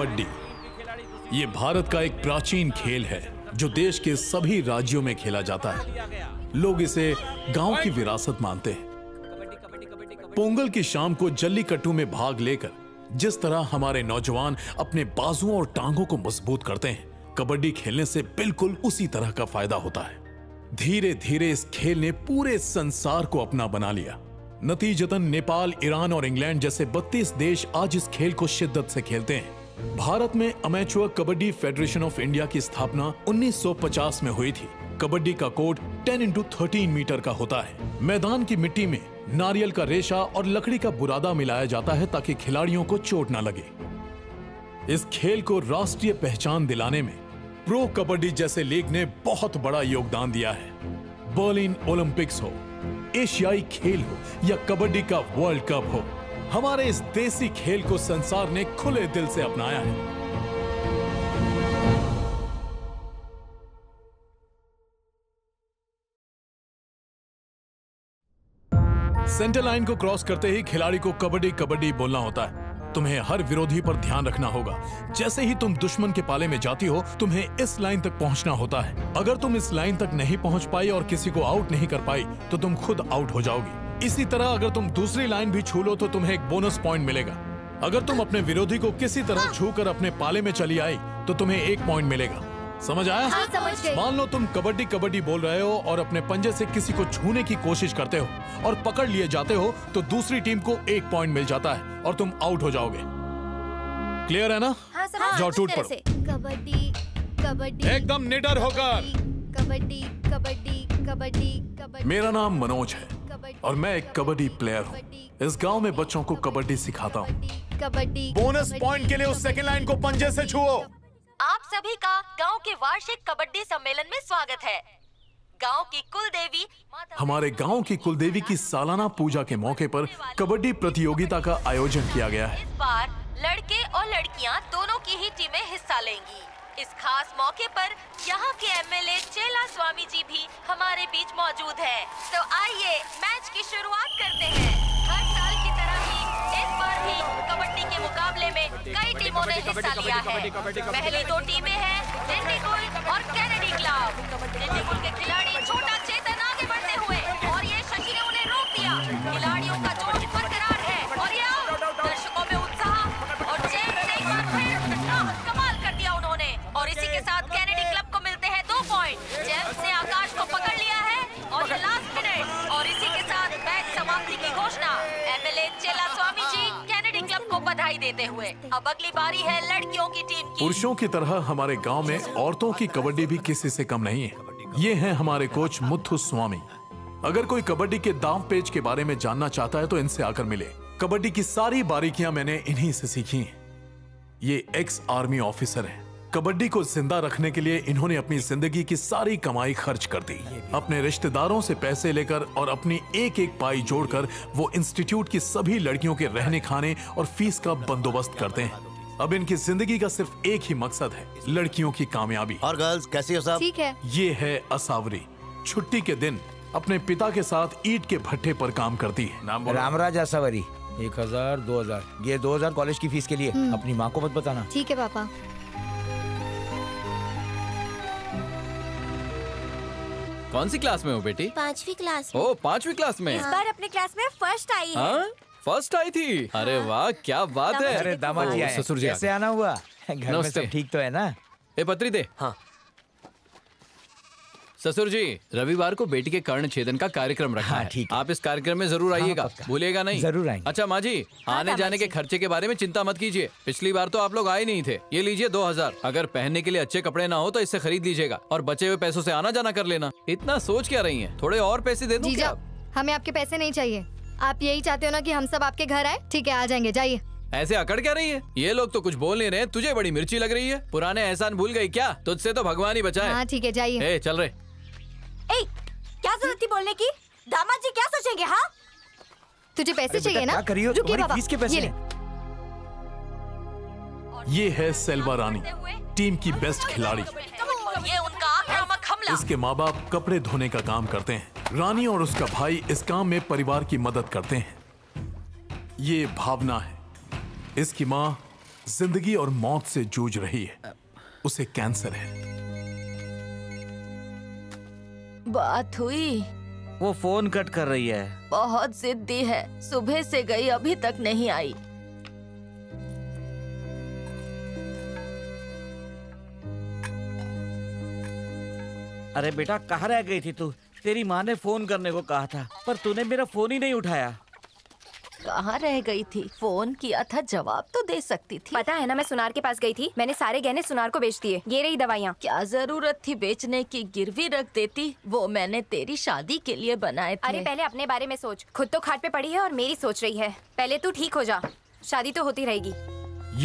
कबड्डी ये भारत का एक प्राचीन खेल है जो देश के सभी राज्यों में खेला जाता है। लोग इसे गांव की विरासत मानते हैं। पोंगल की शाम को जल्लीकट्टू में भाग लेकर जिस तरह हमारे नौजवान अपने बाजुओं और टांगों को मजबूत करते हैं, कबड्डी खेलने से बिल्कुल उसी तरह का फायदा होता है। धीरे धीरे इस खेल ने पूरे संसार को अपना बना लिया। नतीजतन नेपाल, ईरान और इंग्लैंड जैसे 32 देश आज इस खेल को शिद्दत से खेलते हैं। भारत में amateur Kabaddi federation of India की स्थापना 1950 में हुई थी। कबड्डी का कोर्ट 10x13 मीटर का होता है। मैदान की मिट्टी में नारियल का रेशा और लकड़ी का बुरादा मिलाया जाता है ताकि खिलाड़ियों को चोट न लगे। इस खेल को राष्ट्रीय पहचान दिलाने में प्रो कबड्डी जैसे लीग ने बहुत बड़ा योगदान दिया है। बर्लिन ओलंपिक्स हो, एशियाई खेल हो या कबड्डी का वर्ल्ड कप हो, हमारे इस देसी खेल को संसार ने खुले दिल से अपनाया है। सेंटर लाइन को क्रॉस करते ही खिलाड़ी को कबड्डी कबड्डी बोलना होता है। तुम्हें हर विरोधी पर ध्यान रखना होगा। जैसे ही तुम दुश्मन के पाले में जाती हो, तुम्हें इस लाइन तक पहुंचना होता है। अगर तुम इस लाइन तक नहीं पहुंच पाई और किसी को आउट नहीं कर पाई तो तुम खुद आउट हो जाओगी। इसी तरह अगर तुम दूसरी लाइन भी छू लो तो तुम्हें एक बोनस पॉइंट मिलेगा। अगर तुम अपने विरोधी को किसी तरह छू कर अपने पाले में चली आई तो तुम्हें 1 पॉइंट मिलेगा। समझ आया? हाँ, समझ गई। मान लो तुम कबड्डी कबड्डी बोल रहे हो और अपने पंजे से किसी को छूने की कोशिश करते हो और पकड़ लिए जाते हो तो दूसरी टीम को 1 पॉइंट मिल जाता है और तुम आउट हो जाओगे। क्लियर है ना? हाँ, जाओ टूट पड़ो। कबड्डी कबड्डी एकदम निडर होकर। कबड्डी कबड्डी कबड्डी। मेरा नाम मनोज है और मैं एक कबड्डी प्लेयर हूँ। इस गाँव में बच्चों को कबड्डी सिखाता हूँ। कबड्डी बोनस पॉइंट के लिए उस सेकेंड लाइन को पंजे से छुओ। आप सभी का गांव के वार्षिक कबड्डी सम्मेलन में स्वागत है। गांव की कुलदेवी हमारे गांव की कुलदेवी की सालाना पूजा के मौके पर कबड्डी प्रतियोगिता का आयोजन किया गया है। इस बार लड़के और लड़कियां दोनों की ही टीमें हिस्सा लेंगी। इस खास मौके पर यहां के MLA चेला स्वामी जी भी हमारे बीच मौजूद हैं। तो आइए मैच की शुरुआत करते हैं। हर साल की तरह ही इस बार भी कबड्डी के मुकाबले में कई टीमों ने हिस्सा लिया है। पहली 2 टीमें हैं डिंडीगुल और कैनेडी क्लब। डिंडीगुल के खिलाड़ी छोटा चेतन आगे बढ़ते हुए और ये शशि ने उन्हें रोक दिया। खिलाड़ियों का जोश बरकरार है और ये आउट। दर्शकों में उत्साह और चेक ने एक बार फिर कमाल कर दिया उन्होंने और इसी के साथ कैनेडी क्लब को मिलते हैं 2 पॉइंट। जेम्स ने आकाश को पकड़ लिया है और लास्ट मिनट और इसी के साथ मैच समाप्ति की घोषणा। MLA चेला स्वामी जी कैनेडी क्लब को बधाई देते हुए। अब अगली बारी है लड़कियों की टीम की। पुरुषों की तरह हमारे गांव में औरतों की कबड्डी भी किसी से कम नहीं है। ये हैं हमारे कोच मुथु स्वामी। अगर कोई कबड्डी के दांव पेच के बारे में जानना चाहता है तो इनसे आकर मिले। कबड्डी की सारी बारीकियां मैंने इन्हीं से सीखी हैं। ये एक्स आर्मी ऑफिसर है। कबड्डी को जिंदा रखने के लिए इन्होंने अपनी जिंदगी की सारी कमाई खर्च कर दी। अपने रिश्तेदारों से पैसे लेकर और अपनी एक पाई जोड़कर वो इंस्टीट्यूट की सभी लड़कियों के रहने खाने और फीस का बंदोबस्त करते हैं। अब इनकी जिंदगी का सिर्फ एक ही मकसद है, लड़कियों की कामयाबी। और गर्ल्स कैसी हो साहब? ठीक है। ये है असावरी। छुट्टी के दिन अपने पिता के साथ ईट के भट्ठे पर काम करती है। नाम रामराज असावरी। 1000 2000 ये 2000 कॉलेज की फीस के लिए। अपनी माँ को मत बताना। ठीक है पापा। कौन सी क्लास में हो बेटी? 5वीं क्लास में। ओ 5वीं क्लास में। इस बार अपने क्लास में फर्स्ट आई है। हाँ? फर्स्ट आई थी। अरे वाह क्या बात है। अरे दामाद जी आए। ससुर जी कैसे आना हुआ? घर में सब ठीक तो है ना? ए पत्री दे। हाँ। ससुर जी रविवार को बेटी के कर्ण छेदन का कार्यक्रम रखा है। ठीक है। आप इस कार्यक्रम में जरूर आइएगा, भूलिएगा नहीं। जरूर आएंगे। अच्छा माँ जी, आने जाने के खर्चे के बारे में चिंता मत कीजिए। पिछली बार तो आप लोग आए नहीं थे। ये लीजिए 2000। अगर पहनने के लिए अच्छे कपड़े ना हो तो इससे खरीद लीजिएगा और बचे हुए पैसों से आना जाना कर लेना। इतना सोच क्या रही है, थोड़े और पैसे दे दूं क्या? हमें आपके पैसे नहीं चाहिए। आप यही चाहते हो ना कि हम सब आपके घर आए। ठीक है आ जाएंगे, जाइए। ऐसे अकड़ क्या रही है? ये लोग तो कुछ बोल नहीं रहे। तुझे बड़ी मिर्ची लग रही है। पुराने एहसान भूल गई क्या? तुझसे तो भगवान ही बचाए। हाँ ठीक है जाइए। चल रहे। ए, क्या जरूरत थी बोलने की? दामाद जी क्या सोचेंगे? हाँ तुझे पैसे चाहिए ना? रुकिए बाबा, इसके पैसे ले। ये है सेल्वा रानी, टीम की बेस्ट खिलाड़ी। ये उनका आक्रामक हमला। इसके माँ बाप कपड़े धोने का काम करते हैं। रानी और उसका भाई इस काम में परिवार की मदद करते हैं। ये भावना है, इसकी माँ जिंदगी और मौत से जूझ रही है, उसे कैंसर है। बात हुई? वो फोन कट कर रही है। बहुत जिद्दी है, सुबह से गई अभी तक नहीं आई। अरे बेटा कहाँ रह गई थी तू? तेरी माँ ने फोन करने को कहा था पर तूने मेरा फोन ही नहीं उठाया। कहाँ रह गई थी? फोन किया था, जवाब तो दे सकती थी। पता है ना, मैं सुनार के पास गई थी, मैंने सारे गहने सुनार को बेच दिए। ये रही दवाइयाँ। क्या जरूरत थी बेचने की, गिरवी रख देती। वो मैंने तेरी शादी के लिए बनाए थे। अरे पहले अपने बारे में सोच, खुद तो खाट पे पड़ी है और मेरी सोच रही है। पहले तू ठीक हो जा, शादी तो होती रहेगी।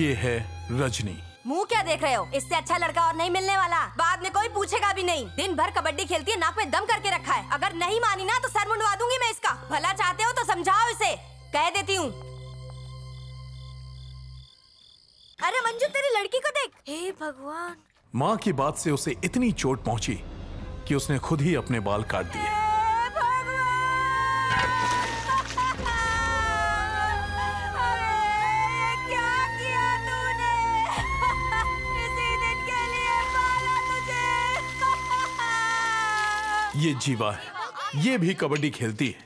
ये है रजनी। मुँह क्या देख रहे हो? इससे अच्छा लड़का और नहीं मिलने वाला। बाद में कोई पूछेगा भी नहीं। दिन भर कबड्डी खेलती है, नाक में दम करके रखा है। अगर नहीं मानी ना तो सर मुंडवा दूंगी मैं इसका। भला चाहते हो तो समझाओ इसे, कह देती हूँ। अरे मंजू तेरी लड़की को देख। हे भगवान। माँ की बात से उसे इतनी चोट पहुँची कि उसने खुद ही अपने बाल काट दिए। ये जीवा है, ये भी कबड्डी खेलती है।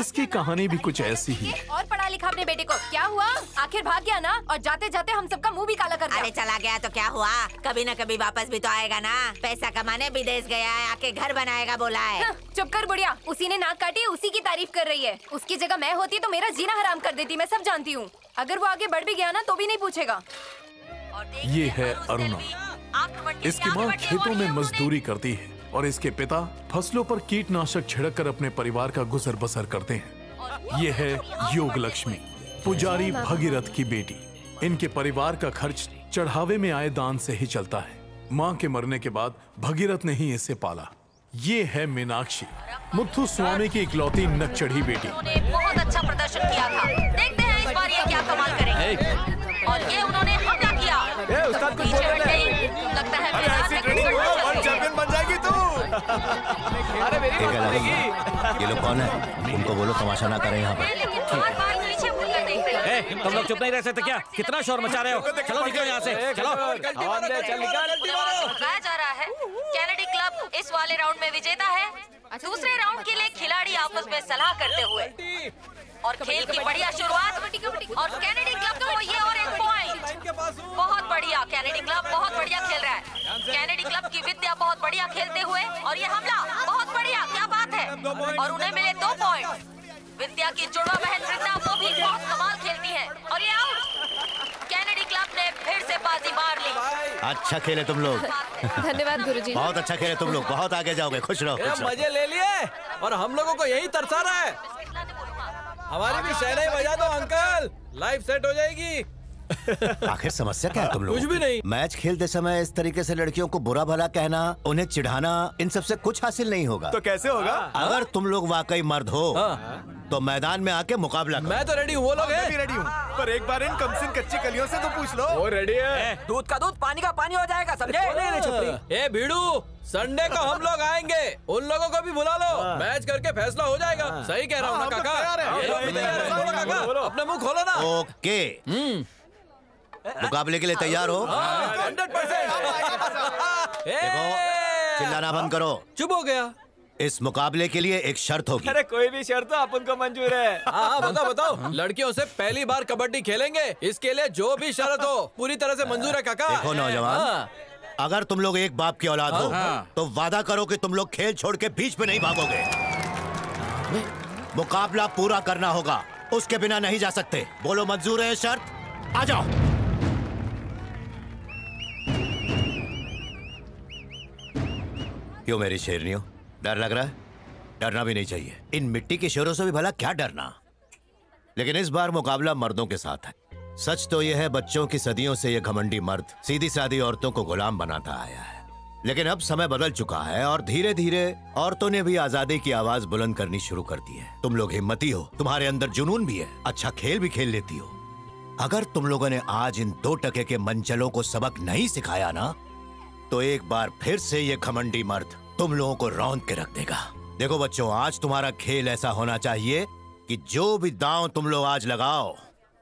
इसकी कहानी भी कुछ ऐसी ही है। और पढ़ा लिखा अपने बेटे को। क्या हुआ? आखिर भाग गया ना, और जाते जाते हम सबका मुंह भी काला कर दिया। अरे चला गया तो क्या हुआ, कभी ना कभी वापस भी तो आएगा ना। पैसा कमाने विदेश गया है, आके घर बनाएगा बोला है। चुप कर बुढ़िया, उसी ने नाक काटी, उसी की तारीफ कर रही है। उसकी जगह मैं होती तो मेरा जीना हराम कर देती। मैं सब जानती हूँ। अगर वो आगे बढ़ भी गया ना तो भी नहीं पूछेगा। ये है अरुणा। इसकी माँ खेतों में मजदूरी करती है और इसके पिता फसलों पर कीटनाशक छिड़ककर अपने परिवार का गुजर बसर करते हैं। ये है योग लक्ष्मी, पुजारी भगीरथ की बेटी। इनके परिवार का खर्च चढ़ावे में आए दान से ही चलता है। माँ के मरने के बाद भगीरथ ने ही इसे पाला। ये है मीनाक्षी, मुथु स्वामी की इकलौती नकचढ़ी बेटी। उन्होंने बहुत अच्छा प्रदर्शन किया था, देखते हैं इस बार ये क्या कमाल करेंगे। और ये उन्होंने हमला किया। लगता है अरे मेरी बात। ये लोग कौन है? उनको बोलो तमाशा ना करें यहाँ पर। तुम लोग चुप नहीं रह सकते क्या? कितना शोर मचा रहे हो? चलो निकलो यहाँ से। चलो बताया जा रहा है कैनेडी क्लब इस वाले राउंड में विजेता है। दूसरे राउंड के लिए खिलाड़ी आपस में सलाह करते हुए और खेल की बढ़िया शुरुआत। और कैनेडी क्लब को ये और एक पॉइंट। बहुत बढ़िया, कैनेडी क्लब बहुत बढ़िया खेल रहा है। कैनेडी क्लब की विद्या बहुत बढ़िया खेलते हुए, और ये हमला बहुत बढ़िया, क्या बात है। और उन्हें मिले 2 पॉइंट। विद्या की जुड़वा बहन वृंदा, वो भी बहुत कमाल खेलती है, और ये आउट। कैनेडी क्लब ने फिर से बाजी मार ली। अच्छा खेले तुम लोग, धन्यवाद गुरुजी। बहुत अच्छा खेले तुम लोग, बहुत आगे जाओगे, खुश रहो। मजे ले लिए, और हम लोगों को यही तरसा रहा है। हमारी भी शहनाई बजा दो अंकल, लाइफ सेट हो जाएगी। आखिर समस्या क्या है तुम लोग? कुछ भी नहीं। मैच खेलते समय इस तरीके से लड़कियों को बुरा भला कहना, उन्हें चिढ़ाना, इन सब से कुछ हासिल नहीं होगा। तो कैसे होगा? अगर तुम लोग वाकई मर्द हो तो मैदान में आके मुकाबला करो। मैं तो रेडी हूँ, वो लोग भी रेडी हूँ, पर एक बार इन कमसिन कच्ची कलियों से तो पूछ लो। वो रेडी है, दूध का दूध पानी का पानी हो जाएगा, समझे? ए भिड़ू, संडे को हम लोग आएंगे, उन लोगों को भी बुला लो, मैच करके फैसला हो जाएगा। सही कह रहा हूँ ना काका? अपना मुँह खोलो ना। ओके, मुकाबले के लिए तैयार हो? 100%। चिल्लाना बंद करो। चुप हो गया। इस मुकाबले के लिए एक शर्त होगी। अरे कोई भी शर्त हो, अपन को मंजूर है। हाँ बताओ बताओ। लड़कियों से पहली बार कबड्डी खेलेंगे, इसके लिए जो भी शर्त हो पूरी तरह से मंजूर है काका। देखो नौजवान, अगर तुम लोग एक बाप की औलाद हो तो वादा करो कि तुम लोग खेल छोड़ के बीच में नहीं भागोगे। मुकाबला पूरा करना होगा, उसके बिना नहीं जा सकते। बोलो मंजूर है शर्त? आ जाओ। क्यों मेरी शेरनियों, डर लग रहा है? डरना भी नहीं चाहिए, इन मिट्टी के शेरों से भी भला क्या डरना। लेकिन इस बार मुकाबला मर्दों के साथ है। सच तो यह है बच्चों की सदियों से यह घमंडी मर्द सीधी सादी औरतों को गुलाम बनाता आया है। लेकिन अब समय बदल चुका है और धीरे धीरे औरतों ने भी आजादी की आवाज बुलंद करनी शुरू कर दी है। तुम लोग हिम्मती हो, तुम्हारे अंदर जुनून भी है, अच्छा खेल भी खेल लेती हो। अगर तुम लोगों ने आज इन 2 टके के मनचलों को सबक नहीं सिखाया ना तो एक बार फिर से ये घमंडी मर्द तुम लोगों को रौंद के रख देगा। देखो बच्चों, आज तुम्हारा खेल ऐसा होना चाहिए कि जो भी दांव तुम लोग आज लगाओ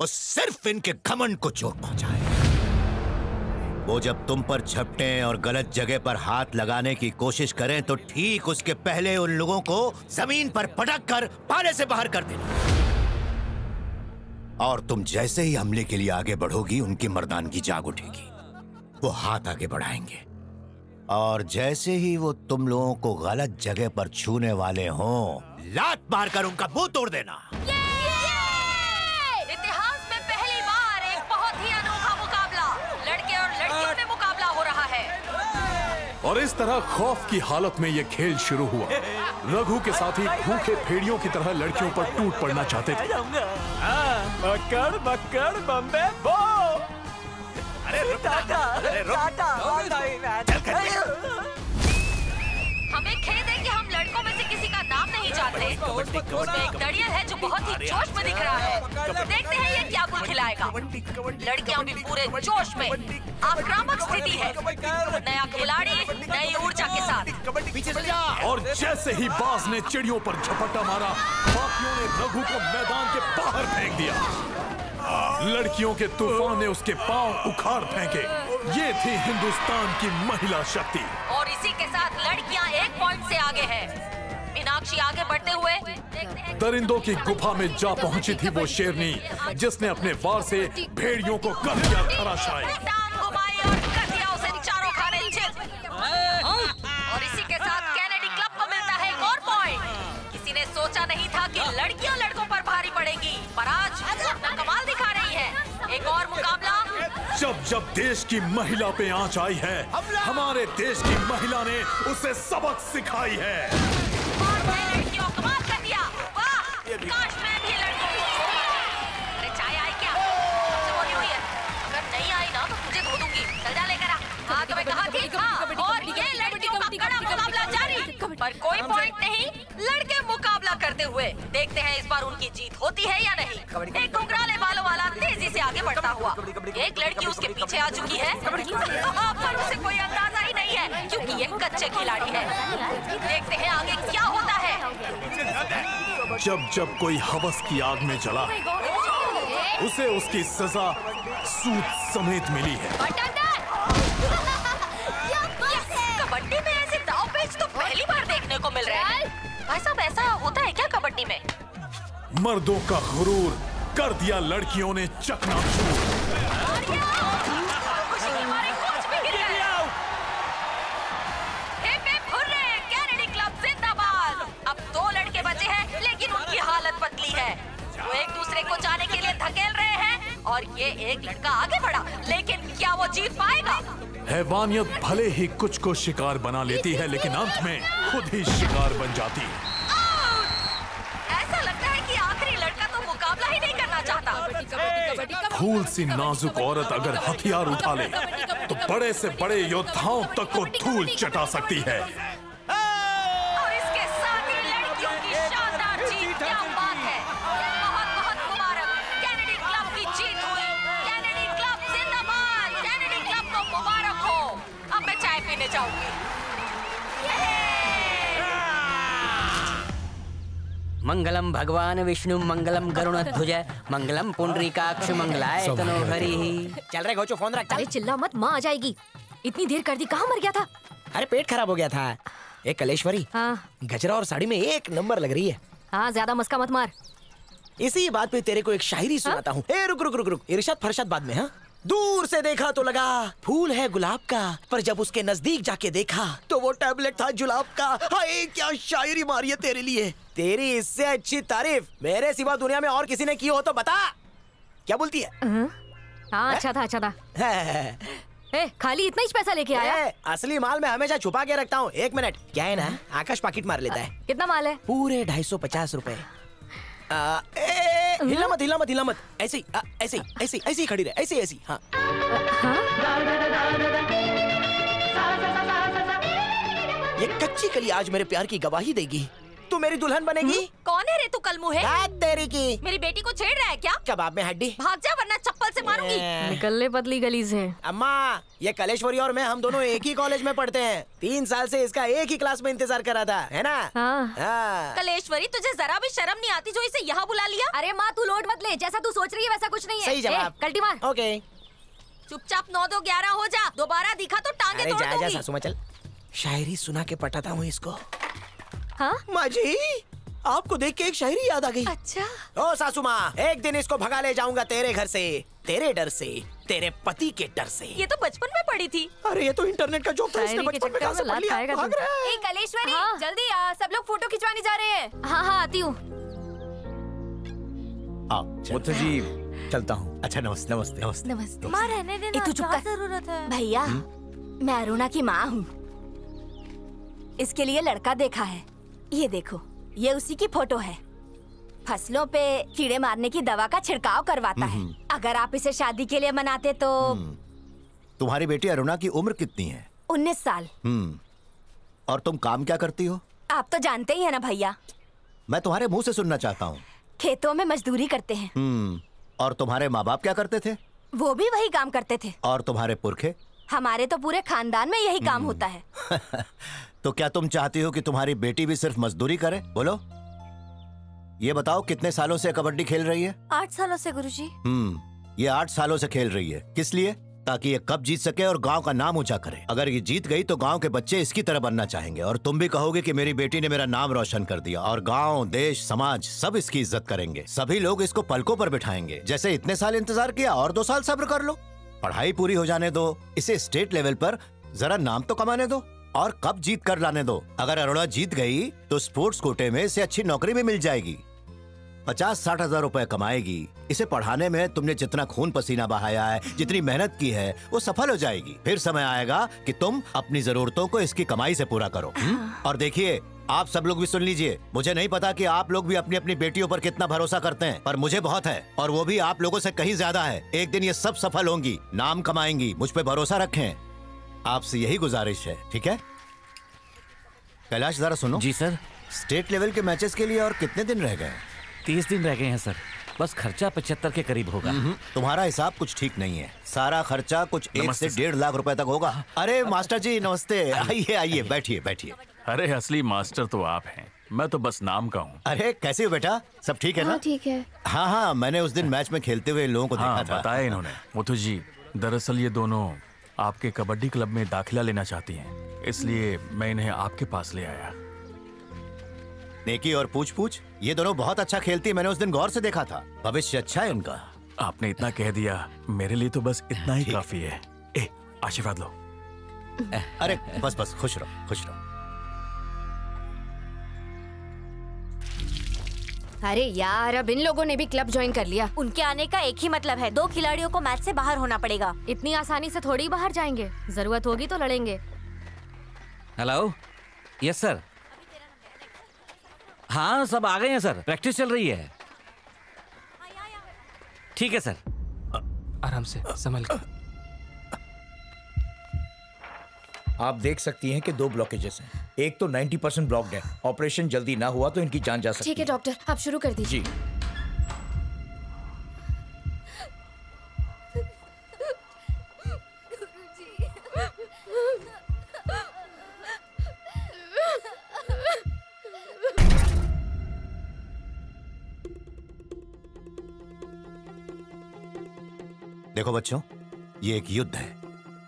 वो सिर्फ इनके घमंड को चोट पहुंचाए। वो जब तुम पर झपटें और गलत जगह पर हाथ लगाने की कोशिश करें तो ठीक उसके पहले उन लोगों को जमीन पर पटक कर पाले से बाहर कर देना। और तुम जैसे ही हमले के लिए आगे बढ़ोगी उनकी मर्दानगी जाग उठेगी, वो हाथ आगे बढ़ाएंगे और जैसे ही वो तुम लोगों को गलत जगह पर छूने वाले हों, लात मारकर उनका मुंह तोड़ देना। इतिहास में पहली बार एक बहुत ही अनोखा मुकाबला, लड़के और लड़कियों में मुकाबला हो रहा है। और इस तरह खौफ की हालत में ये खेल शुरू हुआ। रघु के साथी भूखे भेड़ियों की तरह लड़कियों पर टूट पड़ना चाहते थे। बकड़ बकड़ बम्बे बो। हमें खेद है कि हम लड़कों में से किसी का नाम नहीं जानते। एक दड़ियल है जो बहुत ही जोश में दिख रहा है, देखते हैं ये क्या कुछ खिलाएगा। लड़कियां भी पूरे जोश में, आक्रामक स्थिति है, नया खिलाड़ी नई ऊर्जा के साथ। और जैसे ही बाज ने चिड़ियों पर झपट्टा मारा, बाकियों ने रघु को मैदान के बाहर फेंक दिया। लड़कियों के तूफान ने उसके पांव उखाड़ फेंके। ये थी हिंदुस्तान की महिला शक्ति। और इसी के साथ लड़कियां 1 पॉइंट से आगे हैं। मीनाक्षी आगे बढ़ते हुए दरिंदों की गुफा में जा पहुंची थी। वो शेरनी जिसने अपने वार से भेड़ियों को कर दिया धराशायी। और इसी के साथ कैनेडी क्लब को मिलता है 1 और पॉइंट। किसी ने सोचा नहीं था कि लड़कियां लड़कों पर भारी पड़ेगी, पर आज कमाल दिखा रही है। एक और मुकाबला। जब जब देश की महिला पे आंच आई है, हमारे देश की महिला ने उसे सबक सिखाई है। लड़कियों कमाल कर दिया। वाह, काश मैं भी लड़कों को। अरे चाय आई क्या? तुमसे बोली हुई है, अगर नहीं आई ना तो तुझे धो दूंगी। जल्दी लेकर आ। आगे मैं कहा थी। हाँ, और ये लड़कियों का कड़ा मुकाबला जारी, पर कोई पॉइंट नहीं। लड़के मुकाबला करते हुए देखते हैं इस बार उनकी जीत होती है या नहीं। एक घुंघराले बालों वाला तेजी से आगे बढ़ता हुआ। एक लड़की उसके पीछे आ चुकी है, पर उसे कोई अंदाजा ही नहीं है क्योंकि ये कच्चे खिलाड़ी है। देखते हैं आगे क्या होता है। जब जब कोई हवस की आग में जला, उसे उसकी सजा सूद समेत मिली है। कबड्डी में ऐसे दाव पेच तो पहली बार देखने को मिल रहा है। भाई साहब, ऐसा होता है क्या कबड्डी में? मर्दों का गुरूर कर दिया लड़कियों ने चकनाचूर। खुशी के मारे कोच भी गिर गया। Hip hip hurray, Kennedy club जिंदाबाद। अब 2 लड़के बचे हैं, लेकिन उनकी हालत पतली है। वो एक दूसरे को जाने के लिए धकेल रहे हैं और ये एक लड़का आगे बढ़ा, लेकिन क्या वो जीत पाएगा? हैवानियत भले ही कुछ को शिकार बना लेती है, लेकिन अंत में खुद ही शिकार बन जाती है। ऐसा लगता है कि आखिरी लड़का तो मुकाबला ही नहीं करना चाहता। फूल सी नाजुक औरत अगर हथियार उठा ले तो बड़े से बड़े योद्धाओं तक को धूल चटा सकती है। और इसके साथ ही लड़कियों की शानदार जीत, क्या बात है। बहुत बहुत मुबारक, कैनेडी क्लब की जीत हुई। कैनेडी क्लब जिंदाबाद। कैनेडी क्लब को मुबारक। अब मैं चाय पीने जाऊंगी। मंगलम भगवान विष्णु मंगलम गरुणध्वज मंगलम पुंडरीकाक्ष मंगलाय तनोहरि। चल रहे गोचो, फोन रख। अरे चिल्ला मत, माँ आ जाएगी। इतनी देर कर दी, कहाँ मर गया था? अरे पेट खराब हो गया था। एक कलेश्वरी। हाँ। गजरा और साड़ी में एक नंबर लग रही है। हाँ, ज्यादा मस्का मत मार। इसी बात पे तेरे को एक शायरी सुनाता हूँ। रुक रुक रुक रुक, इरशाद फरशाद बाद में। हाँ, दूर से देखा तो लगा फूल है गुलाब का, पर जब उसके नजदीक जाके देखा तो वो टैबलेट था जुलाब का। हाय, क्या शायरी मारी है तेरे लिए। तेरी इससे अच्छी तारीफ मेरे सिवा दुनिया में और किसी ने की हो तो बता। क्या बोलती है? हाँ, अच्छा था, अच्छा था। ए, खाली इतना ही पैसा लेके आया? असली माल मैं हमेशा छुपा के रखता हूँ। 1 मिनट। क्या है ना, आकाश पाकिट मार लेता है। कितना माल है? पूरे 250 रुपए। हिला मत, हिला मत, हिला मत। ऐसे ही, ऐसे ही, ऐसे ही, ऐसे ही खड़ी रहे। ऐसे ऐसे। हाँ। ये कच्ची कली आज मेरे प्यार की गवाही देगी। तू मेरी दुल्हन बनेगी। कौन है रे तू? कलमू है तेरी की। मेरी बेटी को छेड़ रहा है क्या? कबाब में हड्डी। भाग जा वरना चप्पल से मारूंगी। निकलने पतली गली से। अम्मा, ये कलेश्वरी और मैं, हम दोनों एक ही कॉलेज में पढ़ते हैं। 3 साल से इसका एक ही क्लास में इंतजार कर रहा था, है ना? हाँ। कलेश्वरी, तुझे जरा भी शर्म नहीं आती जो इसे यहाँ बुला लिया? अरे माँ, तू लोड मत ले। जैसा तू सोच रही है वैसा कुछ नहीं है। सही जवाब। कल्टी मार। ओके। चुपचाप 9-2-11 हो जा, दोबारा दिखा तो टांगे तोड़ दूंगी। जा सासू माँ चल, शायरी सुना के पटाता हूँ इसको। हाँ माँ जी, आपको देख के एक शायरी याद आ गई। अच्छा ओ सासू माँ, एक दिन इसको भगा ले जाऊंगा तेरे घर से, तेरे डर से, तेरे पति के डर से। ये तो बचपन में पढ़ी थी। अरे ये तो इंटरनेट का जोक था, इसने बचपन में कहाँ से पढ़ लिया। ए कलेश्वरी जल्दी आ, सब लोग फोटो खिंचवाने जा रहे हैं। हाँ हाँ आती हूँ। मुत्तु जी चलता हूँ। अच्छा नमस्ते नमस्ते नमस्ते नमस्ते। माँ रहने देना, क्या जरूरत है। भैया मैं अरुणा की माँ हूँ, इसके लिए लड़का देखा है। ये देखो ये उसी की फोटो है, फसलों पे कीड़े मारने की दवा का छिड़काव करवाता है। अगर आप इसे शादी के लिए मनाते तो। तुम्हारी बेटी अरुणा की उम्र कितनी है? 19 साल। और तुम काम क्या करती हो? आप तो जानते ही है ना भैया। मैं तुम्हारे मुंह से सुनना चाहता हूँ। खेतों में मजदूरी करते हैं। और तुम्हारे माँ बाप क्या करते थे? वो भी वही काम करते थे। और तुम्हारे पुरखे? हमारे तो पूरे खानदान में यही काम होता है। तो क्या तुम चाहती हो कि तुम्हारी बेटी भी सिर्फ मजदूरी करे? बोलो ये बताओ कितने सालों से कबड्डी खेल रही है? 8 सालों से गुरुजी। ये 8 सालों से खेल रही है, किस लिए? ताकि ये कप जीत सके और गांव का नाम ऊंचा करे। अगर ये जीत गई तो गांव के बच्चे इसकी तरह बनना चाहेंगे और तुम भी कहोगे कि मेरी बेटी ने मेरा नाम रोशन कर दिया, और गांव, देश, समाज सब इसकी इज्जत करेंगे। सभी लोग इसको पलकों पर बिठाएंगे। जैसे इतने साल इंतजार किया और 2 साल सब्र कर लो, पढ़ाई पूरी हो जाने दो, इसे स्टेट लेवल पर जरा नाम तो कमाने दो और कप जीत कर लाने दो। अगर अरुणा जीत गई तो स्पोर्ट्स कोटे में इसे अच्छी नौकरी भी मिल जाएगी, 50-60 हजार रुपए कमाएगी। इसे पढ़ाने में तुमने जितना खून पसीना बहाया है, जितनी मेहनत की है, वो सफल हो जाएगी। फिर समय आएगा कि तुम अपनी जरूरतों को इसकी कमाई से पूरा करो। और देखिए आप सब लोग भी सुन लीजिए, मुझे नहीं पता कि आप लोग भी अपनी अपनी बेटियों पर कितना भरोसा करते हैं, पर मुझे बहुत है और वो भी आप लोगों से कहीं ज्यादा है। एक दिन ये सब सफल होंगी, नाम कमाएंगी, मुझ पर भरोसा रखें। आपसे यही गुजारिश है, ठीक है? कैलाश जरा सुनो। जी सर। स्टेट लेवल के मैचेस के लिए और कितने दिन रह गए? 30 दिन रह गए हैं सर, बस खर्चा 75 के करीब होगा। तुम्हारा हिसाब कुछ ठीक नहीं है, सारा खर्चा कुछ 1 से 1.5 लाख रुपए तक होगा। अरे मास्टर जी नमस्ते, आइए आइए बैठिए बैठिए। अरे असली मास्टर तो आप हैं, मैं तो बस नाम का हूँ। अरे कैसे हो बेटा, सब ठीक है ना? ठीक है। हाँ हाँ मैंने उस दिन मैच में खेलते हुए लोगों को देखा था। बताया इन्होंने। मुथु जी दरअसल ये दोनों आपके कबड्डी क्लब में दाखिला लेना चाहती हैं, इसलिए मैं इन्हें आपके पास ले आया। नेकी और पूछ पूछ, ये दोनों बहुत अच्छा खेलती हैं, मैंने उस दिन गौर से देखा था। भविष्य अच्छा है उनका। आपने इतना कह दिया, मेरे लिए तो बस इतना ही काफी है। ए, आशीर्वाद लो। अरे बस बस, खुश रहो खुश रहो। अरे यार अब इन लोगों ने भी क्लब ज्वाइन कर लिया। उनके आने का एक ही मतलब है, 2 खिलाड़ियों को मैच से बाहर होना पड़ेगा। इतनी आसानी से थोड़ी बाहर जाएंगे, जरूरत होगी तो लड़ेंगे। Hello, yes sir. हाँ सब आ गए हैं सर, प्रैक्टिस चल रही है। ठीक है सर, आराम से संभल कर। आप देख सकती हैं कि 2 ब्लॉकेजेस हैं, एक तो 90% ब्लॉक्ड है। ऑपरेशन जल्दी ना हुआ तो इनकी जान जा सकती है। ठीक है डॉक्टर, आप शुरू कर दीजिए। जी। देखो बच्चों, ये एक युद्ध है।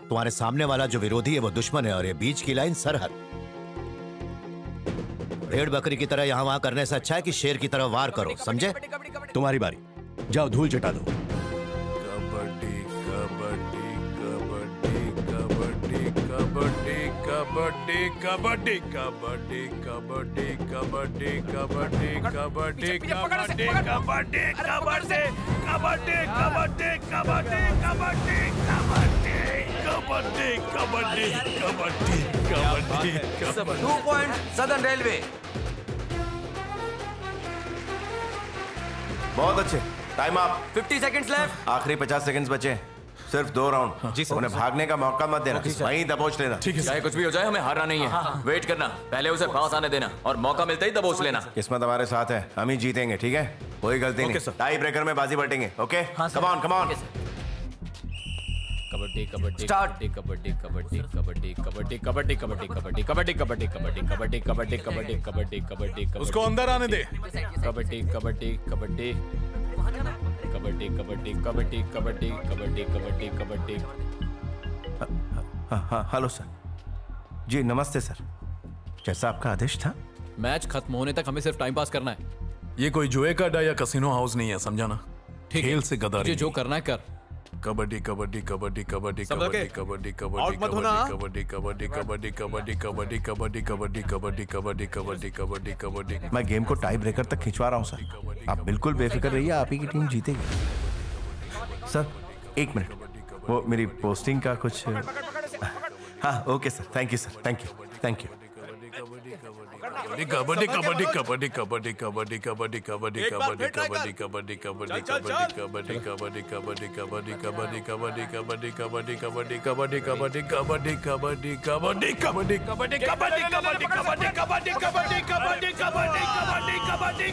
तुम्हारे सामने वाला जो विरोधी है वो दुश्मन है, और ये बीच की लाइन सरहद। भेड़ बकरी की तरह यहाँ वहाँ करने से अच्छा है कि शेर की तरह वार करो, समझे? तुम्हारी बारी, जाओ धूल चटा दो। Kabaddi kabaddi kabaddi kabaddi kabaddi kabaddi kabaddi kabaddi kabaddi kabaddi kabaddi kabaddi kabaddi kabaddi kabaddi kabaddi kabaddi kabaddi kabaddi kabaddi kabaddi kabaddi Kabaddi. 2 point southern railway. बहुत अच्छे, टाइम आप। 50 सेकंड लेफ्ट। आखिरी 50 सेकंड बचे, सिर्फ 2 राउंड। उन्हें भागने का मौका मत देना, वहीं दबोच लेना। चाहे कुछ भी हो जाए, हमें हारना नहीं है। वेट करना, पहले उसे पास आने देना और मौका मिलते ही दबोच लेना। किस्मत हमारे साथ है, हम ही जीतेंगे, ठीक है? कोई गलती नहीं, टाई ब्रेकर में बाजी पलटेंगे। Okay come on come on. Kabaddi kabaddi kabaddi kabaddi kabaddi kabaddi kabaddi kabaddi kabaddi kabaddi kabaddi kabaddi kabaddi kabaddi kabaddi kabaddi kabaddi. उसको अंदर आने दे। कबड्डी कबड्डी कबड्डी कबड्डी कबड्डी कबड्डी कबड्डी कबड्डी कबड्डी कबड्डी कबड्डी। हाँ, हेलो सर जी, नमस्ते सर। जैसा आपका आदेश था। मैच खत्म होने तक हमें सिर्फ टाइम पास करना है। ये कोई जुए का अड्डा या कसिनो हाउस नहीं है, समझाना। खेल से गदारी, जो करना है कर। कबड्डी कबड्डी कबड्डी कबड्डी कबड्डी कबड्डी कबड्डी कबड्डी कबड्डी कबड्डी कबड्डी कबड्डी कबड्डी कबड्डी कबड्डी कबड्डी कबड्डी कबड्डी कबड्डी। मैं गेम को टाई ब्रेकर तक खिंचवा रहा हूँ सर, आप बिल्कुल बेफिक्र रहिए, आप ही की टीम जीतेगी। सर एक मिनट, वो मेरी पोस्टिंग का कुछ। हाँ okay sir, thank you sir, thank you thank you. Kabaddi kabaddi kabaddi kabaddi kabaddi kabaddi kabaddi kabaddi kabaddi kabaddi kabaddi kabaddi kabaddi kabaddi kabaddi kabaddi kabaddi kabaddi kabaddi kabaddi kabaddi kabaddi kabaddi kabaddi kabaddi kabaddi kabaddi kabaddi kabaddi kabaddi kabaddi kabaddi kabaddi kabaddi kabaddi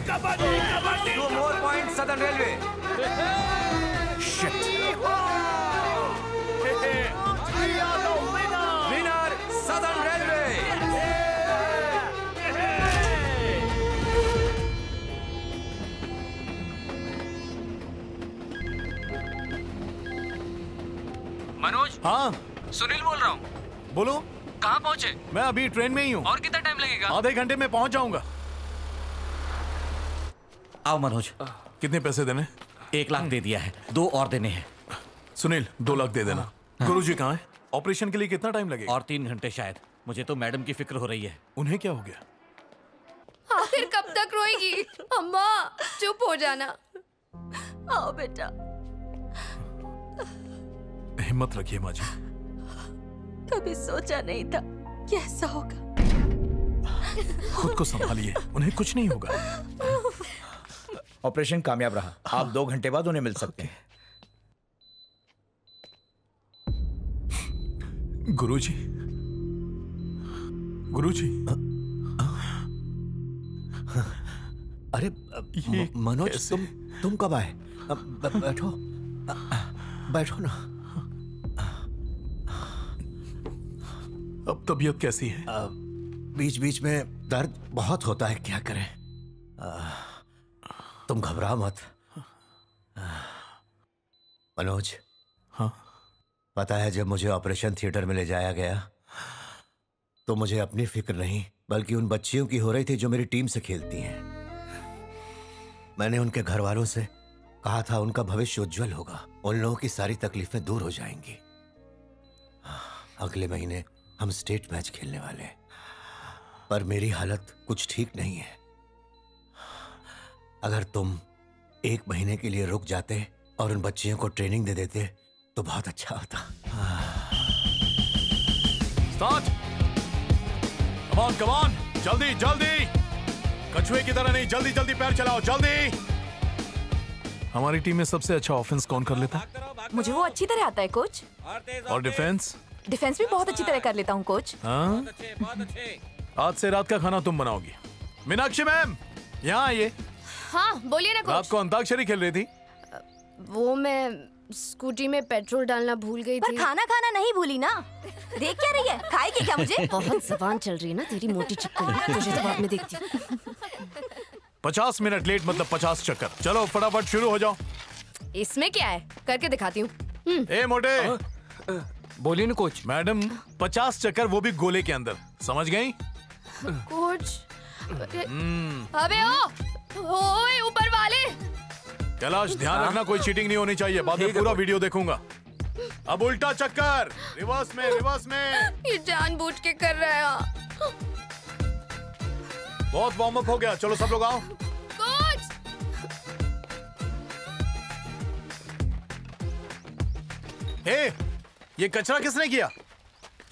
kabaddi kabaddi kabaddi. Two more point southern railway. Manoj. हाँ सुनील बोल रहा हूँ। बोलो। कहाँ पहुँचे? मैं अभी ट्रेन में ही हूँ। और कितना टाइम लगेगा? आधे घंटे में पहुँच जाऊँगा। आओ मनोज। कितने पैसे देने? 1 लाख दे दिया है, 2 और देने हैं। सुनील 2 लाख दे देना। गुरुजी कहाँ है? ऑपरेशन के लिए कितना टाइम लगेगा? और 3 घंटे शायद। मुझे तो मैडम की फिक्र हो रही है। उन्हें क्या हो गया? आखिर कब तक रोएगी? अम्मा चुप हो जाना। आओ बेटा। हिम्मत रखिए माँ जी। कभी सोचा नहीं था कि ऐसा होगा। खुद को संभालिए, उन्हें कुछ नहीं होगा। ऑपरेशन कामयाब रहा। आप 2 घंटे बाद उन्हें मिल सकते हैं। गुरुजी, गुरुजी। अरे मनोज, तुम कब आए? बैठो बैठो ना। अब तबीयत कैसी है? बीच बीच में दर्द बहुत होता है, क्या करें। तुम घबरा मत। मनोज। हाँ पता है, जब मुझे ऑपरेशन थिएटर में ले जाया गया तो मुझे अपनी फिक्र नहीं बल्कि उन बच्चियों की हो रही थी जो मेरी टीम से खेलती हैं। मैंने उनके घर वालों से कहा था उनका भविष्य उज्जवल होगा, उन लोगों की सारी तकलीफें दूर हो जाएंगी। अगले महीने हम स्टेट मैच खेलने वाले हैं, पर मेरी हालत कुछ ठीक नहीं है। अगर तुम 1 महीने के लिए रुक जाते और उन बच्चियों को ट्रेनिंग दे देते तो बहुत अच्छा होता। स्टार्ट। कमान कमान, जल्दी जल्दी, कछुए की तरह नहीं, जल्दी जल्दी पैर चलाओ, जल्दी। हमारी टीम में सबसे अच्छा ऑफेंस कौन कर लेता? मुझे वो अच्छी तरह आता है कोच। और डिफेंस? डिफेंस भी बहुत अच्छी तरह कर लेता हूँ कोच। हाँ? बहुत अच्छे। आज से रात का खाना तुम बनाओगी। मीनाक्षी मैम यहाँ आइए। हाँ बोलिए ना कोच। रात को अंताक्षरी खेल रही थी। वो मैं स्कूटी में पेट्रोल डालना भूल गई थी। पर खाना खाना नहीं भूली ना। देख क्या रही है, खाएगी क्या मुझे? बहुत जबान चल रही है ना तेरी मोटी चिपकली, तुझे तो बाद में देखती हूँ। 50 मिनट लेट मतलब 50 चक्कर। चलो फटाफट शुरू हो जाओ। इसमें क्या है, करके दिखाती हूँ। ए मोटे। बोलिए ना कोच। मैडम 50 चक्कर, वो भी गोले के अंदर, समझ गई कोच? अबे ओए ऊपर वाले। कैलाश ध्यान रखना, कोई चीटिंग नहीं होनी चाहिए। बाद में पूरा वीडियो देखूंगा। अब उल्टा चक्कर, रिवर्स में रिवर्स में। ये जानबूझ के कर रहा है। बहुत वार्म अप हो गया, चलो सब लोग आओ। कोच। हे, ये कचरा किसने किया?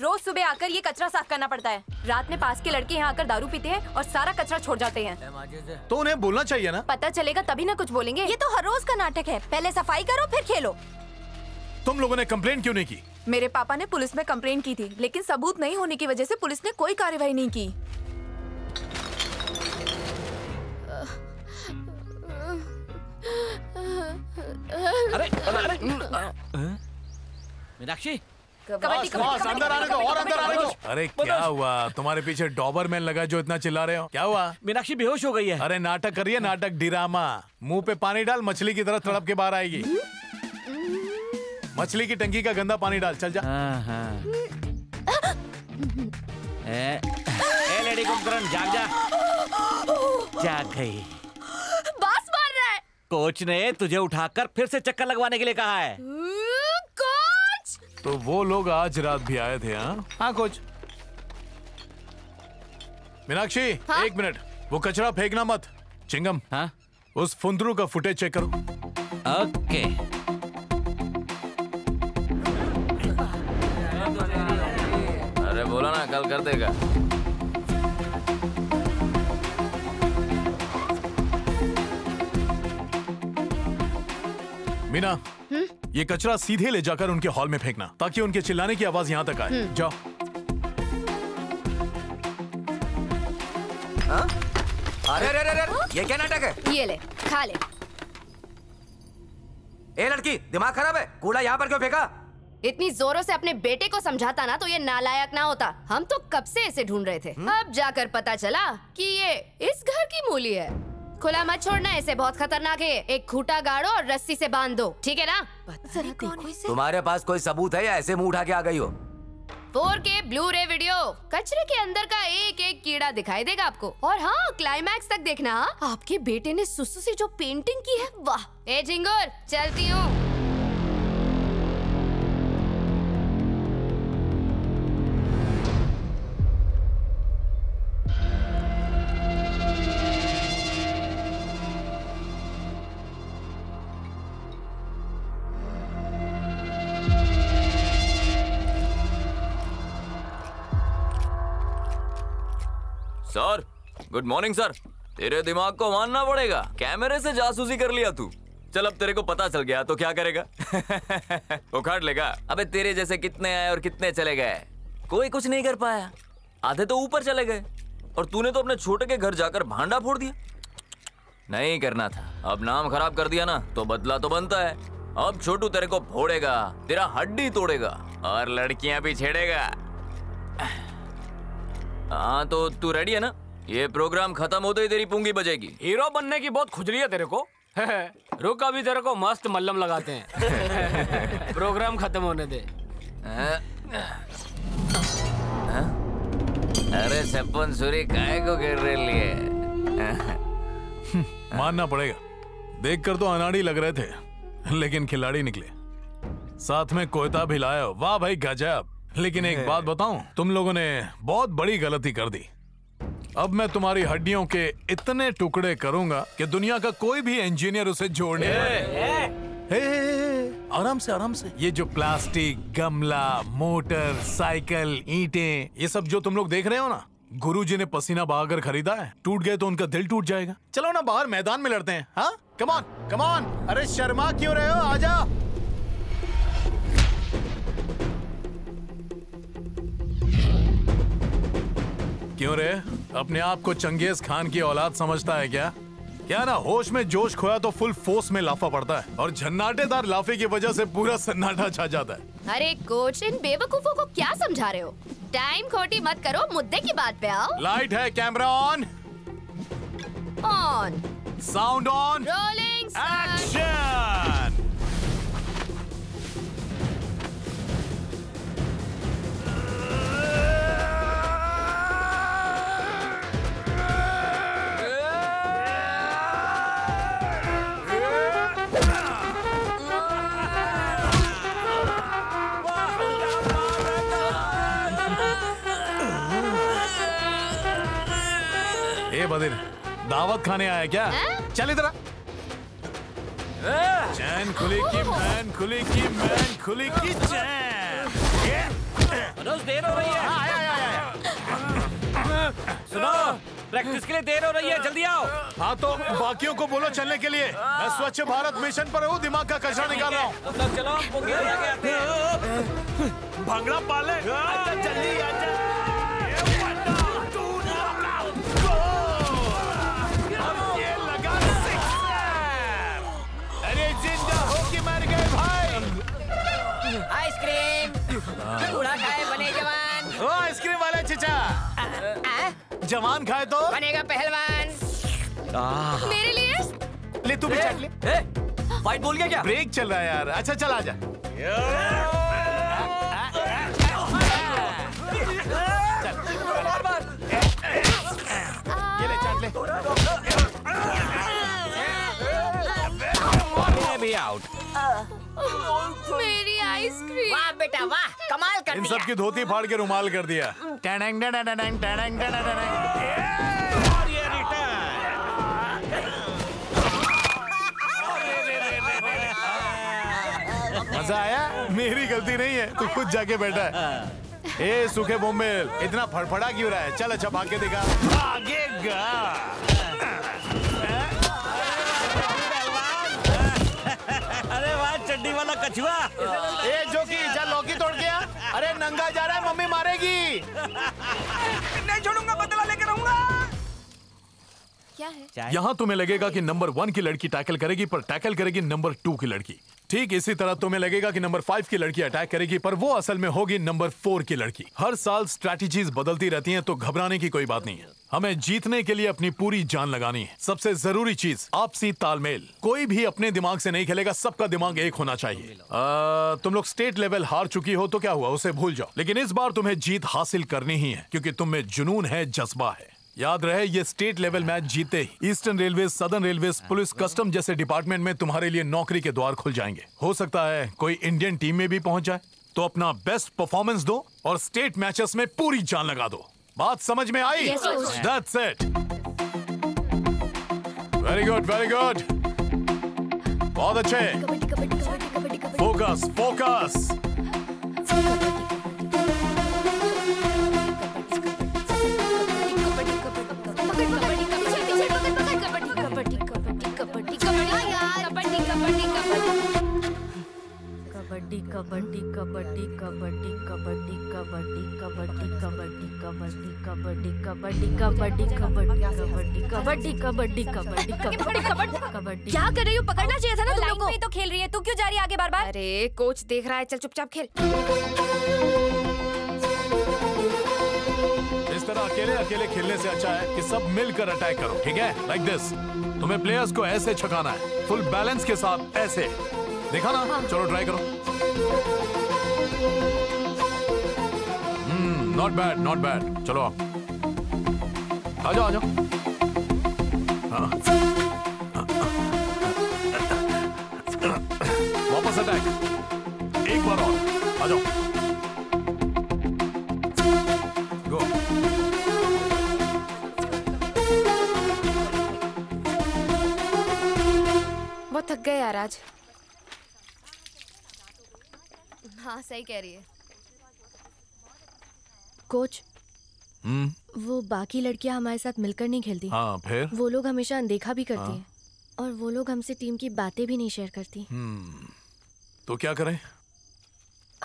रोज सुबह आकर ये कचरा साफ करना पड़ता है। रात में पास के लड़के यहाँ आकर दारू पीते हैं और सारा कचरा छोड़ जाते हैं। तो उन्हें बोलना चाहिए ना। पता चलेगा तभी ना कुछ बोलेंगे। ये तो हर रोज का नाटक है, पहले सफाई करो फिर खेलो। तुम लोगों ने कंप्लेंट क्यों नहीं की? मेरे पापा ने पुलिस में कंप्लेंट की थी, लेकिन सबूत नहीं होने की वजह से पुलिस ने कोई कार्यवाही नहीं की। अरे मीनाक्षी बॉस अंदर आने दो और अंदर आने दो। अरे क्या हुआ तुम्हारे पीछे डॉबरमैन लगा जो इतना चिल्ला रहे हो, क्या हुआ? मीनाक्षी बेहोश हो गई है। अरे नाटक करिए नाटक, ड्रामा। मुंह पे पानी डाल, मछली की तरह तड़प के बाहर आएगी। मछली की टंकी का गंदा पानी डाल, चल जा। लेडी कुमकरण जाग जा। जाग गई। बॉस मार रहा है। कोच ने तुझे उठाकर फिर से चक्कर लगवाने के लिए कहा है। तो वो लोग आज रात भी आए थे? हाँ कोच। मीनाक्षी एक मिनट, वो कचरा फेंकना मत। चिंगम हाँ? उस फुंदरू का फुटेज चेक करो। ओके। अरे बोला ना कल कर देगा। मीना ये कचरा सीधे ले जाकर उनके हॉल में फेंकना ताकि उनके चिल्लाने की आवाज यहाँ तक आए। जाओ। अरे अरे अरे ये क्या नाटक है? ये ले खा ले। ए लड़की दिमाग खराब है, कूड़ा यहाँ पर क्यों फेंका? इतनी जोरों से अपने बेटे को समझाता ना तो ये नालायक ना होता। हम तो कब से इसे ढूंढ रहे थे। अब जाकर पता चला कि ये इस घर की मूली है। खुला मत छोड़ना इसे, बहुत खतरनाक है। एक खूंटा गाड़ो और रस्सी से बांध दो, ठीक है ना? तुम्हारे पास कोई सबूत है या ऐसे मुंह उठा के आ गई हो? 4K ब्लू-रे वीडियो, कचरे के अंदर का एक एक कीड़ा दिखाई देगा आपको। और हाँ क्लाइमैक्स तक देखना। आपके बेटे ने सुसु से जो पेंटिंग की है, वाह। ए झिंगुर चलती हूँ। Sir good morning sir. तेरे दिमाग को मानना पड़ेगा, कैमरे से जासूसी कर लिया तू। चल अब तेरे को पता चल गया तो क्या करेगा? उखाड़ लेगा। अबे तेरे जैसे कितने आए और कितने चले गए, कोई कुछ नहीं कर पाया। आधे तो ऊपर चले गए और तूने तो अपने छोटे के घर जाकर भांडा फोड़ दिया। नहीं करना था, अब नाम खराब कर दिया ना तो बदला तो बनता है। अब छोटू तेरे को फोड़ेगा, तेरा हड्डी तोड़ेगा और लड़कियां भी छेड़ेगा। हाँ तो तू रेडी है ना? ये प्रोग्राम खत्म होते ही तेरी पूंगी बजेगी। हीरो बनने की बहुत खुजली है तेरे को। रुक अभी तेरे को मस्त मल्लम लगाते हैं। प्रोग्राम खत्म होने दे। अरे सपन सूरी काय को गिर रही है? मानना पड़ेगा, देखकर तो अनाड़ी लग रहे थे लेकिन खिलाड़ी निकले। साथ में कोयता भी लाया, वाह भाई गजब। लेकिन एक बात बताऊं, तुम लोगों ने बहुत बड़ी गलती कर दी। अब मैं तुम्हारी हड्डियों के इतने टुकड़े करूंगा कि दुनिया का कोई भी इंजीनियर उसे जोड़ने वाला। आराम से आराम से। ये जो प्लास्टिक, गमला, मोटर साइकिल, ईंटें, ये सब जो तुम लोग देख रहे हो ना, गुरुजी ने पसीना बहाकर खरीदा है। टूट गए तो उनका दिल टूट जाएगा। चलो ना बाहर मैदान में लड़ते हैं। हाँ कमान कमान। अरे शर्मा क्यों रहे हो, आ जा। क्यों रे अपने आप को चंगेज खान की औलाद समझता है क्या? क्या ना होश में जोश खोया तो फुल फोर्स में लाफा पड़ता है और झन्नाटेदार लाफे की वजह से पूरा सन्नाटा छा जाता है। अरे कोच इन बेवकूफों को क्या समझा रहे हो? टाइम खोटी मत करो, मुद्दे की बात पे आओ। लाइट है, camera on, on, sound on, rolling, action. बदिर दावत खाने आया क्या? चल इधर। चैन खुली की मैन खुली की मैन खुली की चैन। देर हो रही है। सुनो प्रैक्टिस के लिए देर हो रही है, जल्दी आओ। हाँ तो बाकियों को बोलो चलने के लिए। मैं स्वच्छ भारत मिशन पर हूँ, दिमाग का कचरा निकाल रहा हूँ। तो चलो भंगड़ा पाले जल्दी आइसक्रीम। बूढ़ा खाए बने जवान। ओ आइसक्रीम वाला चचा, जवान खाए तो बनेगा पहलवान। मेरे लिए ले तू भी चल ले। फाइट बोल गया क्या? ब्रेक चल रहा है यार। अच्छा चल आजा। ये ले चाट ले। भी आउट। मेरी आइसक्रीम। वाह बेटा वाह, कमाल कर दिया। इन सबकी धोती फाड़ के रुमाल कर दिया। टैंग टैंग टैंग टैंग टैंग। मजा आया? मेरी गलती नहीं है, तू खुद जाके बैठा है। ए सूखे बोमेल, इतना फड़फड़ा क्यों रहा है? चल अच्छा भाग के दिखा। भागेगा। अरे वाह चड्डी वाला कछुआ। ए जोकी जा लौकी तोड़ के आ। अरे नंगा जा रहा है, मम्मी मारेगी। नहीं छोड़ूंगा, बदला लेकर रहूंगा। क्या है? यहाँ तुम्हें लगेगा कि नंबर 1 की लड़की टैकल करेगी, पर टैकल करेगी नंबर 2 की लड़की। ठीक इसी तरह तुम्हें लगेगा कि नंबर 5 की लड़की अटैक करेगी, पर वो असल में होगी नंबर 4 की लड़की। हर साल स्ट्रैटेजीज बदलती रहती हैं, तो घबराने की कोई बात नहीं है। हमें जीतने के लिए अपनी पूरी जान लगानी है। सबसे जरूरी चीज आपसी तालमेल। कोई भी अपने दिमाग से नहीं खेलेगा, सबका दिमाग एक होना चाहिए। तुम लोग स्टेट लेवल हार चुकी हो तो क्या हुआ, उसे भूल जाओ। लेकिन इस बार तुम्हें जीत हासिल करनी ही है, क्योंकि तुम में जुनून है, जज्बा है। याद रहे ये स्टेट लेवल मैच जीते ही eastern railway, southern railway, police, custom जैसे डिपार्टमेंट में तुम्हारे लिए नौकरी के द्वार खुल जाएंगे। हो सकता है कोई इंडियन टीम में भी पहुंच जाए। तो अपना बेस्ट परफॉर्मेंस दो और स्टेट मैचेस में पूरी जान लगा दो। बात समझ में आई? That's it. Very good very good, बहुत अच्छे। Focus focus. कबड्डी कबड्डी कबड्डी कबड्डी कबड्डी कबड्डी कबड्डी कबड्डी कबड्डी कबड्डी कबड्डी कबड्डी कबड्डी कबड्डी कबड्डी कबड्डी कबड्डी। क्या कर रही हो? पकड़ना चाहिए था ना तुम लोगों को। तो खेल रही है, तू क्यों जा रही है आगे बार बार? अरे कोच देख रहा है, चल चुपचाप खेल। इस तरह अकेले अकेले खेलने से अच्छा है कि सब मिलकर अटैक करो। ठीक है, लाइक दिस। तुम्हें प्लेयर्स को ऐसे छकाना है, फुल बैलेंस के साथ ऐसे। देखा ना? हाँ। चलो ट्राई करो। Not bad not bad. चलो आप आ जाओ आ जाओ। हाँ। वापस अटैक, एक बार और आ जाओ। गो। बहुत थक गए यार आज। हाँ सही कह रही है कोच। वो बाकी लड़कियां हमारे साथ मिलकर नहीं खेलती। हाँ, फिर वो लोग हमेशा अनदेखा भी करती हैं, और वो लोग हमसे टीम की बातें भी नहीं शेयर करती। तो क्या करें?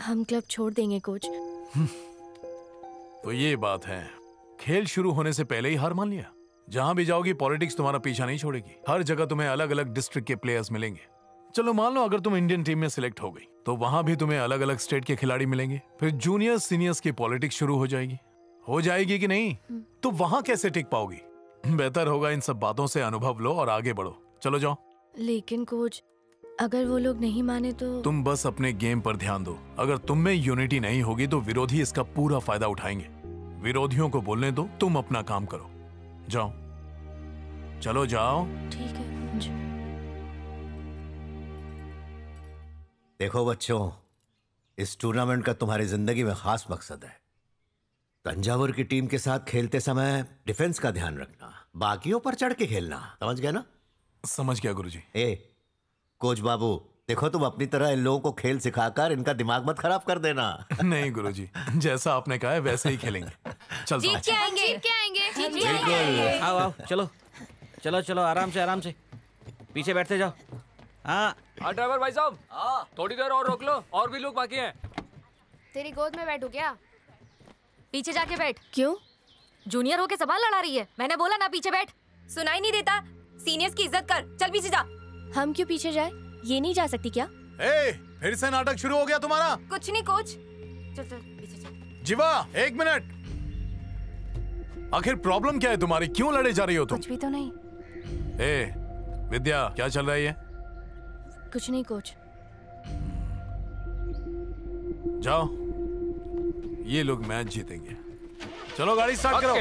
हम क्लब छोड़ देंगे कोच। तो ये बात है, खेल शुरू होने से पहले ही हार मान लिया। जहाँ भी जाओगी पॉलिटिक्स तुम्हारा पीछा नहीं छोड़ेगी। हर जगह तुम्हें अलग अलग डिस्ट्रिक्ट के प्लेयर्स मिलेंगे। चलो मान लो अगर तुम इंडियन टीम में सिलेक्ट हो गई, तो वहाँ भी तुम्हें अलग अलग स्टेट के खिलाड़ी मिलेंगे। फिर जूनियर सीनियर्स की पॉलिटिक्स शुरू हो जाएगी कि नहीं? तो वहाँ कैसे टिक पाओगी? बेहतर होगा इन सब बातों से अनुभव लो और आगे बढ़ो। चलो जाओ। लेकिन कोच अगर वो लोग नहीं माने तो? तुम बस अपने गेम पर ध्यान दो। अगर तुम में यूनिटी नहीं होगी तो विरोधी इसका पूरा फायदा उठाएंगे। विरोधियों को बोलने दो, तुम अपना काम करो। जाओ चलो जाओ। ठीक है। देखो बच्चों, इस टूर्नामेंट का तुम्हारी जिंदगी में खास मकसद है। तंजावुर की टीम के साथ खेलते समय डिफेंस का ध्यान रखना, बाकियों पर चढ़ के खेलना। समझ गया ना? समझ गया गुरुजी। ए कोच बाबू, देखो तुम अपनी तरह इन लोगों को खेल सिखाकर इनका दिमाग मत खराब कर देना। नहीं गुरुजी, जैसा आपने कहा है वैसे ही खेलेंगे। चलो जीत के आएंगे, जीत के आएंगे, जीत के आएंगे। आओ आओ, चलो चलो चलो, आराम से पीछे बैठते जाओ। हाँ ड्राइवर भाई साहब, थोड़ी देर और रोक लो, और भी लोग बाकी हैं। तेरी गोद में बैठू क्या? पीछे जाके बैठ। क्यों? जूनियर होके सवाल लड़ा रही है, मैंने बोला ना पीछे बैठ। सुनाई नहीं देता? सीनियर्स की इज्जत कर, चल पीछे जा। हम क्यों पीछे जाए? ये नहीं जा सकती क्या? ए, फिर से नाटक शुरू हो गया तुम्हारा। कुछ नहीं कोच, चल चल पीछे। जीवा, एक मिनट, आखिर प्रॉब्लम क्या है तुम्हारी? क्यों लड़े जा रही हो तुम? कुछ भी तो नहीं। ए, विद्या, क्या चल रहा है ये? कुछ नहीं कोच। जाओ, ये लोग मैच जीतेंगे। चलो गाड़ी स्टार्ट करो।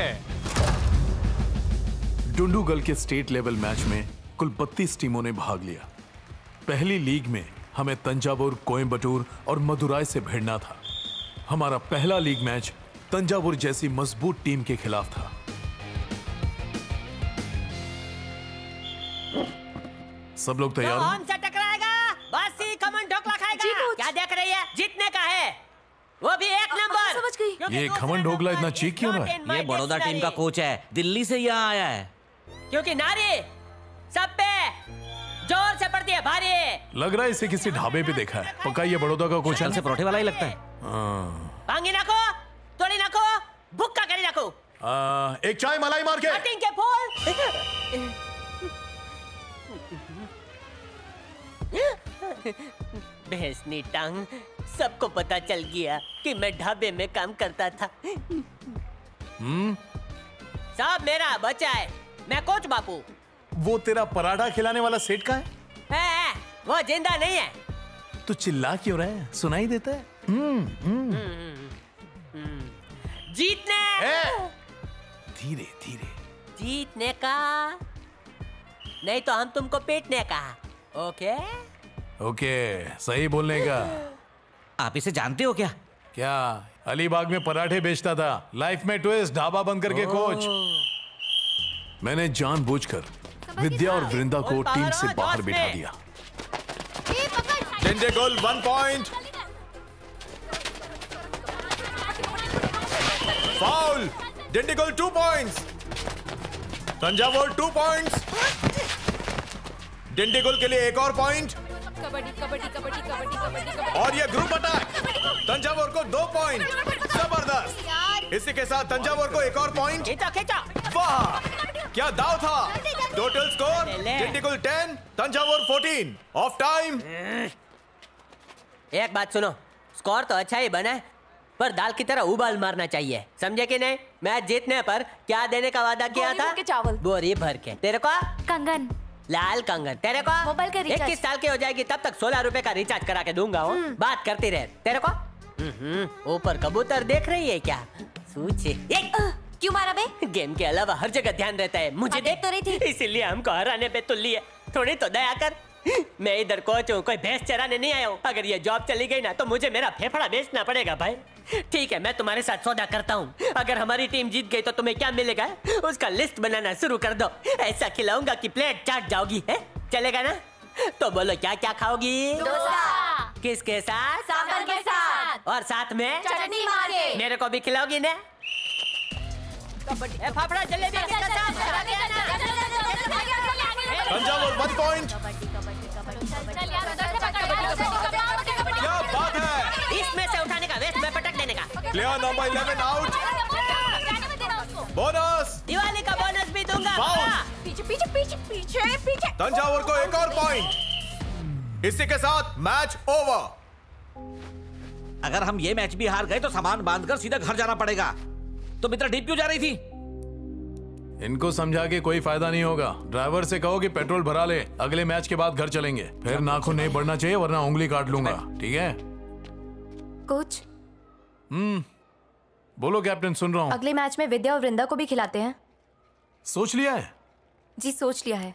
डुंडूगल के स्टेट लेवल मैच में कुल 32 टीमों ने भाग लिया। पहली लीग में हमें तंजावुर, कोयम्बटूर और मदुराई से भिड़ना था। हमारा पहला लीग मैच तंजावुर जैसी मजबूत टीम के खिलाफ था। सब लोग तैयार? तो हमसे टकराएगा, बस ही कमन ढोकला खाएगा। क्या देख रही है? जीतने का है, वो भी एक नंबर। समझ गई। ये खमन ढोकला इतना चीख क्यों रहा है? ये बड़ौदा टीम का कोच है, दिल्ली से यहाँ आया है। क्योंकि नारी सब पे जोर से पड़ती है, भारी। लग रहा है इसे किसी ढाबे पे देखा है। पक्का ये बड़ौदा का कोच है। परोठे वाला ही लगता है। आंगी नाको, तोड़ी नाको, भुक्का करी नाको। एक चाय मलाई मार के। कटिंग के फूल। भैंसनी टांग, सबको पता चल गया कि मैं ढाबे में काम करता था। सब मेरा बच्चा है, मैं कोच बापू। वो तेरा पराठा खिलाने वाला सेठ का है? वो जिंदा नहीं है। तू चिल्ला क्यों रहा है? सुनाई देता है। जीतने धीरे धीरे, जीतने का नहीं तो हम तुमको पीटने का। ओके ओके, सही बोलने का। आप इसे जानते हो क्या? क्या अलीबाग में पराठे बेचता था, लाइफ में ट्विस्ट, ढाबा बंद करके कोच। मैंने जानबूझकर विद्या और वृंदा को टीम से बाहर बिठा दिया। जिंदे गोल 1 point. Foul. Dindigul 2 points. Thanjavur 2 points. Dindigul के लिए 1 और पॉइंट। कबड्डी कबड्डी कबड्डी कबड्डी कबड्डी। और ये ग्रुप अटैक। तंजावुर को 2 पॉइंट। जबरदस्त। इसी के साथ तंजावुर को 1 और पॉइंट। वाह, क्या दाव था। Total score Dindigul 10, Thanjavur 14। Half time. एक बात सुनो, स्कोर तो अच्छा ही बना है, पर दाल की तरह उबाल मारना चाहिए, समझे कि नहीं? मैच जीतने पर क्या देने का वादा किया था? चावल बोरी भर के। तेरे को कंगन, लाल कंगन। तेरे को मोबाइल का रिचार्ज। 21 साल की हो जाएगी तब तक 16 रुपए का रिचार्ज करा के दूंगा। बात करती रहे। तेरे को ऊपर कबूतर देख रही है क्या? सूची क्यों मारा बे? गेम के अलावा हर जगह ध्यान रहता है। मुझे देख तो रही थी, इसीलिए हमको हराने पे तुली है। थोड़ी तो दया कर। मैं इधर कोच हूँ, कोई भैंस चराने नहीं आया हूँ। अगर ये जॉब चली गई ना तो मुझे मेरा फेफड़ा बेचना पड़ेगा भाई। ठीक है, मैं तुम्हारे साथ सौदा करता हूँ। अगर हमारी टीम जीत गई तो तुम्हें क्या मिलेगा उसका लिस्ट बनाना शुरू कर दो। ऐसा खिलाऊंगा कि प्लेट चाट जाओगी। है, चलेगा ना? तो बोलो क्या क्या खाओगी? किसके साथ? सांभर के साथ। और साथ में चटनी मांगे। मेरे को भी खिलाओगी ना? फाफड़ा जलेबी। तंजावुर 1 पॉइंट। क्या बात है। इसमें से उठाने का, वेस्ट में पटक देने का। Player number 11 out. Bonus, Diwali का बोनस भी दूंगा। पीछे पीछे पीछे पीछे पीछे। तंजावुर को 1 और पॉइंट। इसी के साथ मैच ओवर। अगर हम ये मैच भी हार गए तो सामान बांधकर सीधा घर जाना पड़ेगा। तो मित्र डीप क्यों जा रही थी? इनको समझा के कोई फायदा नहीं होगा। ड्राइवर से कहो कि पेट्रोल भरा ले, अगले मैच के बाद घर चलेंगे। फिर नाखून नहीं बढ़ना चाहिए वरना उंगली काट लूंगा। ठीक है कोच? बोलो कैप्टन, सुन रहा हूँ। अगले मैच में विद्या और वृंदा को भी खिलाते हैं। सोच लिया है? जी सोच लिया है।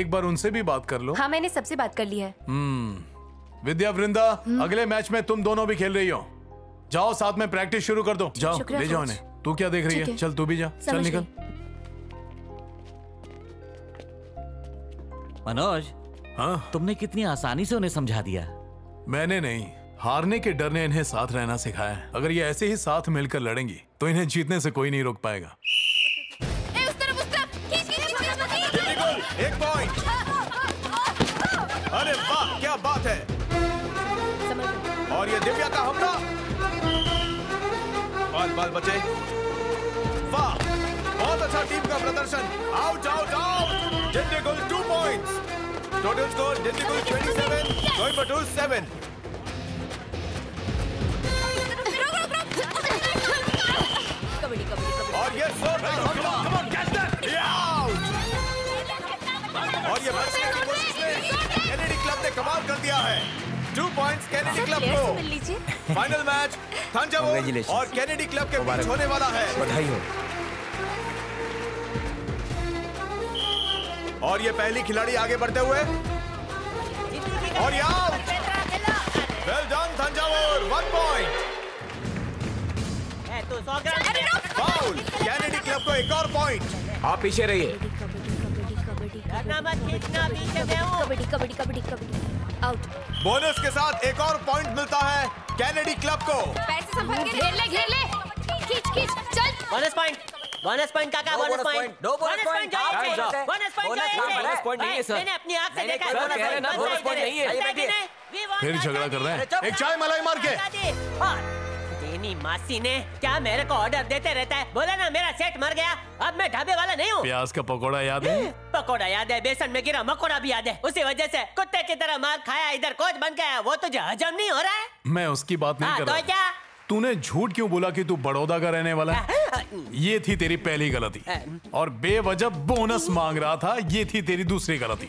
एक बार उनसे भी बात कर लो। हाँ, मैंने सबसे बात कर ली है। विद्या, वृंदा, अगले मैच में तुम दोनों भी खेल रही हो। जाओ साथ में प्रैक्टिस शुरू कर दो। जाओ, ले जाओ इन्हें। तू क्या देख रही है? चल तू भी जा। चल निकल। मनोज, हाँ, तुमने कितनी आसानी से उन्हें समझा दिया। मैंने नहीं, हारने के डर ने इन्हें साथ रहना सिखाया। अगर ये ऐसे ही साथ मिलकर लड़ेंगी तो इन्हें जीतने से कोई नहीं रोक पाएगा। अरे वाह, क्या बात है। और ये दिव्या का हमला। बाल बाल बचे। वाह, बहुत अच्छा टीम का प्रदर्शन। Out out out. Dindigul 2 points. Total score जिंदे गोल 27, कोयम्बटूर 7। दिया है। 2 पॉइंट्स कैनेडी क्लब को। फाइनल मैच थंजावुर और कैनेडी क्लब के बीच होने वाला है। बधाई हो। और ये पहली खिलाड़ी आगे बढ़ते हुए और यार well done Thanjavur 1 point. Foul Kennedy club को एक और पॉइंट। आप पीछे रहिए। कबड्डी कबड्डी कबड्डी कबड्डी आउट। बोनस के साथ एक और पॉइंट मिलता है कैनेडी क्लब को। घेर ले खींच खींच चल। बोनस पॉइंट काका बोनस पॉइंट। 2 बोनस पॉइंट नहीं है सर। मैंने अपनी आंख से देखा है बोनस पॉइंट नहीं है। फिर झगड़ा कर रहे हैं। एक चाय मलाई मार के। देनी मासी ने क्या मेरे को ऑर्डर देते रहता है। बोला ना मेरा सेट मर गया, अब मैं ढाबे वाला नहीं हूँ। प्याज का पकोड़ा याद है, पकोड़ा याद है, बेसन में गिरा मकोड़ा भी याद है। उसी वजह से कुत्ते की तरह मार खाया, इधर कोच बन गया। वो तुझे हजम नहीं हो रहा है। मैं उसकी बात नहीं कर रहा। तो क्या तूने झूठ क्यों बोला कि तू बड़ौदा का रहने वाला है? ये थी तेरी पहली गलती। और बेवजह बोनस मांग रहा था, ये थी तेरी दूसरी गलती।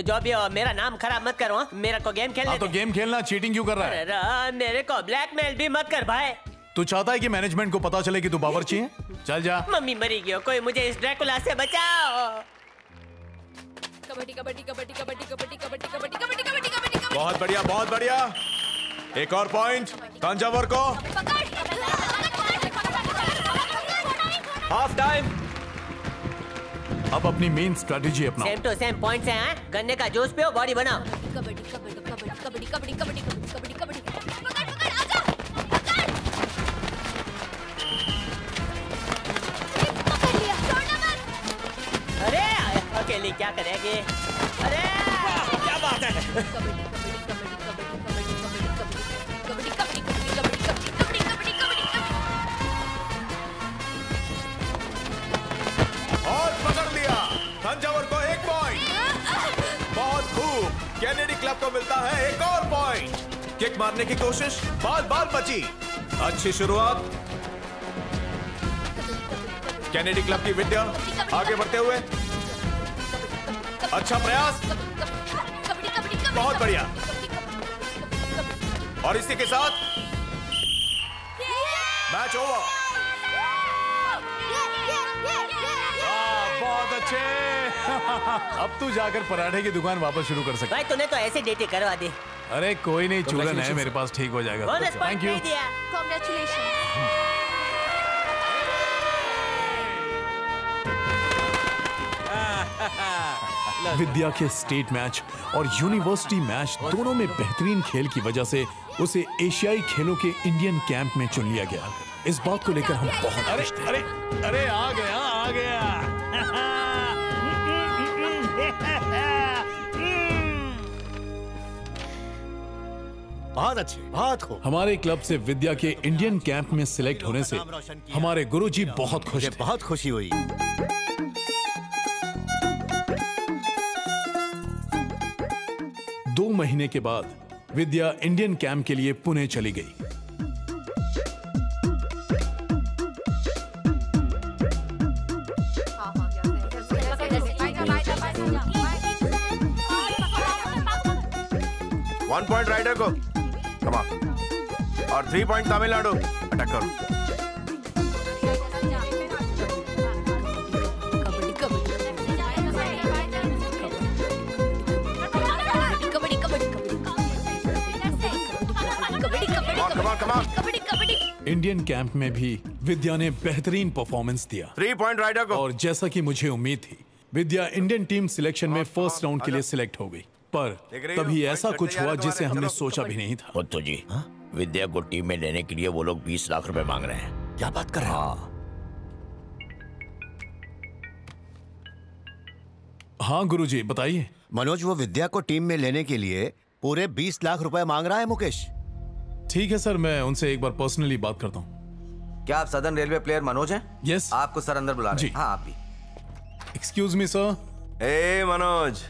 जो भी हो, मेरा नाम खराब मत करो। मेरे को गेम खेलने तो गेम खेलना। चीटिंग क्यों कर रहा है? मेरे को ब्लैकमेल भी मत कर भाई। तू चाहता है कि मैनेजमेंट को पता चले कि तू बावर्ची है? चल जा। मम्मी मरी गई हो, कोई मुझे इस ड्रैकुला से बचाओ। कबड्डी कबड्डी कबड्डी कबड्डी कबड्डी कबड्डी कबड्डी कबड्डी कबड्डी कबड्डी। बहुत बढ़िया बहुत बढ़िया। एक और पॉइंट तंजावुर को। Half time. अब अपनी मेन स्ट्रेटेजी अपनाओ। सेम टू सेम पॉइंट्स हैं। गन्ने का जूस पियो, बॉडी बनाओ। कबड्डी कबड्डी कबड्डी कबड्डी कबड्डी कबड्डी कबड्डी कबड्डी। पकड़ पकड़ आजा पकड़। पकड़ लिया। छोड़ना मत। अरे अकेली क्या करेगी? अरे क्या बात है। तंजावुर को 1 पॉइंट। बहुत खूब। कैनेडी क्लब को मिलता है एक और पॉइंट। किक मारने की कोशिश, बाल बाल बची। अच्छी शुरुआत कैनेडी क्लब की। विद्या आगे बढ़ते हुए अच्छा प्रयास। बहुत बढ़िया। और इसी के साथ मैच ओवर। बहुत अच्छे। अब तू जाकर पराठे की दुकान वापस शुरू कर सकता है। भाई तूने तो ऐसे डेटे करवा दी। अरे कोई नहीं, चूरन है मेरे पास, ठीक हो जाएगा। Thank you. कॉन्ग्रेचुलेशन। विद्या के स्टेट मैच और यूनिवर्सिटी मैच दोनों में बेहतरीन खेल की वजह से उसे एशियाई खेलों के इंडियन कैंप में चुन लिया गया। इस बात को लेकर हम बहुत खुश थे। अरे अरे आ गया आ गया। बहुत अच्छे बहुत खूब। हमारे क्लब से विद्या के इंडियन कैंप में सिलेक्ट होने से हमारे गुरुजी बहुत खुश थे। बहुत खुशी हुई। दो महीने के बाद विद्या इंडियन कैंप के लिए पुणे चली गई। पॉइंट राइडर को कमा और 3 पॉइंट तमिलनाडु। अटैक करो। इंडियन कैंप में भी विद्या ने बेहतरीन परफॉर्मेंस दिया। 3 पॉइंट राइडर को। और जैसा कि मुझे उम्मीद थी, विद्या इंडियन टीम सिलेक्शन में फर्स्ट राउंड के लिए सिलेक्ट हो गई। पर तभी ऐसा कुछ हुआ जिसे हमने सोचा भी नहीं था। तो जी विद्या को टीम में लेने के लिए वो लोग 20 लाख रुपए मांग रहे हैं। क्या बात कर रहे हैं? हाँ गुरुजी बताइए। मनोज वो विद्या को टीम में लेने के लिए पूरे 20 लाख रुपए मांग रहा है मुकेश। ठीक है सर, मैं उनसे एक बार पर्सनली बात करता हूँ। क्या आप सदर्न रेलवे प्लेयर मनोज हैं? यस। आपको सर अंदर बुला रहे हैं। हाँ आप भी। Excuse me sir. ए मनोज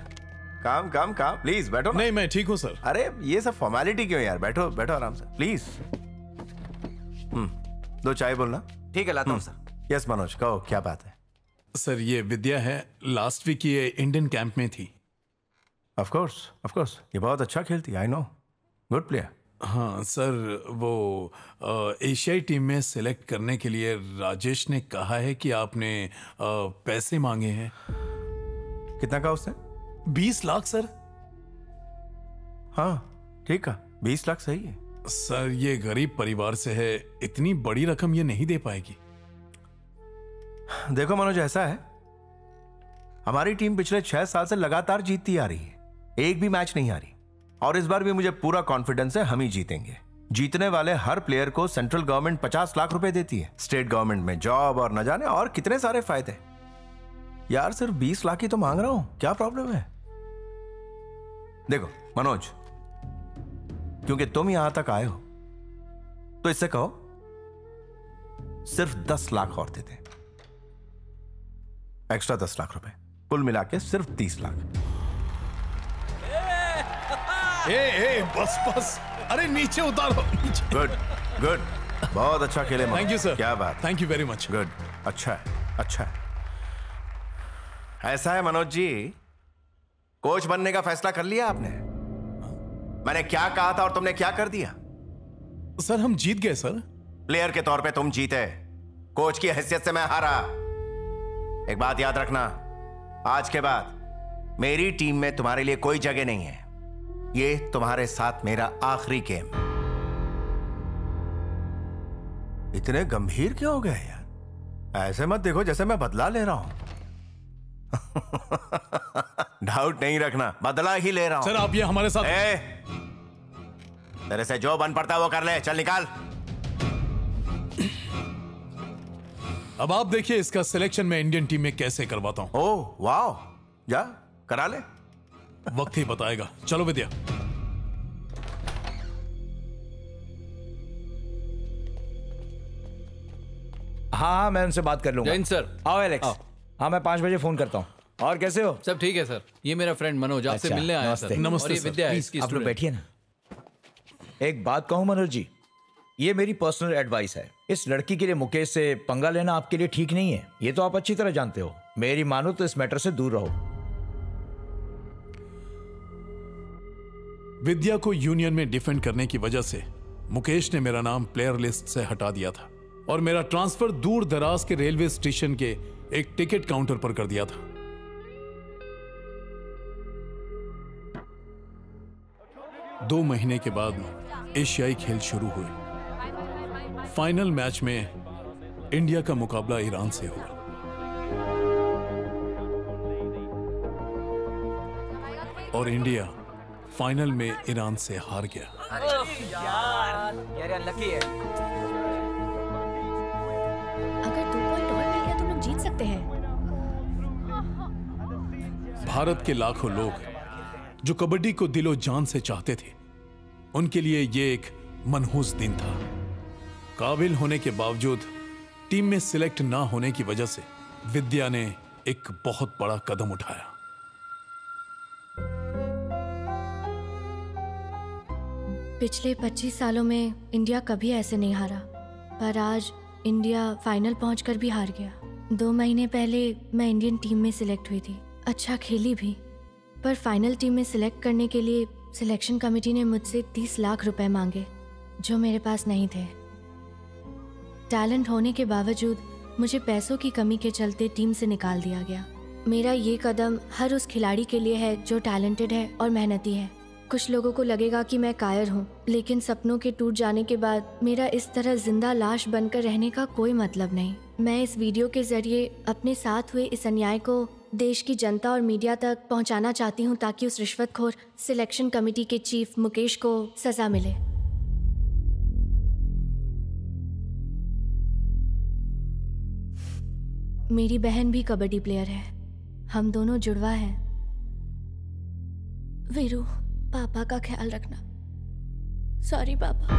काम काम काम प्लीज बैठो। नहीं मैं ठीक हूँ सर। अरे ये सब फॉर्मेलिटी क्यों यार, बैठो बैठो आराम से प्लीज। 2 चाय बोलना। ठीक है लाता हूँ सर। यस मनोज कहो क्या बात है। सर ये विद्या है, लास्ट वीक ये इंडियन कैंप में थी। ऑफ कोर्स ये बहुत अच्छा खेलती है, आई नो, गुड प्लेयर। हाँ सर, वो एशियाई टीम में सेलेक्ट करने के लिए राजेश ने कहा है कि आपने पैसे मांगे हैं। कितना कहा उसने? 20 लाख सर। हाँ ठीक है, 20 लाख सही है सर। ये गरीब परिवार से है, इतनी बड़ी रकम ये नहीं दे पाएगी। देखो मनोज, ऐसा है हमारी टीम पिछले 6 साल से लगातार जीतती आ रही है, एक भी मैच नहीं आ रही, और इस बार भी मुझे पूरा कॉन्फिडेंस है हम ही जीतेंगे। जीतने वाले हर प्लेयर को सेंट्रल गवर्नमेंट 50 लाख रुपए देती है, स्टेट गवर्नमेंट में जॉब और न जाने और कितने सारे फायदे। यार सिर्फ 20 लाख ही तो मांग रहा हूं, क्या प्रॉब्लम है? देखो मनोज, क्योंकि तुम यहां तक आए हो तो इससे कहो सिर्फ 10 लाख और देते, एक्स्ट्रा 10 लाख रुपए, कुल मिला के सिर्फ 30 लाख। ए, ए, बस बस, अरे नीचे उतारो। गुड गुड, बहुत अच्छा खेले। थैंक यू सर, क्या बात, thank you very much. Good, अच्छा है, अच्छा है। ऐसा है मनोज जी, कोच बनने का फैसला कर लिया आपने? मैंने क्या कहा था और तुमने क्या कर दिया? सर हम जीत गए सर। प्लेयर के तौर पे तुम जीते, कोच की हैसियत से मैं हारा। एक बात याद रखना, आज के बाद मेरी टीम में तुम्हारे लिए कोई जगह नहीं है। ये तुम्हारे साथ मेरा आखिरी गेम। इतने गंभीर क्यों हो गए यार? ऐसे मत देखो जैसे मैं बदला ले रहा हूं। डाउट नहीं रखना, बदला ही ले रहा हूं सर। आप ये हमारे साथ तेरे से जो बन पड़ता है वो कर ले, चल निकाल। अब आप देखिए इसका सिलेक्शन मैं इंडियन टीम में कैसे करवाता हूं। ओ वाओ, जा करा ले, वक्त ही बताएगा। चलो विद्या। हाँ मैं उनसे बात कर लूंगा। जैन सर आओ। एलेक्स आओ। हाँ मैं 5 बजे फोन करता हूँ। और कैसे हो? सब ठीक है सर। ये मेरा फ्रेंड मनोज आपसे मिलने आया सर। नमस्ते सर। विद्या आप लोग बैठिए ना। एक बात कहूँ मनोज जी, ये मेरी पर्सनल एडवाइस है, इस लड़की के लिए मुकेश से पंगा लेना आपके लिए ठीक नहीं है, ये तो आप अच्छी तरह जानते हो। मेरी मानो तो इस मैटर से दूर रहो। विद्या को यूनियन में डिफेंड करने की वजह से मुकेश ने मेरा नाम प्लेयर लिस्ट से हटा दिया था और मेरा ट्रांसफर दूर दराज के रेलवे स्टेशन के एक टिकट काउंटर पर कर दिया था। दो महीने के बाद एशियाई खेल शुरू हुए। फाइनल मैच में इंडिया का मुकाबला ईरान से हुआ। और इंडिया फाइनल में ईरान से हार गया। यार लकी है। अगर 2 पॉइंट और मिल गया तो लोग जीत सकते हैं। भारत के लाखों लोग जो कबड्डी को दिलो जान से चाहते थे, उनके लिए ये एक मनहूस दिन था। काबिल होने के बावजूद टीम में सिलेक्ट ना होने की वजह से विद्या ने एक बहुत बड़ा कदम उठाया। पिछले 25 सालों में इंडिया कभी ऐसे नहीं हारा, पर आज इंडिया फाइनल पहुंचकर भी हार गया। 2 महीने पहले मैं इंडियन टीम में सिलेक्ट हुई थी, अच्छा खेली भी, पर फाइनल टीम में सिलेक्ट करने के लिए सिलेक्शन कमेटी ने मुझसे 30 लाख रुपए मांगे जो मेरे पास नहीं थे। टैलेंट होने के बावजूद मुझे पैसों की कमी के चलते टीम से निकाल दिया गया। मेरा ये कदम हर उस खिलाड़ी के लिए है जो टैलेंटेड है और मेहनती है। कुछ लोगों को लगेगा कि मैं कायर हूँ, लेकिन सपनों के टूट जाने के बाद मेरा इस तरह जिंदा लाश बनकर रहने का कोई मतलब नहीं। मैं इस वीडियो के जरिए अपने साथ हुए इस अन्याय को देश की जनता और मीडिया तक पहुँचाना चाहती हूँ, ताकि उस रिश्वतखोर सिलेक्शन कमेटी के चीफ मुकेश को सजा मिले। मेरी बहन भी कबड्डी प्लेयर है, हम दोनों जुड़वा हैं। वीरू, पापा का ख्याल रखना। सॉरी पापा।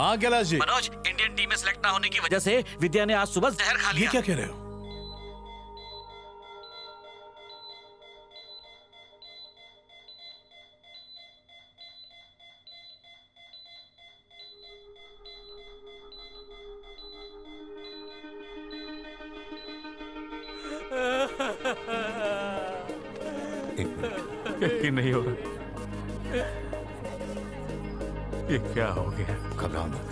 हाँ कैलाश जी, मनोज इंडियन टीम में सिलेक्ट ना होने की वजह से विद्या ने आज सुबह जहर खा लिया। ये क्या कह रहे हो? यकीन नहीं हो रहा, ये क्या हो गया? घबराओ मत।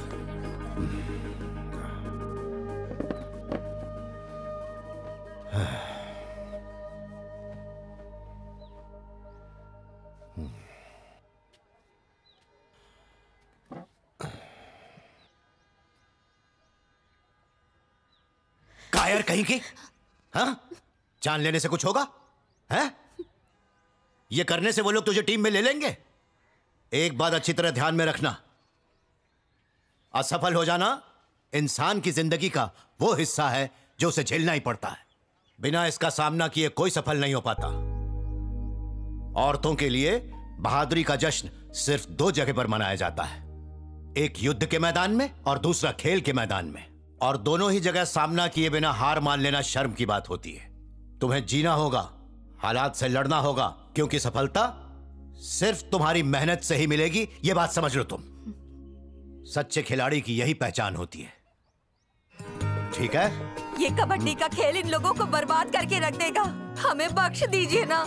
कायर कहीं की? हाँ, जान लेने से कुछ होगा? हैं? ये करने से वो लोग तुझे टीम में ले लेंगे। एक बात अच्छी तरह ध्यान में रखना, असफल हो जाना इंसान की जिंदगी का वो हिस्सा है जो उसे झेलना ही पड़ता है। बिना इसका सामना किए कोई सफल नहीं हो पाता। औरतों के लिए बहादुरी का जश्न सिर्फ दो जगह पर मनाया जाता है, एक युद्ध के मैदान में और दूसरा खेल के मैदान में, और दोनों ही जगह सामना किए बिना हार मान लेना शर्म की बात होती है। तुम्हें जीना होगा, हालात से लड़ना होगा, क्योंकि सफलता सिर्फ तुम्हारी मेहनत से ही मिलेगी, यह बात समझ लो। तुम सच्चे खिलाड़ी की यही पहचान होती है, ठीक है? ये कबड्डी का खेल इन लोगों को बर्बाद करके रख देगा, हमें बख्श दीजिए ना।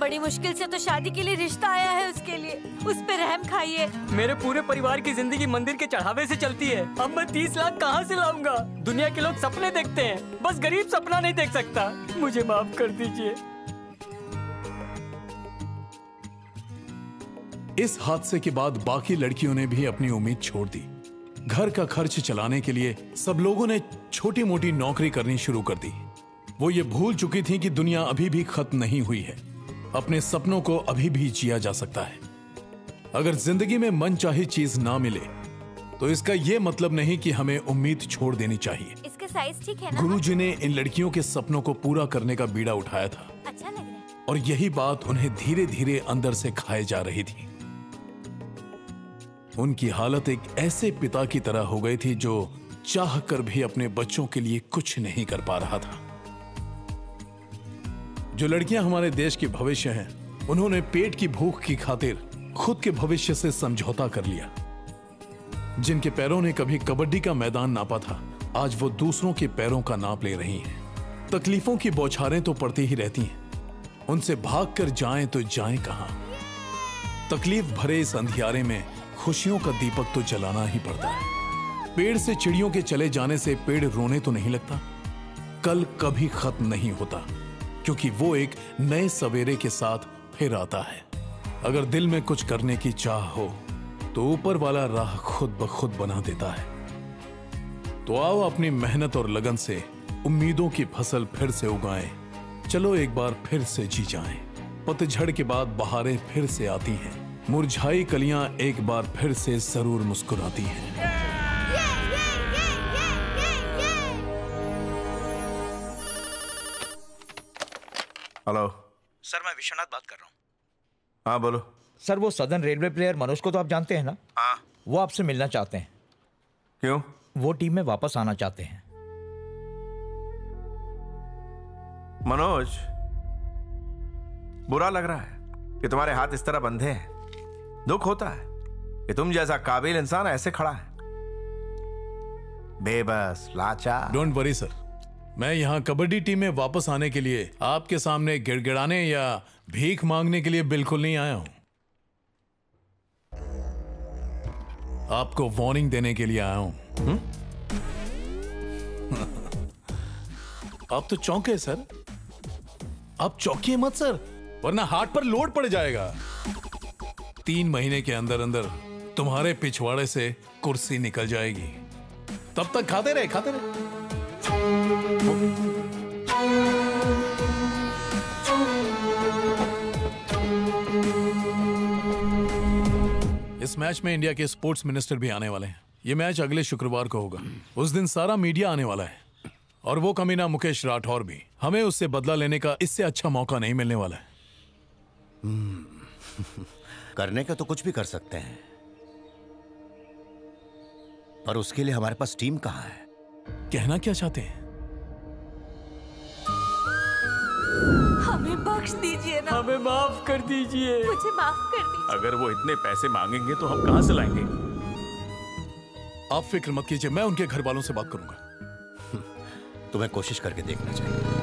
बड़ी मुश्किल से तो शादी के लिए रिश्ता आया है, उसके लिए उस पर रहम खाइए। मेरे पूरे परिवार की जिंदगी मंदिर के चढ़ावे से चलती है, अब मैं 30 लाख कहाँ से लाऊंगा? दुनिया के लोग सपने देखते हैं, बस गरीब सपना नहीं देख सकता। मुझे माफ कर दीजिए। इस हादसे के बाद बाकी लड़कियों ने भी अपनी उम्मीद छोड़ दी। घर का खर्च चलाने के लिए सब लोगों ने छोटी मोटी नौकरी करनी शुरू कर दी। वो ये भूल चुकी थी कि दुनिया अभी भी खत्म नहीं हुई है, अपने सपनों को अभी भी जिया जा सकता है। अगर जिंदगी में मनचाही चीज ना मिले तो इसका ये मतलब नहीं कि हमें उम्मीद छोड़ देनी चाहिए। इसका साइज ठीक है ना? गुरुजी ने इन लड़कियों के सपनों को पूरा करने का बीड़ा उठाया था। अच्छा लग रहा है। और यही बात उन्हें धीरे धीरे अंदर से खाए जा रही थी। उनकी हालत एक ऐसे पिता की तरह हो गई थी जो चाह कर भी अपने बच्चों के लिए कुछ नहीं कर पा रहा था। जो लड़कियां हमारे देश के भविष्य हैं, उन्होंने पेट की भूख की खातिर खुद के भविष्य से समझौता कर लिया। जिनके पैरों ने कभी कबड्डी का मैदान नापा था, आज वो दूसरों के पैरों का नाप ले रही हैं। तकलीफों की बौछारें तो पड़ती ही रहती हैं, उनसे भाग कर जाएं तो जाएं कहाँ? तकलीफ भरे इस अंधियारे में खुशियों का दीपक तो जलाना ही पड़ता है। पेड़ से चिड़ियों के चले जाने से पेड़ रोने तो नहीं लगता। कल कभी खत्म नहीं होता, क्योंकि वो एक नए सवेरे के साथ फिर आता है। अगर दिल में कुछ करने की चाह हो तो ऊपर वाला राह खुद ब खुद बना देता है। तो आओ अपनी मेहनत और लगन से उम्मीदों की फसल फिर से उगाएं। चलो एक बार फिर से जी जाएं। पतझड़ के बाद बहारें फिर से आती हैं, मुरझाई कलियां एक बार फिर से जरूर मुस्कुराती हैं। हेलो सर, मैं विश्वनाथ बात कर रहा हूँ। हाँ बोलो सर, वो सदर्न रेलवे प्लेयर मनोज को तो आप जानते हैं ना? हाँ। वो आपसे मिलना चाहते हैं। क्यों? वो टीम में वापस आना चाहते हैं। मनोज, बुरा लग रहा है कि तुम्हारे हाथ इस तरह बंधे हैं। दुख होता है कि तुम जैसा काबिल इंसान ऐसे खड़ा है, बेबस, लाचार। डोंट वरी सर, मैं यहाँ कबड्डी टीम में वापस आने के लिए आपके सामने गिड़गिड़ाने या भीख मांगने के लिए बिल्कुल नहीं आया हूँ। आपको वार्निंग देने के लिए आया हूँ। आप तो चौंके सर, आप चौंकिए मत सर, वरना हाथ पर लोड पड़ जाएगा। 3 महीने के अंदर अंदर तुम्हारे पिछवाड़े से कुर्सी निकल जाएगी। तब तक खाते रहे खाते रहे। इस मैच में इंडिया के स्पोर्ट्स मिनिस्टर भी आने वाले हैं। ये मैच अगले शुक्रवार को होगा। उस दिन सारा मीडिया आने वाला है, और वो कमीना मुकेश राठौर भी। हमें उससे बदला लेने का इससे अच्छा मौका नहीं मिलने वाला है। करने का तो कुछ भी कर सकते हैं, पर उसके लिए हमारे पास टीम कहाँ है? कहना क्या चाहते हैं? हमें बख्श दीजिए ना। हमें माफ कर दीजिए। मुझे माफ कर दीजिए। अगर वो इतने पैसे मांगेंगे तो हम कहाँ से लाएंगे? आप फिक्र मत कीजिए, मैं उनके घर वालों से बात करूंगा। तुम्हें कोशिश करके देखना चाहिए।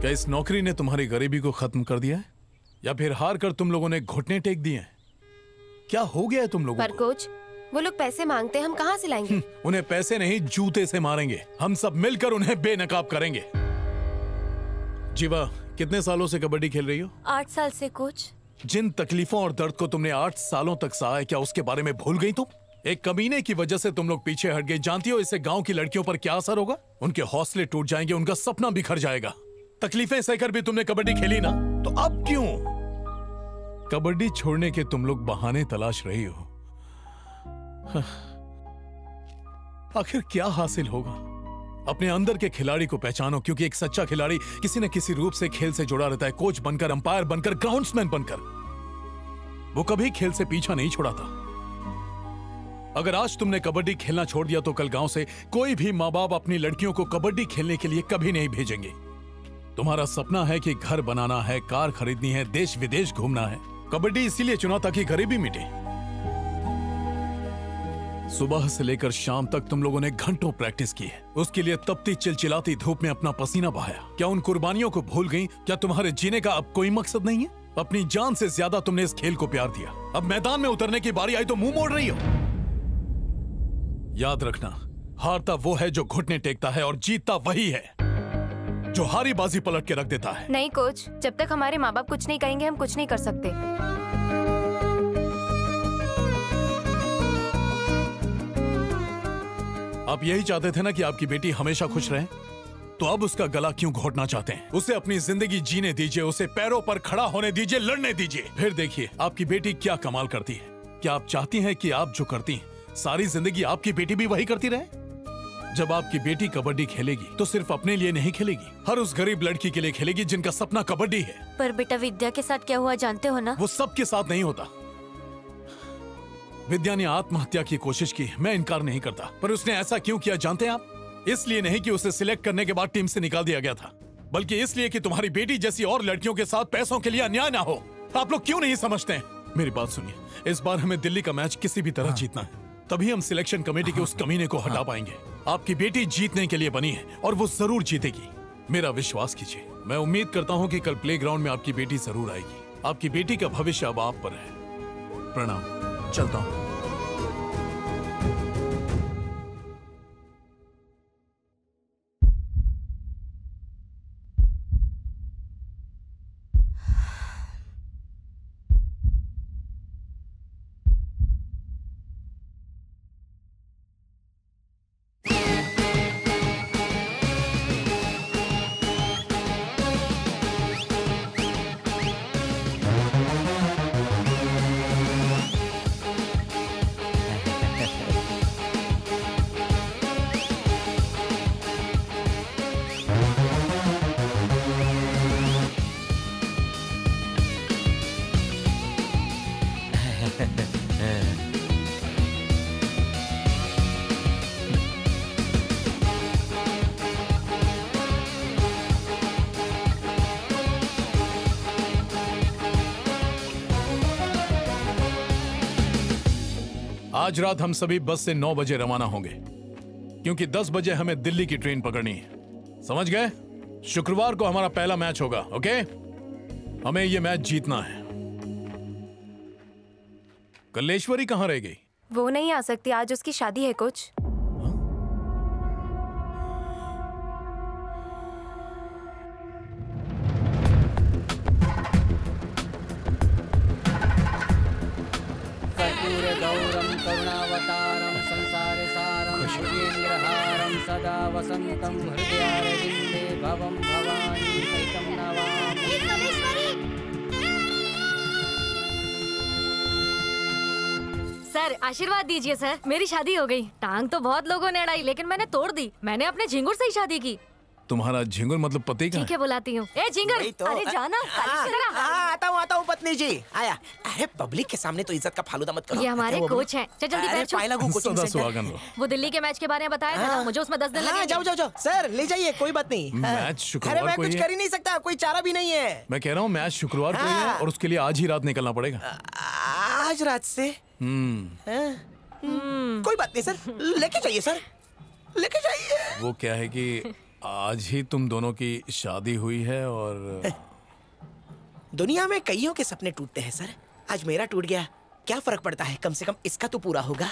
क्या इस नौकरी ने तुम्हारी गरीबी को खत्म कर दिया है या फिर हार कर तुम लोगों ने घुटने टेक दिए हैं? क्या हो गया है तुम लोगों को? पर कोच, वो लोग पैसे मांगते हैं, हम कहां से लाएंगे? उन्हें पैसे नहीं जूते से मारेंगे। हम सब मिलकर उन्हें बेनकाब करेंगे। जीवा, कितने सालों से कबड्डी खेल रही हो? 8 साल से कोच। जिन तकलीफों और दर्द को तुमने 8 सालों तक सहा है, क्या उसके बारे में भूल गई तुम? एक कमीने की वजह से तुम लोग पीछे हट गए। जानती हो इससे गाँव की लड़कियों पर क्या असर होगा? उनके हौसले टूट जाएंगे, उनका सपना बिखर जाएगा। तकलीफें सहकर भी तुमने कबड्डी खेली ना, तो अब क्यों? कबड्डी छोड़ने के तुम लोग बहाने तलाश रही हो। आखिर क्या हासिल होगा? अपने अंदर के खिलाड़ी को पहचानो, क्योंकि एक सच्चा खिलाड़ी किसी न किसी रूप से खेल से जुड़ा रहता है। कोच बनकर, अंपायर बनकर, ग्राउंड्समैन बनकर, वो कभी खेल से पीछा नहीं छुड़ाता। अगर आज तुमने कबड्डी खेलना छोड़ दिया तो कल गांव से कोई भी माँ बाप अपनी लड़कियों को कबड्डी खेलने के लिए कभी नहीं भेजेंगे। तुम्हारा सपना है कि घर बनाना है, कार खरीदनी है, देश विदेश घूमना है। कबड्डी इसीलिए चुना ताकि गरीबी मिटे। सुबह से लेकर शाम तक तुम लोगों ने घंटों प्रैक्टिस की है, उसके लिए तपती चिलचिलाती धूप में अपना पसीना बहाया। क्या उन कुर्बानियों को भूल गई? क्या तुम्हारे जीने का अब कोई मकसद नहीं है? अपनी जान से ज्यादा तुमने इस खेल को प्यार दिया। अब मैदान में उतरने की बारी आई तो मुंह मोड़ रही हो। याद रखना, हारता वो है जो घुटने टेकता है और जीतता वही है जो हारी बाजी पलट के रख देता है। नहीं कोच, जब तक हमारे माँ बाप कुछ नहीं कहेंगे हम कुछ नहीं कर सकते। आप यही चाहते थे ना कि आपकी बेटी हमेशा खुश रहे, तो अब उसका गला क्यों घोटना चाहते हैं? उसे अपनी जिंदगी जीने दीजिए, उसे पैरों पर खड़ा होने दीजिए, लड़ने दीजिए, फिर देखिए आपकी बेटी क्या कमाल करती है। क्या आप चाहती है कि आप जो करती हैं सारी जिंदगी आपकी बेटी भी वही करती रहे? जब आपकी बेटी कबड्डी खेलेगी तो सिर्फ अपने लिए नहीं खेलेगी, हर उस गरीब लड़की के लिए खेलेगी जिनका सपना कबड्डी है। पर बेटा, विद्या के साथ क्या हुआ जानते हो ना? वो सबके साथ नहीं होता। विद्या ने आत्महत्या की कोशिश की, मैं इनकार नहीं करता, पर उसने ऐसा क्यों किया जानते हैं आप? इसलिए नहीं कि उसे सिलेक्ट करने के बाद टीम से निकाल दिया गया था, बल्कि इसलिए कि तुम्हारी बेटी जैसी और लड़कियों के साथ पैसों के लिए अन्याय ना हो। आप लोग क्यों नहीं समझते? मेरी बात सुनिए, इस बार हमें दिल्ली का मैच किसी भी तरह जीतना है, तभी हम सिलेक्शन कमेटी के उस कमीने को हटा पाएंगे। आपकी बेटी जीतने के लिए बनी है और वो जरूर जीतेगी, मेरा विश्वास कीजिए। मैं उम्मीद करता हूँ कि कल प्लेग्राउंड में आपकी बेटी जरूर आएगी। आपकी बेटी का भविष्य अब आप पर है। प्रणाम, चलता हूँ। आज रात हम सभी बस से 9 बजे रवाना होंगे, क्योंकि 10 बजे हमें दिल्ली की ट्रेन पकड़नी है। समझ गए? शुक्रवार को हमारा पहला मैच होगा। ओके, हमें ये मैच जीतना है। कलेश्वरी कहाँ रह गई? वो नहीं आ सकती, आज उसकी शादी है कोच। करुणावतारं संसारे सारं सुरेन्द्रहारं सदा वसन्तं हृदयारविन्दे भवं भवानी सहितं नमामि। सर आशीर्वाद दीजिए सर, मेरी शादी हो गई। टांग तो बहुत लोगों ने अड़ाई लेकिन मैंने तोड़ दी। मैंने अपने झिंगुर से ही शादी की। तुम्हारा झिंगुर मतलब पति का? ठीक है बुलाती हूँ। ए झिंगुर तो, अरे जाना। आता हूँ पत्नी जी, आया। अरे पब्लिक के सामने तो इज्जत का फालूदा मत करो। ये हमारे कोच हैं। चल जल्दी बैठ जाओ। वो दिल्ली के मैच के बारे में बताया था मुझे, उसमें 10 दिन लगे। जाओ जाओ जाओ सर, ले जाइए, कोई बात नहीं। मैच शुक्रवार को है। मैं कुछ कर ही नहीं सकता, कोई चारा भी नहीं है। मैं कह रहा हूँ मैच शुक्रवार को है और उसके लिए आज ही रात निकलना पड़ेगा। आज रात से? कोई बात नहीं सर, लेके जाइए सर, लेके जाइए। वो क्या है कि आज ही तुम दोनों की शादी हुई है और दुनिया में कईयों के सपने टूटते हैं सर, आज मेरा टूट गया। क्या फर्क पड़ता है, कम से कम इसका तो पूरा होगा।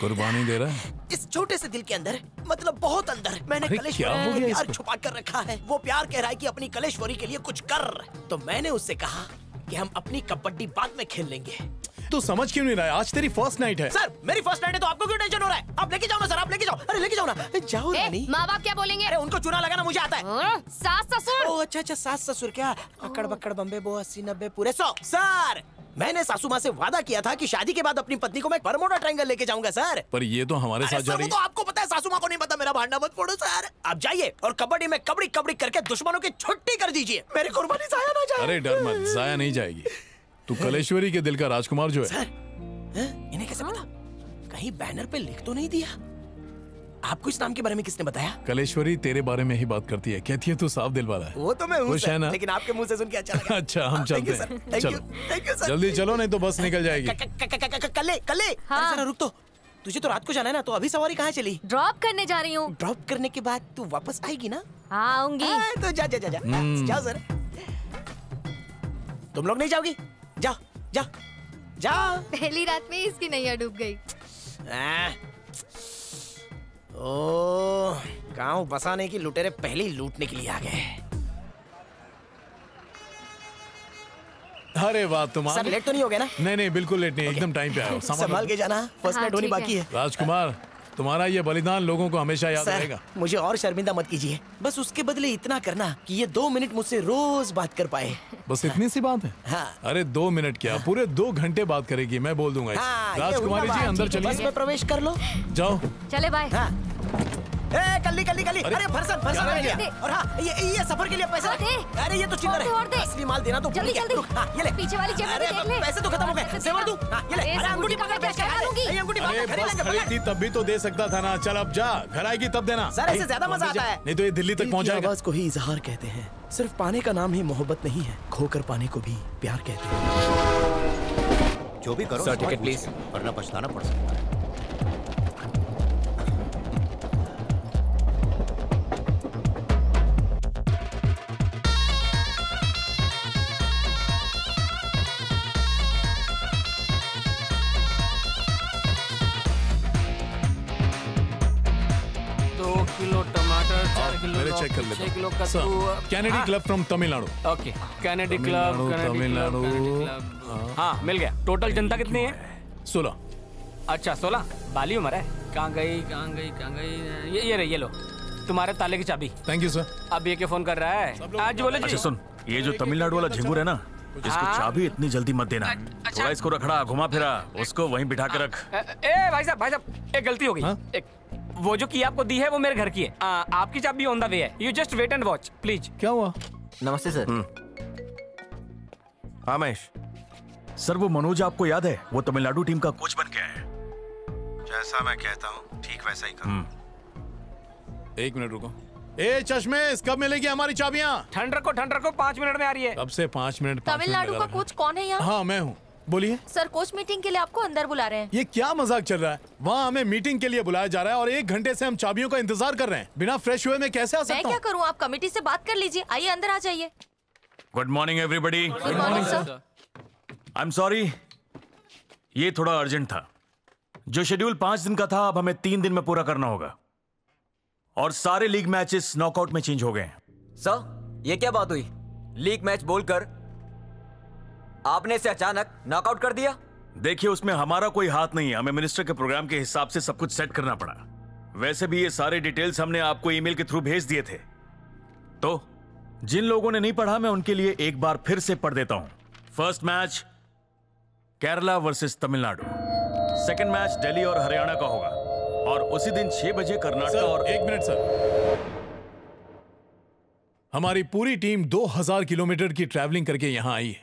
कुर्बानी दे रहा है इस छोटे से दिल के अंदर, मतलब बहुत अंदर। मैंने कलेश्वरी को प्यार छुपा कर रखा है। वो प्यार कह रहा है कि अपनी कलेश्वरी के लिए कुछ कर, तो मैंने उससे कहा कि हम अपनी कबड्डी बाद में खेल लेंगे। तू समझ क्यों नहीं रहा है? आज तेरी फर्स्ट नाइट है। सर मेरी फर्स्ट नाइट है तो आपको क्यों टेंशन हो रहा है? आप लेके जाओ ना सर, आप लेके जाओ। अरे लेके जाओ ना, जाओ रानी। माँ बाप क्या बोलेंगे? अरे उनको चूना लगाना मुझे आता है। सास ससुर? ओह अच्छा अच्छा, सास ससुर क्या? अकड़ बकड़ बम्बे बो 80-90 पूरे 100। सर मैंने सासू माँ से वादा किया था कि शादी के बाद अपनी पत्नी को मैं बरमोडा ट्रायंगल लेके जाऊंगा सर, पर ये तो हमारे साथ जा रही है। तो आपको पता है, सासू माँ को नहीं पता। मेरा भांडा मत फोड़ो सर, आप जाइए और कबड्डी में कबड्डी कबड्डी करके दुश्मनों की छुट्टी कर दीजिए। मेरी कुर्बानी जाया ना जाए। अरे डर मत, जाया नहीं जाएगी। तू कलेश्वरी के दिल का राजकुमार जो है सर, इन्हें कैसे पता? कहीं बैनर पे लिख तो नहीं दिया? आपको इस नाम के बारे में किसने बताया? कलेश्वरी तेरे बारे में ही बात करती है, कहती है तू साफ दिल वाला है। वो तो मैं हूँ सर, लेकिन आपके मुंह से सुन के अच्छा लगा। अच्छा हम चलते हैं, चलो जल्दी चलो नहीं तो बस निकल जाएगी। कले कले रुक, तो तुझे तो रात को जाना है ना, तो अभी सवारी कहाँ चली? ड्रॉप करने जा रही हूँ। ड्रॉप करने के बाद तू वापस आएगी ना? आऊंगी। तो जा जा जा जाओ सर। तुम लोग नहीं जाओगी? जा जा जा। पहली रात में इसकी नैया डूब गई। ओ गांव बसाने की लुटेरे पहले लूटने के लिए आ गए। अरे वाह तुम सर, लेट तो नहीं हो गए ना? नहीं नहीं बिल्कुल लेट नहीं, एकदम टाइम पे आए हो। संभाल के जाना, फर्स्ट नाइट होनी बाकी है। राजकुमार तुम्हारा ये बलिदान लोगों को हमेशा याद रहेगा। मुझे और शर्मिंदा मत कीजिए, बस उसके बदले इतना करना कि ये 2 मिनट मुझसे रोज बात कर पाए। बस इतनी सी बात है? हाँ। अरे 2 मिनट क्या, पूरे 2 घंटे बात करेगी, मैं बोल दूंगा। हाँ, राजकुमारी जी अंदर चलिए। बस में प्रवेश कर लो, जाओ चले बाय। हाँ। कल्ली कल्ली कल्ली, अरे फरसन फरसन ले लिया। और हाँ ये सफर के लिए पैसे। अरे ये तो चिल्लर है, असली माल देना तो भूल गया। ये ले पीछे वाली जेब में देख ले, पैसे तो खत्म हो गए। सेवर दूं? ये ले, अरे अंगूठी पकड़ के खा लूंगी। ये अंगूठी पकड़ के खरीद लेंगे, तब भी तो दे सकता था ना। चल अब जा, घर आएगी तब देना। सर इससे ज्यादा मजा आता है, नहीं तो ये दिल्ली तक पहुंच जाएगा। आवाज को ही इजहार कहते हैं, सिर्फ पाने का नाम ही मोहब्बत नहीं है, खोकर पाने को भी प्यार कहते हैं। जो भी करो सर्टिफिकेट प्लीज, वरना पछताना पड़ सकता है। चेक कर लेता हूँ। Kennedy club from Tamil Nadu. Okay Kennedy club Tamil Nadu. हाँ मिल गया। टोटल जनता कितनी है? 16। अच्छा 16, बाली उम्र है। कहाँ गई कहाँ गई कहाँ गई? ये रही, ये लो तुम्हारे ताले की चाबी। Thank you sir. अब ये क्या फोन कर रहा है आज? बोले अच्छा सुन, ये जो तमिलनाडु वाला झिंगुर है ना, इसको चाबी इतनी जल्दी मत देना। थोड़ा इसको रखड़ा घुमा फिरा, उसको वहीं बिठा के रख। ए भाई साहब एक गलती हो गई, वो जो की आपको दी है वो मेरे घर की है। आपकी चाबी ऑन द वे है, you just wait and watch please. क्या हुआ? नमस्ते सर। हाँ महेश सर, वो मनोज आपको याद है, वो तमिलनाडु टीम का कोच बन गया है। जैसा मैं कहता हूँ ठीक वैसा ही करो। 1 मिनट रुको। ए चश्मे कब मिलेगी हमारी चाबियाँ? ठंड रखो, 5 मिनट में आ रही है। अब से 5 मिनट। तमिलनाडु का कोच कौन है यहाँ? हाँ मैं हूँ, बोलिए। सर कोच मीटिंग के लिए आपको अंदर बुला रहे हैं। ये क्या मजाक चल रहा है? वहाँ हमें मीटिंग के लिए बुलाया जा रहा है और 1 घंटे से हम चाबियों का इंतजार कर रहे हैं। बिना फ्रेश हुए मैं कैसे आ सकता हूँ? मैं क्या करूँ? आप कमेटी से बात कर लीजिए, आइए अंदर आ जाइए। Good morning everybody. Good morning sir. I am sorry, ये थोड़ा अर्जेंट था। जो शेड्यूल 5 दिन का था अब हमें 3 दिन में पूरा करना होगा और सारे लीग मैचेस नॉकआउट में चेंज हो गए। सर ये क्या बात हुई? लीग मैच बोलकर आपने इसे अचानक नॉकआउट कर दिया? देखिए उसमें हमारा कोई हाथ नहीं है, हमें मिनिस्टर के प्रोग्राम के हिसाब से सब कुछ सेट करना पड़ा। वैसे भी ये सारे डिटेल्स हमने आपको ईमेल के थ्रू भेज दिए थे, तो जिन लोगों ने नहीं पढ़ा मैं उनके लिए एक बार फिर से पढ़ देता हूं। First match Kerala versus Tamil Nadu. Second match Delhi और हरियाणा का होगा और उसी दिन 6 बजे कर्नाटक। और एक मिनट सर, हमारी पूरी टीम 2000 किलोमीटर की ट्रैवलिंग करके यहाँ आई है।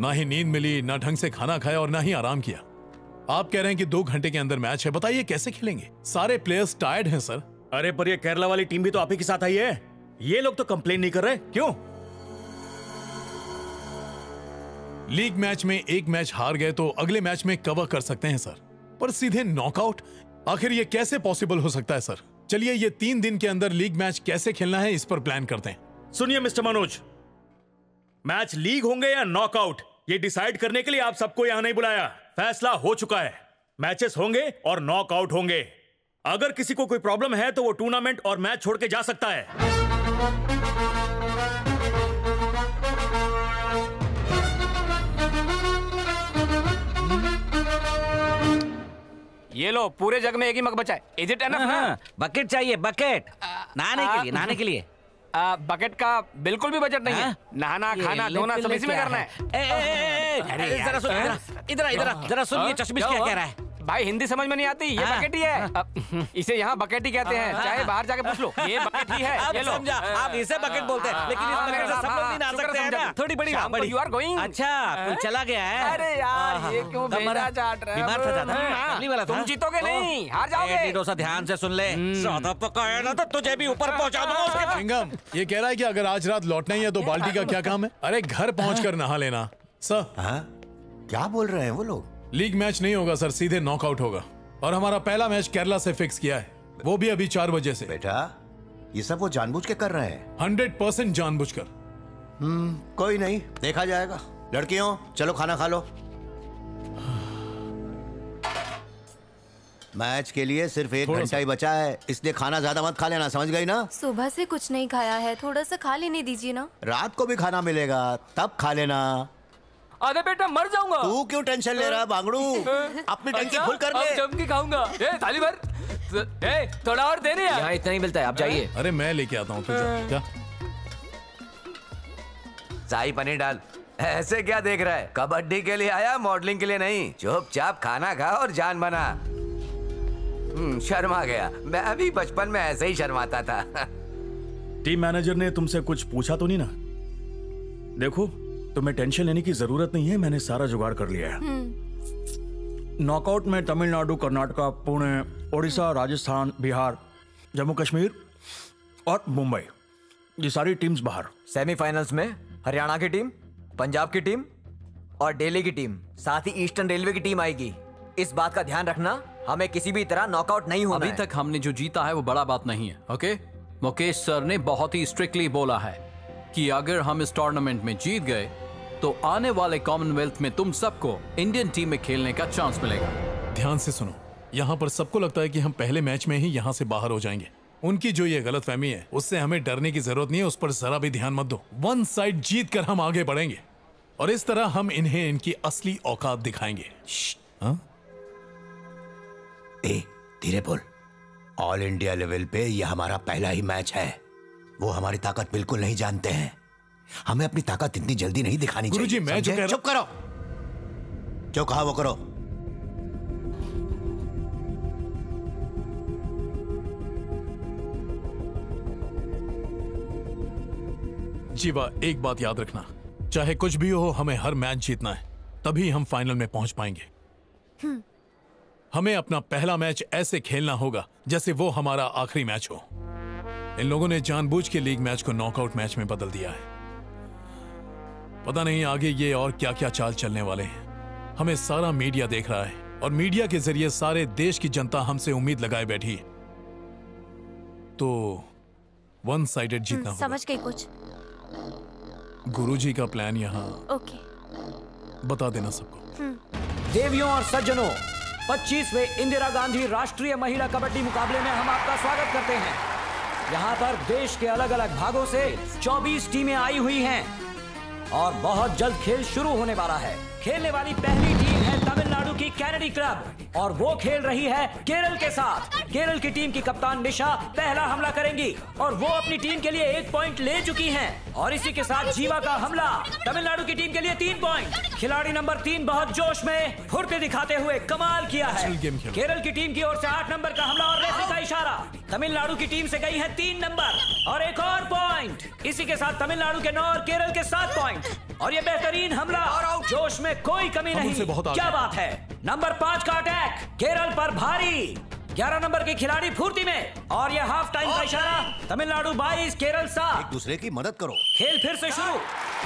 ना ही नींद मिली, ना ढंग से खाना खाया और ना ही आराम किया। आप कह रहे हैं कि 2 घंटे के अंदर मैच है, बताइए कैसे खेलेंगे? सारे प्लेयर्स टायर्ड हैं सर। अरे पर ये केरला वाली टीम भी तो आप ही के साथ आई है, ये लोग तो कंप्लेन नहीं कर रहे, क्यों? लीग मैच में एक मैच हार गए तो अगले मैच में कवर कर सकते हैं सर, पर सीधे नॉकआउट, आखिर ये कैसे पॉसिबल हो सकता है सर? चलिए ये 3 दिन के अंदर लीग मैच कैसे खेलना है इस पर प्लान करते हैं। सुनिए मिस्टर मनोज, मैच लीग होंगे या नॉकआउट, ये डिसाइड करने के लिए आप सबको यहां नहीं बुलाया। फैसला हो चुका है, मैचेस होंगे और नॉकआउट होंगे। अगर किसी को कोई प्रॉब्लम है तो वो टूर्नामेंट और मैच छोड़ के जा सकता है। ये लो, पूरे जग में एक ही मग बचा है। Is it enough? ना, बकेट चाहिए, बकेट नहाने के लिए। बकेट का बिल्कुल भी बजट नहीं है। नहाना, खाना, धोना सब इसी में करना है। इधर सुन, ये चश्मिश क्या कह रहा है भाई? हिंदी समझ में नहीं आती? ये बकेट ही है, इसे यहाँ बकेट ही कहते हैं, चाहे बाहर जाके पूछ लो, ये बकेट ही है। ये लो, आप इसे बकेट बोलते हैं, लेकिन इस बकेट से सब लोग नहीं नहा सकते हैं ना। थोड़ी बड़ी यू आर गोइंग। अच्छा, कोई चला गया है? अरे यार, ये क्यों बेड़ा चाट रहा है? बीमार था दादा, तुम जीतोगे नहीं, हार जाओगे। डोसा ध्यान से सुन ले, ज्यादा पकाया ना तो तुझे भी ऊपर पहुँचा दूंगा। सिंघम ये कह रहा है कि अगर आज रात लौटना ही है तो बाल्टी का क्या काम है? अरे घर पहुँचकर नहा लेना सर। क्या बोल रहे हैं वो लोग? लीग मैच नहीं होगा सर, सीधे नॉकआउट होगा। और हमारा पहला मैच केरला से फिक्स किया है, वो भी अभी 4 बजे से। बेटा, ये सब वो जानबूझ के कर रहे हैं। 100% जानबूझ कर। कोई नहीं, देखा जाएगा। लड़कियों चलो खाना खा लो। मैच के लिए सिर्फ 1 घंटा ही बचा है, इसलिए खाना ज्यादा मत खा लेना, समझ गई ना? सुबह से कुछ नहीं खाया है, थोड़ा सा खा लेने दीजिए ना। रात को भी खाना मिलेगा, तब खा लेना। आधे पेट में मर जाऊंगा। तू क्यों टेंशन ले रहा है बांगड़ू? अपनी टंकी फुल कर ले। जम के खाऊंगा। ए थाली भर। ए थोड़ा और दे यार। यहाँ इतना ही मिलता है, आप जाइए। अरे मैं लेके आता हूँ। क्या शाही पनीर डाल। ऐसे क्या देख रहा है? कबड्डी के लिए आया, मॉडलिंग के लिए नहीं। चुपचाप खाना खा और जान बना। शर्मा गया, मैं अभी बचपन में ऐसे ही शर्माता था। टीम मैनेजर ने तुमसे कुछ पूछा तो नहीं ना? देखो तुम्हें टेंशन लेने की जरूरत नहीं है, मैंने सारा जुगाड़ कर लिया है। नॉकआउट में तमिलनाडु, कर्नाटका, पुणे, ओडिशा, राजस्थान, बिहार, जम्मू कश्मीर और मुंबई, ये सारी टीम्स बाहर। सेमीफाइनल्स में हरियाणा की टीम, पंजाब की टीम और दिल्ली की टीम, साथ ही ईस्टर्न रेलवे की टीम आएगी। इस बात का ध्यान रखना, हमें किसी भी तरह नॉकआउट नहीं होना। अभी तक हमने जो जीता है वो बड़ा बात नहीं है। ओके, मुकेश सर ने बहुत ही स्ट्रिक्टली बोला है कि अगर हम इस टूर्नामेंट में जीत गए तो आने वाले कॉमनवेल्थ में तुम सबको इंडियन टीम में खेलने का चांस मिलेगा। ध्यान से सुनो, यहाँ पर सबको लगता है कि हम पहले मैच में ही यहाँ से बाहर हो जाएंगे। उनकी जो ये गलतफहमी है उससे हमें डरने की जरूरत नहीं है, उस पर जरा भी ध्यान मत दो। वन साइड जीत कर हम आगे बढ़ेंगे और इस तरह हम इन्हें इनकी असली औकात दिखाएंगे। धीरे बोल। ऑल इंडिया लेवल पे यह हमारा पहला ही मैच है, वो हमारी ताकत बिल्कुल नहीं जानते हैं। हमें अपनी ताकत इतनी जल्दी नहीं दिखानी चाहिए। गुरुजी, मैं जो कह रहा हूं। चुप करो, जो कहा वो करो। जीवा, एक बात याद रखना, चाहे कुछ भी हो हमें हर मैच जीतना है, तभी हम फाइनल में पहुंच पाएंगे। हमें अपना पहला मैच ऐसे खेलना होगा जैसे वो हमारा आखिरी मैच हो। इन लोगों ने जानबूझ के लीग मैच को नॉकआउट मैच में बदल दिया है। पता नहीं आगे ये और क्या क्या चाल चलने वाले हैं। हमें सारा मीडिया देख रहा है और मीडिया के जरिए सारे देश की जनता हमसे उम्मीद लगाए बैठी है, तो वन साइडेड जीतना होगा। समझ गई कुछ? गुरुजी का प्लान यहाँ ओके बता देना सबको। देवियों और सज्जनों, 25वें इंदिरा गांधी राष्ट्रीय महिला कबड्डी मुकाबले में हम आपका स्वागत करते हैं। यहाँ पर देश के अलग अलग भागों से 24 टीमें आई हुई हैं और बहुत जल्द खेल शुरू होने वाला है। खेलने वाली पहली टीम है तमिलनाडु की कैनेडी क्लब और वो खेल रही है केरल के साथ। केरल की टीम की कप्तान निशा पहला हमला करेंगी और वो अपनी टीम के लिए 1 पॉइंट ले चुकी हैं। और इसी के साथ जीवा का हमला, तमिलनाडु की टीम के लिए 3 पॉइंट। खिलाड़ी नंबर 3 बहुत जोश में फुर्ती दिखाते हुए कमाल किया है। केरल की टीम की ओर से 8 नंबर का हमला और रेफरी का इशारा। तमिलनाडु की टीम से गई है 3 नंबर और 1 और पॉइंट। इसी के साथ तमिलनाडु के 9 और केरल के 7 पॉइंट। और ये बेहतरीन हमला, जोश में कोई कमी नहीं, क्या बात है। नंबर 5 का अटैक केरल पर भारी। 11 नंबर के खिलाड़ी फुर्ती में और यह हाफ टाइम का इशारा। तमिलनाडु 22 केरल 7। एक दूसरे की मदद करो। खेल फिर से शुरू,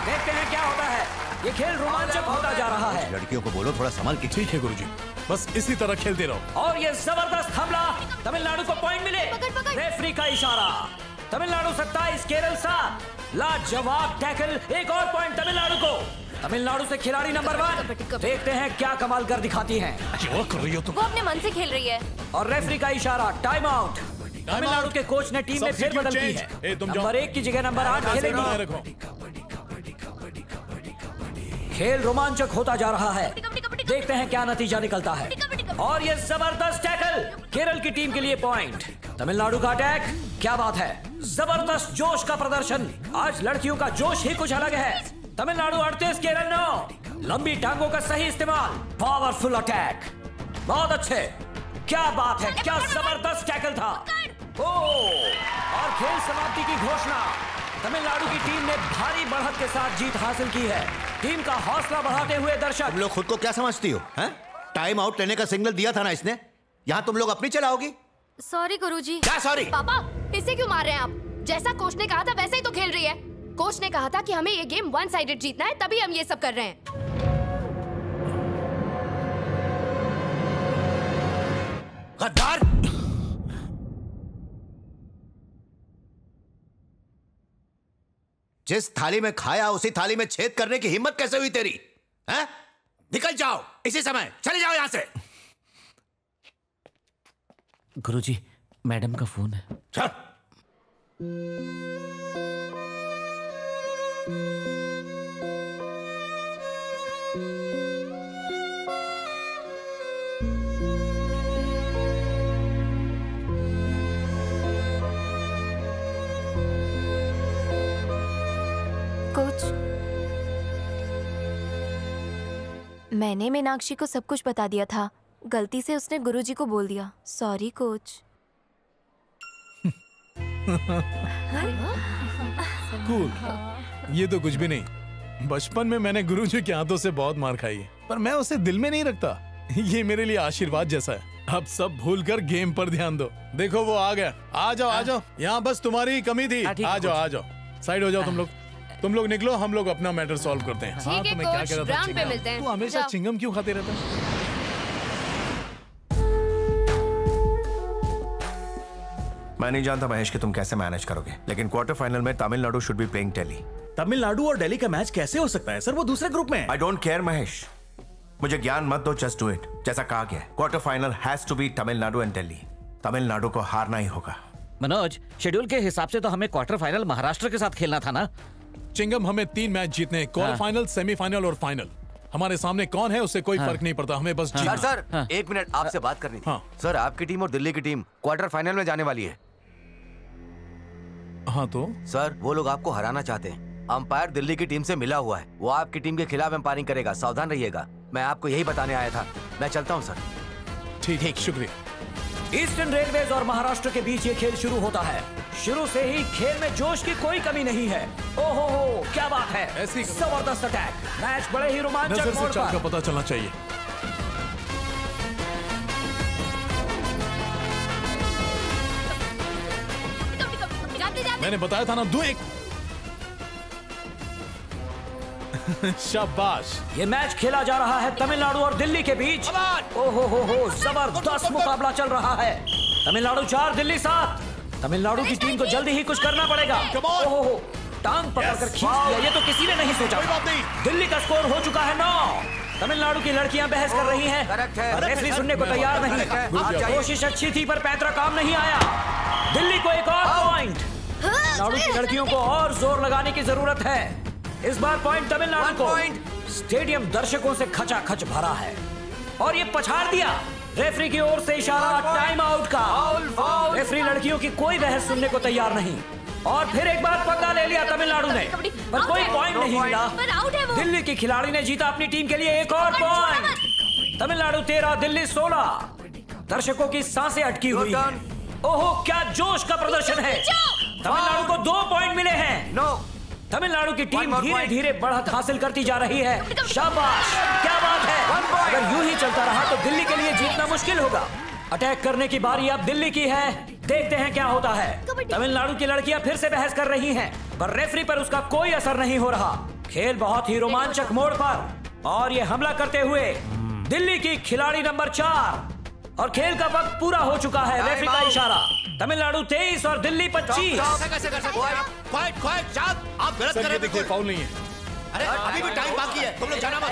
देखते हैं क्या होता है। ये खेल रोमांचक होता जा रहा है। लड़कियों को बोलो थोड़ा संभाल के। ठीक है गुरुजी, बस इसी तरह खेलते रहो। और ये जबरदस्त हमला, तमिलनाडु को पॉइंट मिले। रेफरी का इशारा। तमिलनाडु 27 केरल 7। लाजवाब टैकल, 1 और पॉइंट तमिलनाडु को। तमिलनाडु से खिलाड़ी नंबर 1, देखते हैं क्या कमाल कर दिखाती हैं। क्या कर रही हो तुम? वो अपने मन से खेल रही है। और रेफरी का इशारा, टाइम आउट। तमिलनाडु के कोच ने टीम में फेर बदल की है। नंबर 1 की जगह नंबर 8 खेलेगी। खेल रोमांचक होता जा रहा है, देखते हैं क्या नतीजा निकलता है। और ये जबरदस्त टैकल, केरल की टीम के लिए पॉइंट। तमिलनाडु का अटैक, क्या बात है, जबरदस्त जोश का प्रदर्शन। आज लड़कियों का जोश ही कुछ अलग है। तमिलनाडु 38 केरल 9। लंबी टांगों का सही इस्तेमाल, पावरफुल अटैक, बहुत अच्छे, क्या बात है, क्या जबरदस्त टैकल था। ओ, और खेल समाप्ति की घोषणा। तमिलनाडु की टीम ने भारी बढ़त के साथ जीत हासिल की है। टीम का हौसला बढ़ाते हुए दर्शक, तुम लोग खुद को क्या समझती हो? टाइम आउट लेने का सिग्नल दिया था ना इसने, यहाँ तुम लोग अपनी चलाओगी। सॉरी गुरुजी। क्या सॉरी? पापा इसे क्यों मार रहे हैं आप? जैसा कोच ने कहा था वैसे ही तो खेल रही है। कोच ने कहा था कि हमें ये गेम 1 साइडेड जीतना है, तभी हम ये सब कर रहे हैं। गद्दार! जिस थाली में खाया उसी थाली में छेद करने की हिम्मत कैसे हुई तेरी? हैं? निकल जाओ इसी समय, चले जाओ यहां से। गुरुजी, मैडम का फोन है। कोच, मैंने मीनाक्षी को सब कुछ बता दिया था, गलती से उसने गुरुजी को बोल दिया। Sorry coach. कूल, ये तो कुछ भी नहीं। बचपन में मैंने गुरुजी के हाथों से बहुत मार खाई है, पर मैं उसे दिल में नहीं रखता। ये मेरे लिए आशीर्वाद जैसा है। अब सब भूलकर गेम पर ध्यान दो। देखो वो आ गया। आ जाओ आ जाओ, यहाँ बस तुम्हारी ही कमी थी। आ जाओ आ जाओ, साइड हो जाओ तुम लोग। निकलो, हम लोग अपना मैटर सॉल्व करते हैं। हाँ, तुम्हें क्या कह रहा था? तू हमेशा चिंगम क्यों खाते रहता है? मैं नहीं जानता महेश कि तुम कैसे मैनेज करोगे, लेकिन क्वार्टर फाइनल में Tamil Nadu should be playing Delhi. Tamil Nadu और दिल्ली का मैच कैसे हो सकता है सर? वो दूसरे ग्रुप में। आई डोंट केयर महेश, मुझे ज्ञान मत दो, जस्ट डू इट। जैसा कहा गया, quarter final has to be Tamil Nadu and Delhi. Tamil Nadu को हारना ही होगा। मनोज, शेड्यूल के हिसाब से तो हमें क्वार्टर फाइनल महाराष्ट्र के साथ खेलना था ना? चिंगम, हमें 3 मैच जीतने हैं, क्वार्टर फाइनल, सेमीफाइनल और फाइनल। हमारे सामने कौन है उससे कोई फर्क नहीं पड़ता, हमें बस जीतना। सर 1 मिनट, आपसे बात करनी थी। सर, आपकी टीम और दिल्ली की टीम क्वार्टर फाइनल में जाने वाली है। हाँ तो सर, वो लोग आपको हराना चाहते हैं। अंपायर दिल्ली की टीम से मिला हुआ है, वो आपकी टीम के खिलाफ अंपायरिंग करेगा, सावधान रहिएगा। मैं आपको यही बताने आया था। मैं चलता हूँ सर। ठीक, शुक्रिया। ईस्टर्न रेलवेज और महाराष्ट्र के बीच ये खेल शुरू होता है। शुरू से ही खेल में जोश की कोई कमी नहीं है। ओहो हो, क्या बात है, ऐसी जबरदस्त अटैक। मैच बड़े ही रोमांचक मोड़ पर, पता चलना चाहिए। मैंने बताया था ना, 2-1। शाबाश। ये मैच खेला जा रहा है तमिलनाडु और दिल्ली के बीच। ओहो हो, जबरदस्त मुकाबला चल रहा है। तमिलनाडु 4 दिल्ली 7। तमिलनाडु की टीम को जल्दी ही कुछ करना पड़ेगा। ओहो हो, टांग पकड़कर खींच लिया, ये तो किसी ने नहीं सोचा। दिल्ली का स्कोर हो चुका है 9। तमिलनाडु की लड़कियां बहस कर रही हैं, रेफरी सुनने को तैयार नहीं। कोशिश अच्छी थी पर पैंतरा काम नहीं आया। दिल्ली को 1 और पॉइंट। तमिलनाडु की लड़कियों को और जोर लगाने की जरूरत है। इस बार पॉइंट तमिलनाडु को। स्टेडियम दर्शकों से खचाखच भरा है। और ये पछाड़ दिया। रेफरी की ओर से इशारा टाइम आउट का। रेफरी लड़कियों की कोई बहस सुनने को तैयार नहीं और फिर एक बार पंगा ले लिया तमिलनाडु ने, पर कोई पॉइंट नहीं मिला। दिल्ली के खिलाड़ी ने जीता अपनी टीम के लिए एक और पॉइंट। तमिलनाडु 13, दिल्ली 16। दर्शकों की सांसें अटकी हुई हैं। ओहो, क्या जोश का प्रदर्शन है। तमिलनाडु को 2 पॉइंट मिले हैं। तमिलनाडु की टीम धीरे धीरे बढ़त हासिल करती जा रही है। शाबाश, क्या बात है। अगर यूं ही चलता रहा तो दिल्ली के लिए जीतना मुश्किल होगा। अटैक करने की बारी अब दिल्ली की है। देखते हैं क्या होता है। तमिलनाडु की लड़कियां फिर से बहस कर रही हैं, पर रेफरी पर उसका कोई असर नहीं हो रहा। खेल बहुत ही रोमांचक मोड़ पर और ये हमला करते हुए दिल्ली की खिलाड़ी नंबर 4 और खेल का वक्त पूरा हो चुका है। रेफरी का इशारा। तमिलनाडु 23 और दिल्ली 25। आप गलत कर रहे हो, फाउल नहीं है। अरे अभी भी टाइम बाकी है, तुम लोग जाना मत।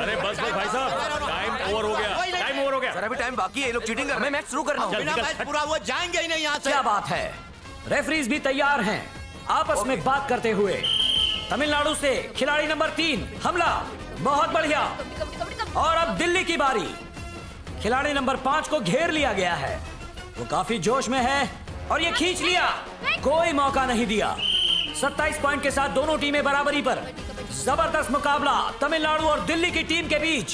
अरे बस भाई साहब, टाइम ओवर हो गया। सर अभी टाइम बाकी है, ये लोग चीटिंग कर रहे हैं। मैच शुरू करना होगा, बिना मैच पूरा हुआ जाएंगे ही नहीं यहाँ से। क्या बात है। रेफरीज भी तैयार हैं आपस में बात करते हुए। तमिलनाडु से खिलाड़ी नंबर 3 हमला, बहुत बढ़िया। और अब दिल्ली की बारी। खिलाड़ी नंबर 5 को घेर लिया गया है। वो काफी जोश में है और ये खींच लिया, कोई मौका नहीं दिया। 27 पॉइंट के साथ दोनों टीमें बराबरी पर। जबरदस्त मुकाबला तमिलनाडु और दिल्ली की टीम के बीच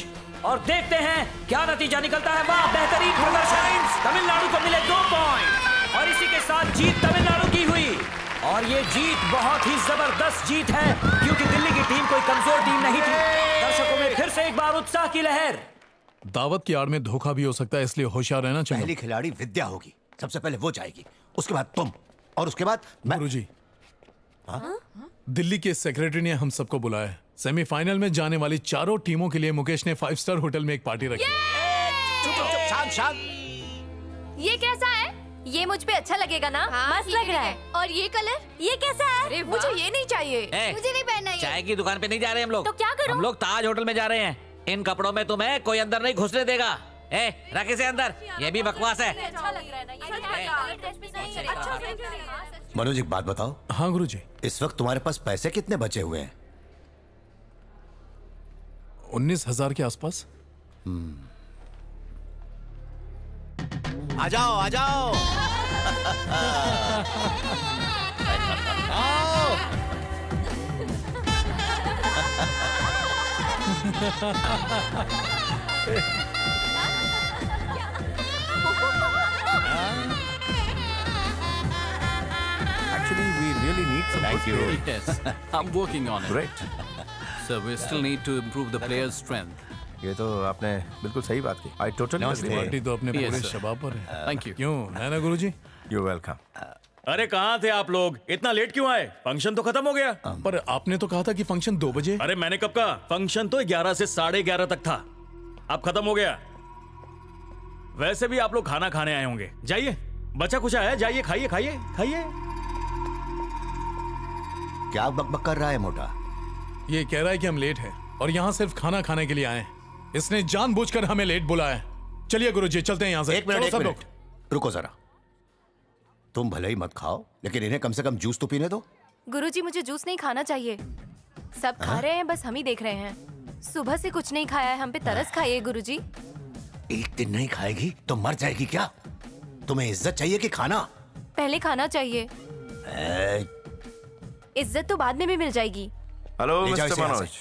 और देखते हैं क्या नतीजा निकलता है। वाह, बेहतरीन प्रदर्शन। तमिलनाडु को मिले 2 पॉइंट और इसी के साथ जीत तमिलनाडु की हुई। और ये जीत बहुत ही जबरदस्त जीत है क्योंकि दिल्ली की टीम कोई कमजोर टीम नहीं थी। दर्शकों में फिर से एक बार उत्साह की लहर। दावत की आड़ में धोखा भी हो सकता है, इसलिए होशियार रहना चाहिए। पहली खिलाड़ी विद्या होगी, सबसे पहले वो जाएगी, उसके बाद तुम और उसके बाद गुरुजी। दिल्ली के सेक्रेटरी ने हम सबको बुलाया है। सेमीफाइनल में जाने वाली चारों टीमों के लिए मुकेश ने 5 स्टार होटल में एक पार्टी रखी। चुप चुप, शांत शांत। ये कैसा है? ये मुझ पे अच्छा लगेगा ना? मस्त लग रहा है। और ये कलर, ये कैसा है? मुझे ये नहीं चाहिए, मुझे नहीं पहनना है। चाय की दुकान पे नहीं जा रहे हम लोग तो क्या करूं? हम लोग ताज होटल में जा रहे हैं। इन कपड़ों में तुम्हें कोई अंदर नहीं घुसने देगा। रखे से अंदर, ये भी बकवास है। मनोज, एक बात बताओ। हाँ गुरु जी। इस वक्त तुम्हारे पास पैसे कितने बचे हुए हैं? 19,000 के आसपास। आ जाओ आ जाओ। आओ। Actually, we really need some good tests. I'm working on it. Right. Sir, we still need to improve the players' strength. ये तो आपने बिल्कुल सही बात की। I totally agree. पार्टी तो अपने पूरे शबाब पर है। Thank you. क्यों है ना गुरुजी? You're welcome. अरे कहाँ थे आप लोग? इतना लेट क्यों आए? फंक्शन तो खत्म हो गया। पर आपने तो कहा था कि फंक्शन 2 बजे। अरे मैंने कब कहा? फंक्शन तो 11 से 11:30 तक था, अब खत्म हो गया। वैसे भी आप लोग खाना खाने आए होंगे, जाइए, बचा कुछ आया, जाइए खाइए खाइए खाइए। क्या बकबक कर रहा है मोटा? ये कह रहा है कि हम लेट हैं और यहाँ सिर्फ खाना खाने के लिए आए। इसने जानबूझकर हमें लेट बुलाया। चलिए गुरुजी, चलते हैं यहाँ से। एक मिनट। रुको जरा, तुम भले ही मत खाओ लेकिन इन्हें कम से कम जूस तो पीने दो। गुरुजी, मुझे जूस नहीं खाना चाहिए। सब खा रहे हैं, बस हम ही देख रहे हैं। सुबह से कुछ नहीं खाया है, हम पे तरस खाइए गुरुजी। एक दिन नहीं खाएगी तो मर जाएगी क्या? तुम्हें इज्जत चाहिए कि खाना? पहले खाना चाहिए, इज्जत तो बाद में भी मिल जाएगी। हेलो मिस्टर मनोज,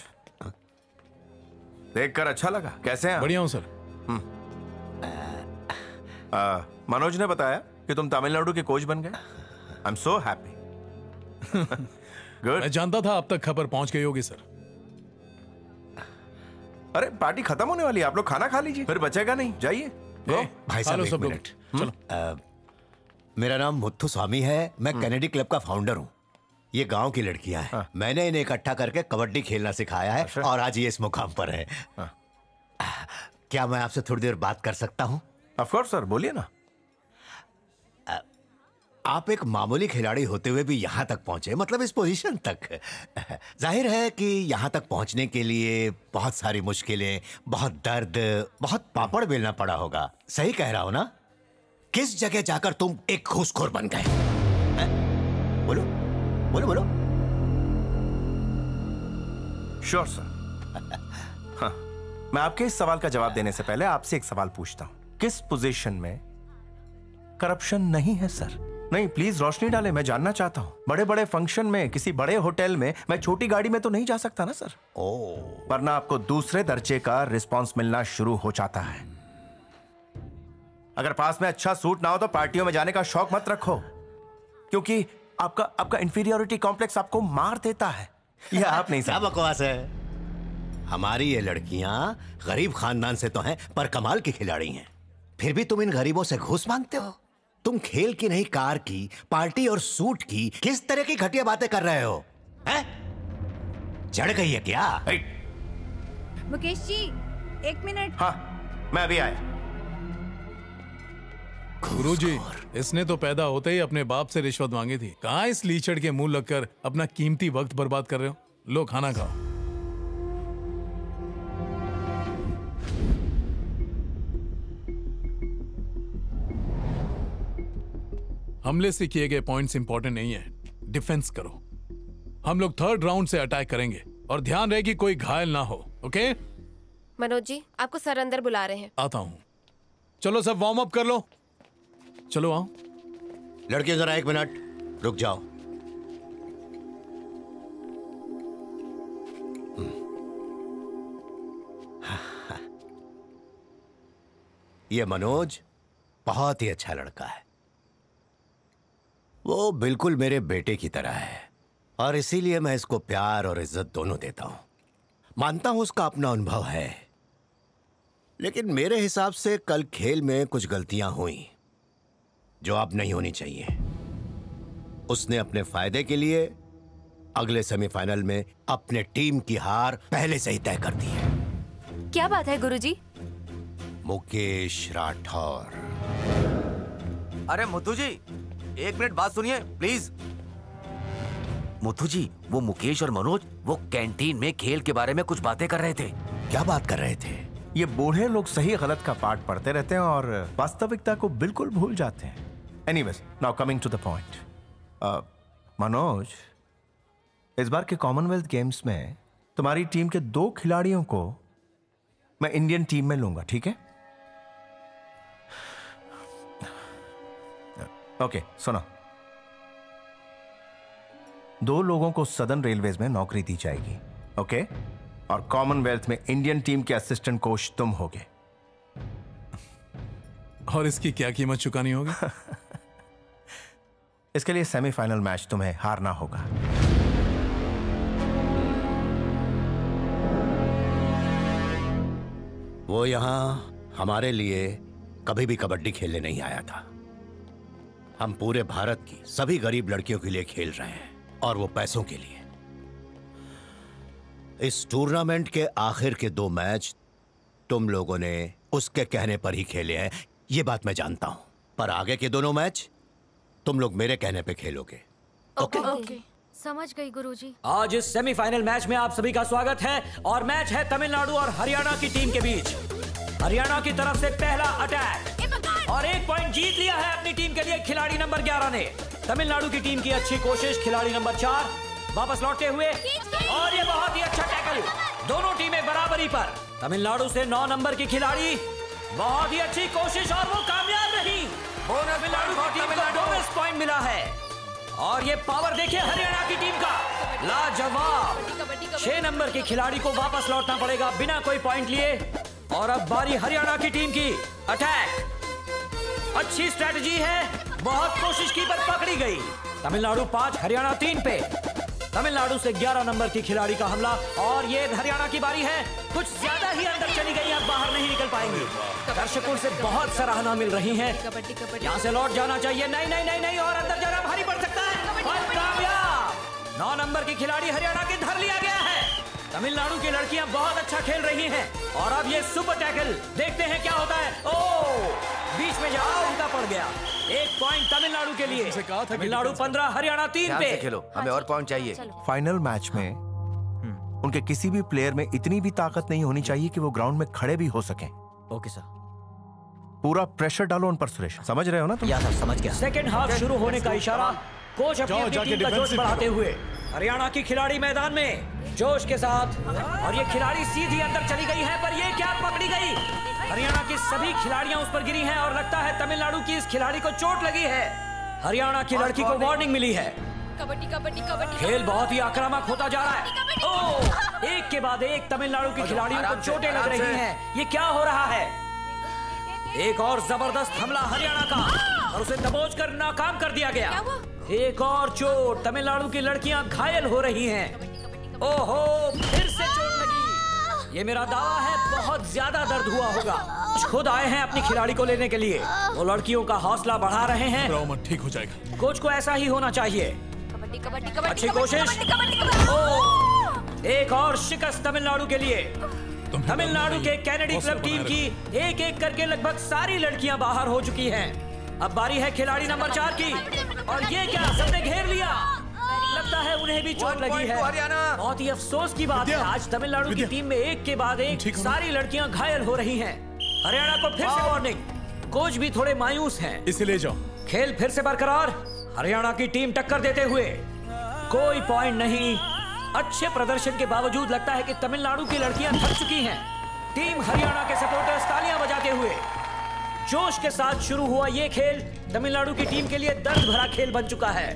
देखकर अच्छा लगा। कैसे हैं? बढ़िया हूँ सर। मनोज ने बताया कि तुम तमिलनाडु के कोच बन गए। I am so happy. Good. मैं जानता था आप तक खबर पहुंच गई होगी सर। अरे पार्टी खत्म होने वाली है, आप लोग खाना खा लीजिए, फिर बचेगा नहीं। जाइए। भाई साहब एक मिनट। मेरा नाम मुथु स्वामी है, मैं कनेडी क्लब का फाउंडर हूँ। ये गांव की लड़कियां हैं। मैंने इन्हें इकट्ठा करके कबड्डी खेलना सिखाया है। अच्छा। और आज ये इस मुकाम पर है। क्या मैं आपसे थोड़ी देर बात कर सकता हूं? ऑफ कोर्स सर, बोलिए ना। आप एक मामूली खिलाड़ी होते हुए भी यहां तक पहुंचे, मतलब इस पोजीशन तक। जाहिर है कि यहां तक पहुंचने के लिए बहुत सारी मुश्किलें, बहुत दर्द, बहुत पापड़ बेलना पड़ा होगा। सही कह रहा हो ना? किस जगह जाकर तुम एक घूसखोर बन गए? बोलो बोलो बोलो। Sure sir. हाँ, मैं आपके इस सवाल का जवाब देने से पहले आपसे एक सवाल पूछता हूं, किस पोजीशन में करप्शन नहीं है सर? नहीं, प्लीज रोशनी डालें, मैं जानना चाहता हूं। बड़े बड़े फंक्शन में, किसी बड़े होटल में मैं छोटी गाड़ी में तो नहीं जा सकता ना सर? ओह, वरना आपको दूसरे दर्जे का रिस्पॉन्स मिलना शुरू हो जाता है। अगर पास में अच्छा सूट ना हो तो पार्टियों में जाने का शौक मत रखो, क्योंकि आपका इंफीरियोरिटी कॉम्प्लेक्स आपको मार देता है। यह आप नहीं क्या बकवास है। हमारी ये लड़कियां गरीब खानदान से तो हैं पर कमाल की खिलाड़ी हैं, फिर भी तुम इन गरीबों से घूस मांगते हो। तुम खेल की नहीं, कार की, पार्टी और सूट की, किस तरह की घटिया बातें कर रहे हो? चढ़ गई है क्या? मुकेश जी एक मिनट। हाँ मैं अभी आया। गुरुजी, इसने तो पैदा होते ही अपने बाप से रिश्वत मांगी थी। कहाँ इस लीचड़ के मुंह लगकर अपना कीमती वक्त बर्बाद कर रहे हो? लो खाना खाओ। हमले से किए गए पॉइंट्स इंपॉर्टेंट नहीं है, डिफेंस करो। हम लोग थर्ड राउंड से अटैक करेंगे और ध्यान रहे कि कोई घायल ना हो। ओके मनोज जी, आपको सर अंदर बुला रहे हैं। आता हूँ, चलो सब वार्म अप कर लो। चलो आओ लड़के, जरा एक मिनट रुक जाओ। ये मनोज बहुत ही अच्छा लड़का है, वो बिल्कुल मेरे बेटे की तरह है और इसीलिए मैं इसको प्यार और इज्जत दोनों देता हूं। मानता हूं उसका अपना अनुभव है, लेकिन मेरे हिसाब से कल खेल में कुछ गलतियां हुई जो अब नहीं होनी चाहिए। उसने अपने फायदे के लिए अगले सेमीफाइनल में अपने टीम की हार पहले से ही तय कर दी है। क्या बात है गुरुजी? मुकेश राठौर। अरे मुथु जी एक मिनट बात सुनिए प्लीज। मुथु जी, वो मुकेश और मनोज वो कैंटीन में खेल के बारे में कुछ बातें कर रहे थे। क्या बात कर रहे थे? ये बूढ़े लोग सही गलत का पाठ पढ़ते रहते हैं और वास्तविकता को बिल्कुल भूल जाते हैं। Anyways, now coming to the point, Manoj, इस बार के कॉमनवेल्थ गेम्स में तुम्हारी टीम के 2 खिलाड़ियों को मैं इंडियन टीम में लूंगा, ठीक है? ओके सुनो, 2 लोगों को सदर्न रेलवेज में नौकरी दी जाएगी, ओके? और कॉमनवेल्थ में इंडियन टीम के असिस्टेंट कोच तुम होगे। और इसकी क्या कीमत चुकानी होगी? इसके लिए सेमीफाइनल मैच तुम्हें हारना होगा। वो यहां हमारे लिए कभी भी कबड्डी खेलने नहीं आया था। हम पूरे भारत की सभी गरीब लड़कियों के लिए खेल रहे हैं और वो पैसों के लिए। इस टूर्नामेंट के आखिर के 2 मैच तुम लोगों ने उसके कहने पर ही खेले हैं, ये बात मैं जानता हूं, पर आगे के दोनों मैच तुम लोग मेरे कहने पे खेलोगे। ओके ओके, समझ गई गुरुजी। आज इस सेमीफाइनल मैच में आप सभी का स्वागत है और मैच है तमिलनाडु और हरियाणा की टीम के बीच। हरियाणा की तरफ से पहला अटैक और 1 पॉइंट जीत लिया है अपनी टीम के लिए खिलाड़ी नंबर 11 ने। तमिलनाडु की टीम की अच्छी कोशिश, खिलाड़ी नंबर 4 वापस लौटते हुए और ये बहुत ही अच्छा टैकल। दोनों टीमें बराबरी पर। तमिलनाडु से 9 नंबर की खिलाड़ी, बहुत ही अच्छी कोशिश और वो कामयाब रही। तमिलनाडु की टीम को बोनस पॉइंट मिला है और ये पावर देखिए हरियाणा की टीम का, लाजवाब। 6 नंबर के खिलाड़ी को वापस लौटना पड़ेगा बिना कोई पॉइंट लिए और अब बारी हरियाणा की टीम की। अटैक, अच्छी स्ट्रेटेजी है, बहुत कोशिश की पर पकड़ी गई। तमिलनाडु 5 हरियाणा 3 पे। तमिलनाडु से 11 नंबर की खिलाड़ी का हमला और ये हरियाणा की बारी है। कुछ ज्यादा ही अंदर चली गई, अब बाहर नहीं निकल पाएंगी। दर्शकों से बहुत सराहना मिल रही है। यहाँ से लौट जाना चाहिए, नहीं नहीं नहीं नहीं, और अंदर जाना भारी पड़ सकता है और कामयाब। 9 नंबर की खिलाड़ी हरियाणा की धर लिया गया है। तमिलनाडु की लड़कियां बहुत अच्छा खेल रही है और अब ये सुपर टैकल, देखते हैं क्या होता है। ओ, बीच में जाओ, उल्टा पड़ गया। 1 पॉइंट तमिलनाडु के लिए। तमिलनाडु 15 हरियाणा 3 पे। खेलो, हमें और पॉइंट चाहिए। फाइनल मैच में उनके किसी भी प्लेयर में इतनी भी ताकत नहीं होनी चाहिए कि वो ग्राउंड में खड़े भी हो सकें। ओके सर, पूरा प्रेशर डालो उन पर। सुरेश, समझ रहे हो ना तुम? या सर, समझ गया। सेकंड हाफ शुरू होने का इशारा, कोच अपनी टीम का जोश बढ़ाते हुए। हरियाणा की खिलाड़ी मैदान में जोश के साथ, और ये खिलाड़ी सीधी अंदर चली गई है, पर ये क्या पकड़ी गई। हरियाणा की सभी खिलाड़ियां उस पर गिरी हैं और लगता है तमिलनाडु की इस खिलाड़ी को चोट लगी है। हरियाणा की लड़की को वार्निंग मिली है। कबड्डी कबड्डी कबड्डी, खेल बहुत ही आक्रामक होता जा रहा है। ओ, एक के बाद एक तमिलनाडु की खिलाड़ियों को चोटें लग रही हैं। ये क्या हो रहा है। एक और जबरदस्त हमला हरियाणा का, और उसे दबोच कर नाकाम कर दिया गया। एक और चोट, तमिलनाडु की लड़कियां घायल हो रही हैं। ओहो, फिर से चोट लगी। ये मेरा दावा है बहुत ज्यादा दर्द हुआ होगा। खुद आए हैं अपनी खिलाड़ी को लेने के लिए, वो लड़कियों का हौसला बढ़ा रहे हैं। ठीक हो जाएगा, कोच को ऐसा ही होना चाहिए। अच्छी कोशिश। एक और शिकस्त तमिलनाडु के लिए। तमिलनाडु के कैनेडी क्लब टीम की एक एक करके लगभग सारी लड़कियां बाहर हो चुकी हैं। अब बारी है खिलाड़ी नंबर 4 की, और ये क्या, सबने घेर लिया। लगता है उन्हें भी चोट लगी है। बहुत ही अफसोस की बात है, आज तमिलनाडु की टीम में एक के बाद एक सारी लड़कियां घायल हो रही हैं। हरियाणा को फिर से वार्निंग। कोच भी थोड़े मायूस हैं। इसे ले जाओ। खेल फिर से बरकरार, हरियाणा की टीम टक्कर देते हुए। कोई पॉइंट नहीं। अच्छे प्रदर्शन के बावजूद लगता है कि तमिलनाडु की लड़कियां थक चुकी हैं। टीम हरियाणा के सपोर्टर्स तालियां बजाते हुए। जोश के साथ शुरू हुआ ये खेल तमिलनाडु की टीम के लिए दर्द भरा खेल बन चुका है।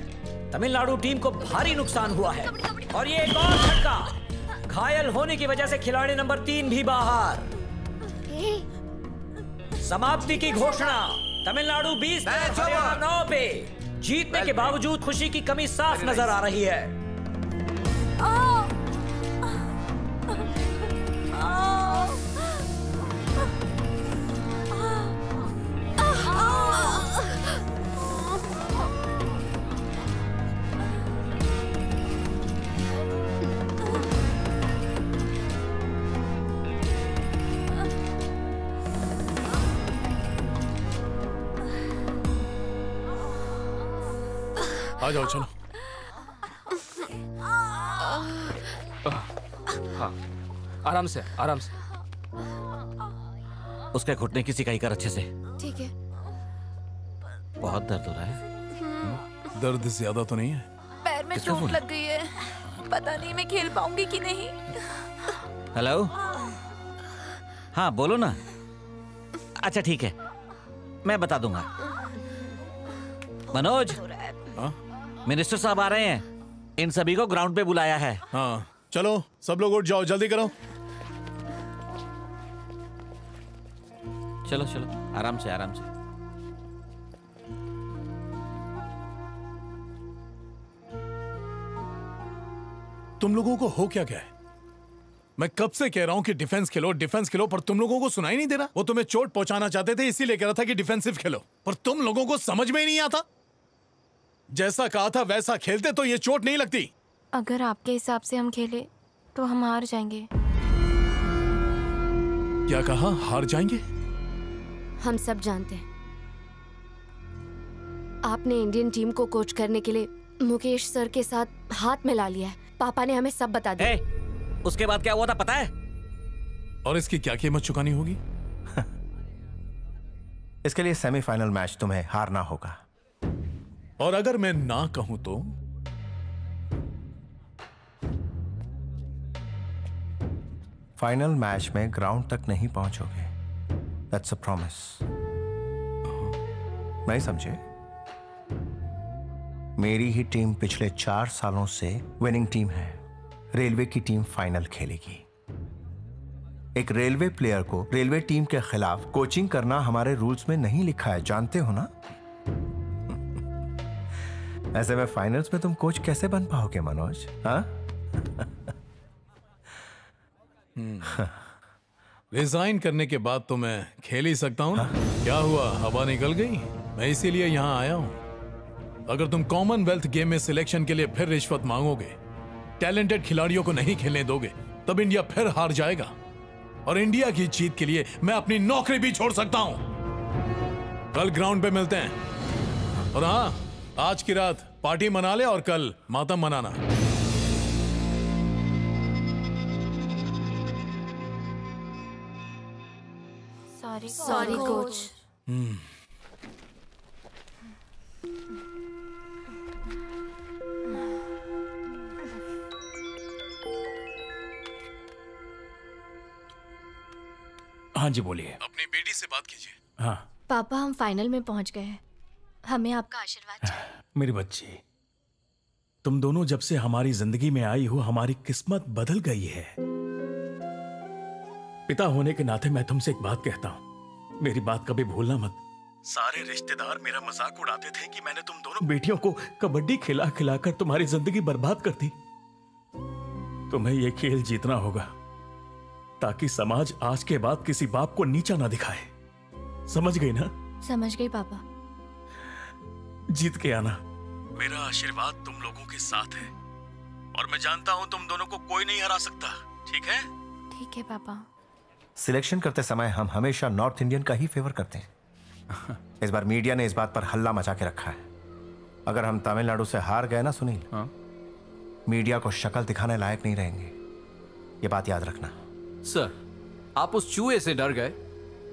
तमिलनाडु टीम को भारी नुकसान हुआ है, और ये एक और झटका। घायल होने की वजह से खिलाड़ी नंबर 3 भी बाहर। समाप्ति की घोषणा। तमिलनाडु 20 पे जीतने के बावजूद खुशी की कमी साफ नजर आ रही है। आ जाओ, चलो। हाँ, आराम से, आराम से। उसके घुटने की सिकाई कर अच्छे से। ठीक है। बहुत दर्द हो रहा है। दर्द ज्यादा तो नहीं है? पैर में चोट लग गई है, पता नहीं मैं खेल पाऊंगी कि नहीं। हेलो, हाँ बोलो ना। अच्छा ठीक है, मैं बता दूंगा। मनोज, मिनिस्टर साहब आ रहे हैं, इन सभी को ग्राउंड पे बुलाया है। हाँ चलो, सब लोग उठ जाओ, जल्दी करो। चलो चलो, आराम से आराम से। तुम लोगों को हो क्या क्या है? मैं कब से कह रहा हूं कि डिफेंस खेलो, पर तुम लोगों को सुनाई नहीं दे रहा। वो तुम्हें चोट पहुंचाना चाहते थे, इसीलिए कह रहा था कि डिफेंसिव खेलो, पर तुम लोगों को समझ में ही नहीं आता। जैसा कहा था वैसा खेलते तो ये चोट नहीं लगती। अगर आपके हिसाब से हम खेले तो हम हार जाएंगे। क्या कहा, हार जाएंगे? हम सब जानते हैं, आपने इंडियन टीम को कोच करने के लिए मुकेश सर के साथ हाथ मिला लिया है। पापा ने हमें सब बता दिया। उसके बाद क्या हुआ था पता है? और इसकी क्या कीमत चुकानी होगी। इसके लिए सेमीफाइनल मैच तुम्हें हारना होगा। और अगर मैं ना कहूं तो? फाइनल मैच में ग्राउंड तक नहीं पहुंचोगे। That's a promise. नहीं समझे? मेरी ही टीम पिछले 4 सालों से विनिंग टीम है। रेलवे की टीम फाइनल खेलेगी। एक रेलवे प्लेयर को रेलवे टीम के खिलाफ कोचिंग करना हमारे रूल्स में नहीं लिखा है, जानते हो ना। ऐसे में फाइनल्स में तुम कोच कैसे बन पाओगे मनोज? हाँ? रिजाइन करने के बाद तो मैं खेल ही सकता हूँ। क्या हुआ, हवा निकल गई? मैं इसीलिए यहाँ आया हूँ। अगर तुम कॉमनवेल्थ गेम में सिलेक्शन के लिए फिर रिश्वत मांगोगे, टैलेंटेड खिलाड़ियों को नहीं खेलने दोगे, तब इंडिया फिर हार जाएगा, और इंडिया की जीत के लिए मैं अपनी नौकरी भी छोड़ सकता हूँ। कल ग्राउंड पे मिलते हैं, और हाँ, आज की रात पार्टी मना ले और कल मातम मनाना। Sorry coach. हाँ जी बोलिए। अपनी बेटी से बात कीजिए। हाँ पापा, हम फाइनल में पहुंच गए हैं, हमें आपका आशीर्वाद चाहिए। मेरी बच्ची, तुम दोनों जब से हमारी जिंदगी में आई हो, हमारी किस्मत बदल गई है। पिता होने के नाते मैं तुमसे एक बात कहता हूँ, मेरी बात कभी भूलना मत। सारे रिश्तेदार मेरा मजाक उड़ाते थे कि मैंने तुम दोनों बेटियों को कबड्डी खिला खिलाकर तुम्हारी जिंदगी बर्बाद कर दी। तुम्हें यह खेल जीतना होगा ताकि समाज आज के बाद किसी बाप को नीचा ना दिखाए। समझ गई ना? समझ गई पापा। जीत के आना, मेरा आशीर्वाद तुम लोगों के साथ है और मैं जानता हूं तुम दोनों को कोई नहीं हरा सकता। ठीक है? ठीक है पापा। सिलेक्शन करते समय हम हमेशा नॉर्थ इंडियन का ही फेवर करते हैं। इस बार मीडिया ने इस बात पर हल्ला मचा के रखा है। अगर हम तमिलनाडु से हार गए ना सुनील, हाँ? मीडिया को शक्ल दिखाने लायक नहीं रहेंगे, ये बात याद रखना। सर आप उस चूहे से डर गए?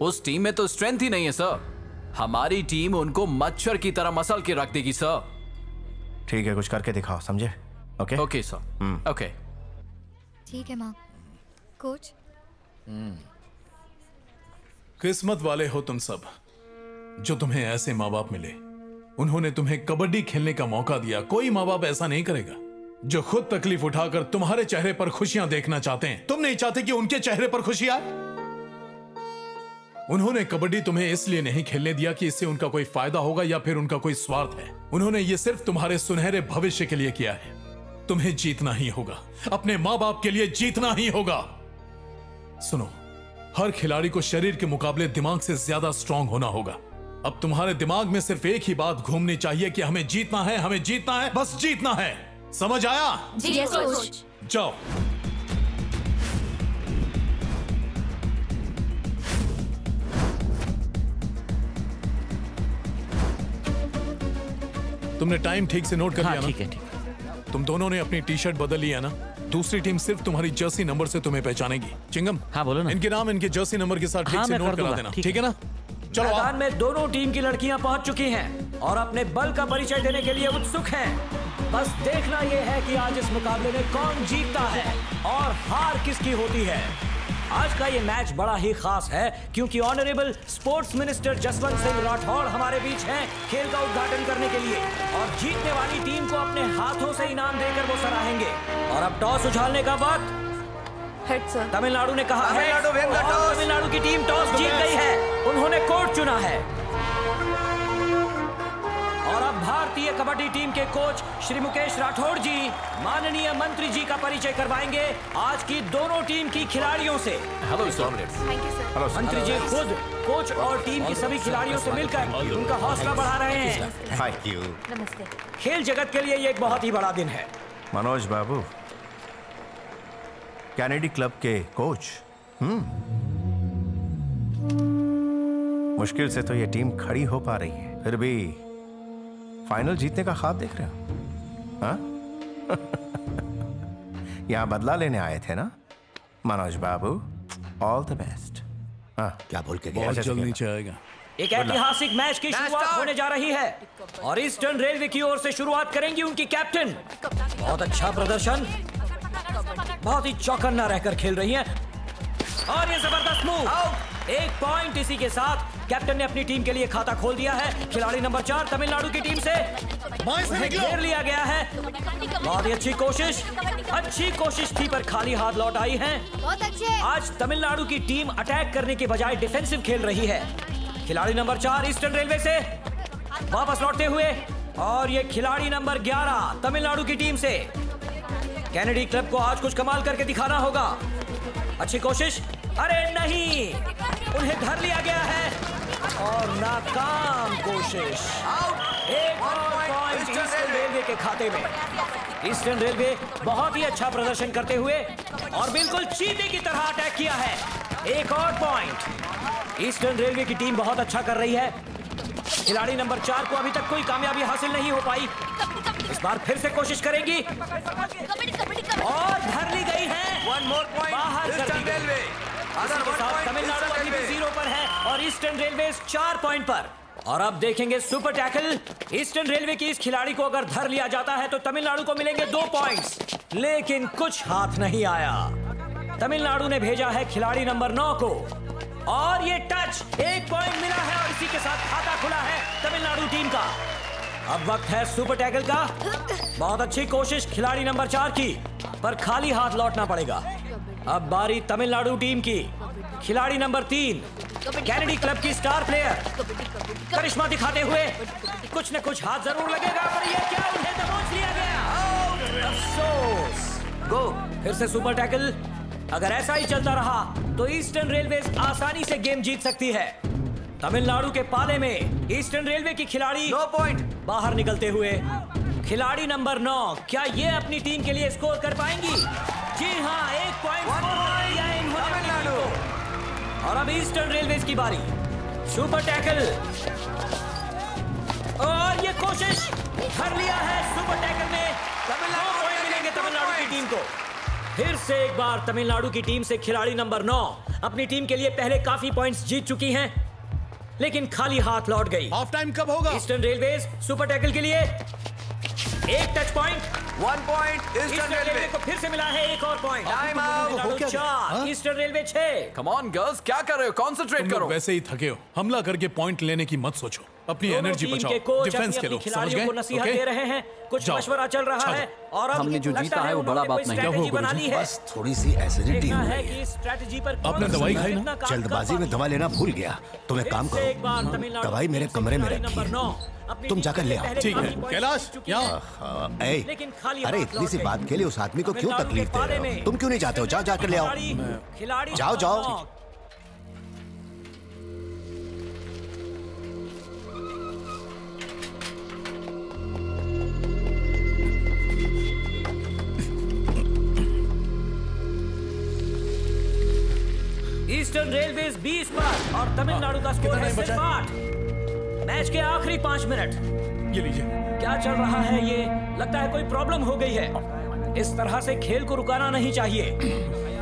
उस टीम में तो स्ट्रेंथ ही नहीं है सर। हमारी टीम उनको मच्छर की तरह मसल के रख देगी सर। ठीक है, कुछ करके दिखाओ, समझे? Okay okay sir, okay. ठीक है माँ। कोच, किस्मत वाले हो तुम सब जो तुम्हें ऐसे माँ बाप मिले। उन्होंने तुम्हें कबड्डी खेलने का मौका दिया। कोई माँ बाप ऐसा नहीं करेगा जो खुद तकलीफ उठाकर तुम्हारे चेहरे पर खुशियां देखना चाहते हैं। तुम नहीं चाहते कि उनके चेहरे पर खुशी आए। उन्होंने कबड्डी तुम्हें इसलिए नहीं खेलने दिया कि इससे उनका कोई फायदा होगा या फिर उनका कोई स्वार्थ है। उन्होंने ये सिर्फ तुम्हारे सुनहरे भविष्य के लिए किया है। तुम्हें जीतना ही होगा, अपने माँ बाप के लिए जीतना ही होगा। सुनो, हर खिलाड़ी को शरीर के मुकाबले दिमाग से ज्यादा स्ट्रांग होना होगा। अब तुम्हारे दिमाग में सिर्फ एक ही बात घूमनी चाहिए कि हमें जीतना है, हमें जीतना है, बस जीतना है। समझ आया? जी कोच। जाओ। तुमने टाइम ठीक से नोट कर लिया? हाँ, ठीक है, ठीक है। तुम दोनों ने अपनी टी शर्ट बदल ली है ना? दूसरी टीम सिर्फ तुम्हारी जर्सी नंबर से तुम्हें पहचानेगी। चिंगम, हाँ बोलो ना। इनके नाम इनके जर्सी नंबर के साथ ठीक से नोट करा देना, ठीक है ना? चलो। मैदान में दोनों टीम की लड़कियां पहुंच चुकी हैं और अपने बल का परिचय देने के लिए उत्सुक हैं। बस देखना यह है कि आज इस मुकाबले में कौन जीतता है और हार किसकी होती है। आज का ये मैच बड़ा ही खास है क्योंकि honourable sports minister Jaswant Singh Rathore हमारे बीच हैं खेल का उद्घाटन करने के लिए, और जीतने वाली टीम को अपने हाथों से इनाम देकर वो सराहेंगे। और अब टॉस उछालने का वक्त। तमिलनाडु ने कहा है, तमिलनाडु की टीम टॉस जीत गई है। उन्होंने कोच चुना है और अब भारतीय कबड्डी टीम के कोच श्री मुकेश राठौड़ जी माननीय मंत्री जी का परिचय करवाएंगे आज की दोनों टीम की खिलाड़ियों से। Hello sir, thank you sir. मंत्री जी खुद कोच और टीम के सभी खिलाड़ियों से मिलकर उनका हौसला बढ़ा रहे हैं। Thank you. नमस्ते। खेल जगत के लिए ये एक बहुत ही बड़ा दिन है। मनोज बाबू कैनेडी क्लब के कोच, मुश्किल से तो ये टीम खड़ी हो पा रही है, फिर भी फाइनल जीतने का ख्वाब देख रहे हो, हाँ? यहाँ बदला लेने आए थे ना मनोज बाबू, ऑल द बेस्ट। क्या बोल के गया? जल्दी नीचे आएगा। एक ऐतिहासिक मैच की शुरुआत होने जा रही है और ईस्टर्न रेलवे की ओर से शुरुआत करेंगी उनकी कैप्टन। बहुत अच्छा प्रदर्शन, बहुत ही चौकन्ना रहकर खेल रही है और ये जबरदस्त मूव। एक पॉइंट इसी के साथ कैप्टन ने अपनी टीम के लिए खाता खोल दिया है। खिलाड़ी नंबर 4 तमिलनाडु की टीम से घेर लिया गया है। बहुत ही अच्छी कोशिश थी पर खाली हाथ लौट आई हैं। आज तमिलनाडु की टीम अटैक करने के बजाय डिफेंसिव खेल रही है। खिलाड़ी नंबर 4 ईस्टर्न रेलवे से वापस लौटते हुए, और ये खिलाड़ी नंबर 11 तमिलनाडु की टीम से। कैनेडी क्लब को आज कुछ कमाल करके दिखाना होगा। अच्छी कोशिश, अरे नहीं, उन्हें धर लिया गया है और नाकाम कोशिश। एक और पॉइंट ईस्टर्न रेलवे के खाते में। ईस्टर्न रेलवे बहुत ही अच्छा प्रदर्शन करते हुए और बिल्कुल चीते की तरह अटैक किया है। एक और पॉइंट। ईस्टर्न रेलवे की टीम बहुत अच्छा कर रही है। खिलाड़ी नंबर 4 को अभी तक कोई कामयाबी हासिल नहीं हो पाई। इस बार फिर से कोशिश करेंगी और धर ली गई है। बाहर रेलवे तमिलनाडु अभी भी 0 पर है और ईस्टर्न रेलवे 4 पॉइंट पर। और अब देखेंगे सुपर टैकल। ईस्टर्न रेलवे की इस खिलाड़ी को अगर धर लिया जाता है तो तमिलनाडु को मिलेंगे 2 पॉइंट्स, लेकिन कुछ हाथ नहीं आया। तमिलनाडु ने भेजा है खिलाड़ी नंबर 9 को और ये टच, एक पॉइंट मिला है और इसी के साथ खाता खुला है तमिलनाडु टीम का। अब वक्त है सुपर टैकल का। बहुत अच्छी कोशिश खिलाड़ी नंबर 4 की, पर खाली हाथ लौटना पड़ेगा। अब बारी तमिलनाडु टीम की। खिलाड़ी नंबर 3 कैनेडी क्लब की स्टार प्लेयर, करिश्मा दिखाते हुए कुछ न कुछ हाथ जरूर लगेगा, पर ये क्या, उन्हें दबोच लिया गया। अफसोस। गो फिर से सुपर टैकल। अगर ऐसा ही चलता रहा तो ईस्टर्न रेलवे आसानी से गेम जीत सकती है। तमिलनाडु के पाले में ईस्टर्न रेलवे की खिलाड़ी 2 पॉइंट बाहर निकलते हुए। खिलाड़ी नंबर 9, क्या ये अपनी टीम के लिए स्कोर कर पाएंगी? जी हाँ, 1 पॉइंट। और अब ईस्टर्न रेलवे की बारी। सुपर टैकल और ये कोशिश कर लिया है। सुपर टैकल में तमिलनाडु मिलेंगे तमिलनाडु की टीम को। फिर से एक बार तमिलनाडु की टीम से खिलाड़ी नंबर 9 अपनी टीम के लिए पहले काफी पॉइंट्स जीत चुकी हैं, लेकिन खाली हाथ लौट गई। ऑफ टाइम कब होगा? ईस्टर्न रेलवेज सुपर टैकल के लिए एक touch point, 1 point eastern railway को फिर से मिला है। एक और point. Time out. 4 eastern railway 6। Come on girls, क्या कर रहे हो? कॉन्सेंट्रेट करो। वैसे ही थके हो, हमला करके पॉइंट लेने की मत सोचो, अपनी एनर्जी बचाओ, डिफेंस खेलो। खिलाड़ियों को नसीहत दे रहे हैं, कुछ मशवरा चल रहा है और हमने जो जीता है वो बड़ा बात नहीं है, बस थोड़ी सी एसिडिटी है। अपना दवाई खाई ना, जल्दबाजी में दवा लेना भूल गया। तुम्हें काम करो, दवाई मेरे कमरे में रखी है, तुम जाकर ले आओ। ठीक है कैलाश, अरे इतनी सी बात के लिए उस आदमी को क्यों तकलीफ दे रहे हो? तुम क्यों नहीं जाते हो? जाओ जाकर ले आओ, जाओ जाओ। ईस्टर्न रेलवेज 20 पर और तमिलनाडु का स्कोर है सिर्फ 8। मैच के आखिरी 5 मिनट। ये लीजिए। क्या चल रहा है ये? लगता है कोई प्रॉब्लम हो गई है। इस तरह से खेल को रुकाना नहीं चाहिए,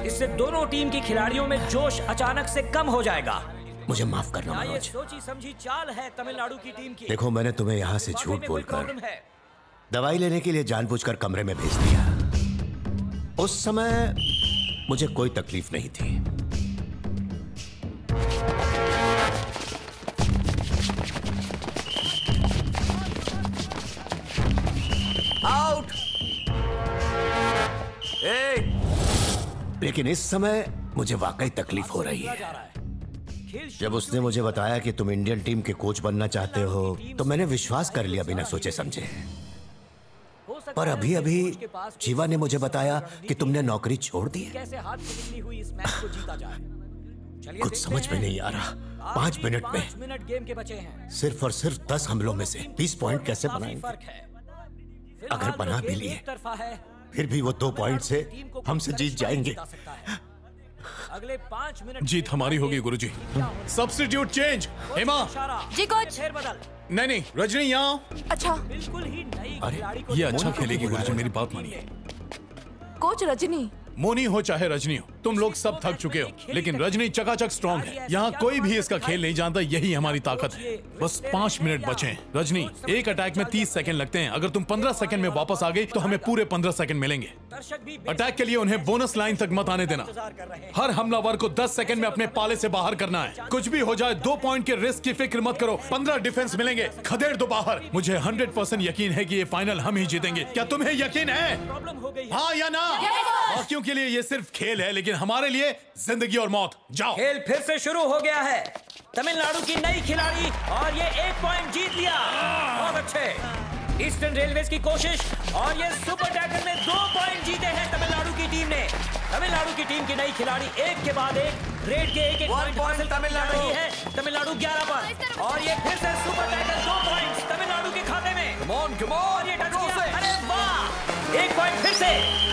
इससे दोनों टीम की खिलाड़ियों में जोश अचानक से कम हो जाएगा। मुझे माफ करना मनोज। सोची समझी चाल है तमिलनाडु की टीम की। देखो, मैंने तुम्हें यहाँ से झूठ बोलकर दवाई लेने के लिए जानबूझकर कमरे में भेज दिया। उस समय मुझे कोई तकलीफ नहीं थी। आउट। लेकिन इस समय मुझे वाकई तकलीफ हो रही है। जब उसने मुझे बताया कि तुम इंडियन टीम के कोच बनना चाहते हो, तो मैंने विश्वास कर लिया बिना सोचे समझे। पर अभी अभी जीवा ने मुझे बताया कि तुमने नौकरी छोड़ दी है। कुछ समझ में नहीं आ रहा। 5 मिनट में सिर्फ और सिर्फ 10 हमलों में से 20 पॉइंट कैसे बनाएंगे? अगर बना भी लिए फिर भी वो 2 पॉइंट से हमसे जीत जाएंगे। अगले 5 मिनट जीत हमारी होगी गुरुजी। Substitute change. Hema ji coach. नहीं, रजनी यहाँ आओ। अच्छा, बिल्कुल ही नई खिलाड़ी को। ये अच्छा खेलेगी गुरुजी, मेरी बात मानिए। कोच रजनी, मोनी हो चाहे रजनी हो, तुम लोग सब थक चुके हो, लेकिन रजनी चकाचक स्ट्रांग है। यहाँ कोई भी इसका खेल नहीं जानता, यही हमारी ताकत है। बस 5 मिनट बचे हैं। रजनी, एक अटैक में 30 सेकंड लगते हैं। अगर तुम 15 सेकंड में वापस आ गई तो हमें पूरे 15 सेकंड मिलेंगे। अटैक के लिए उन्हें बोनस लाइन तक मत आने देना। हर हमलावर को 10 सेकंड में अपने पाले से बाहर करना है। कुछ भी हो जाए 2 पॉइंट के रिस्क की फिक्र मत करो। 15 डिफेंस मिलेंगे, खदेड़ दो बाहर। मुझे 100% यकीन है कि ये फाइनल हम ही जीतेंगे। क्या तुम्हें यकीन है? हाँ या ना? बाकियों के लिए ये सिर्फ खेल है, लेकिन हमारे लिए जिंदगी और मौत। जाओ। खेल फिर से शुरू हो गया है। तमिलनाडु की नई खिलाड़ी और ये 1 पॉइंट जीत लिया। बहुत अच्छे। ईस्टर्न रेलवेज की कोशिश और ये सुपर टैकल में 2 पॉइंट जीते हैं तमिलनाडु की टीम ने। तमिलनाडु की टीम की नई खिलाड़ी एक के बाद एक रेड के एक एक पॉइंट तमिलनाडु है। तमिलनाडु 11 पर और ये फिर से सुपर टैकल। 2 पॉइंट तमिलनाडु के खाते में। अरे वाह, 1 पॉइंट फिर से।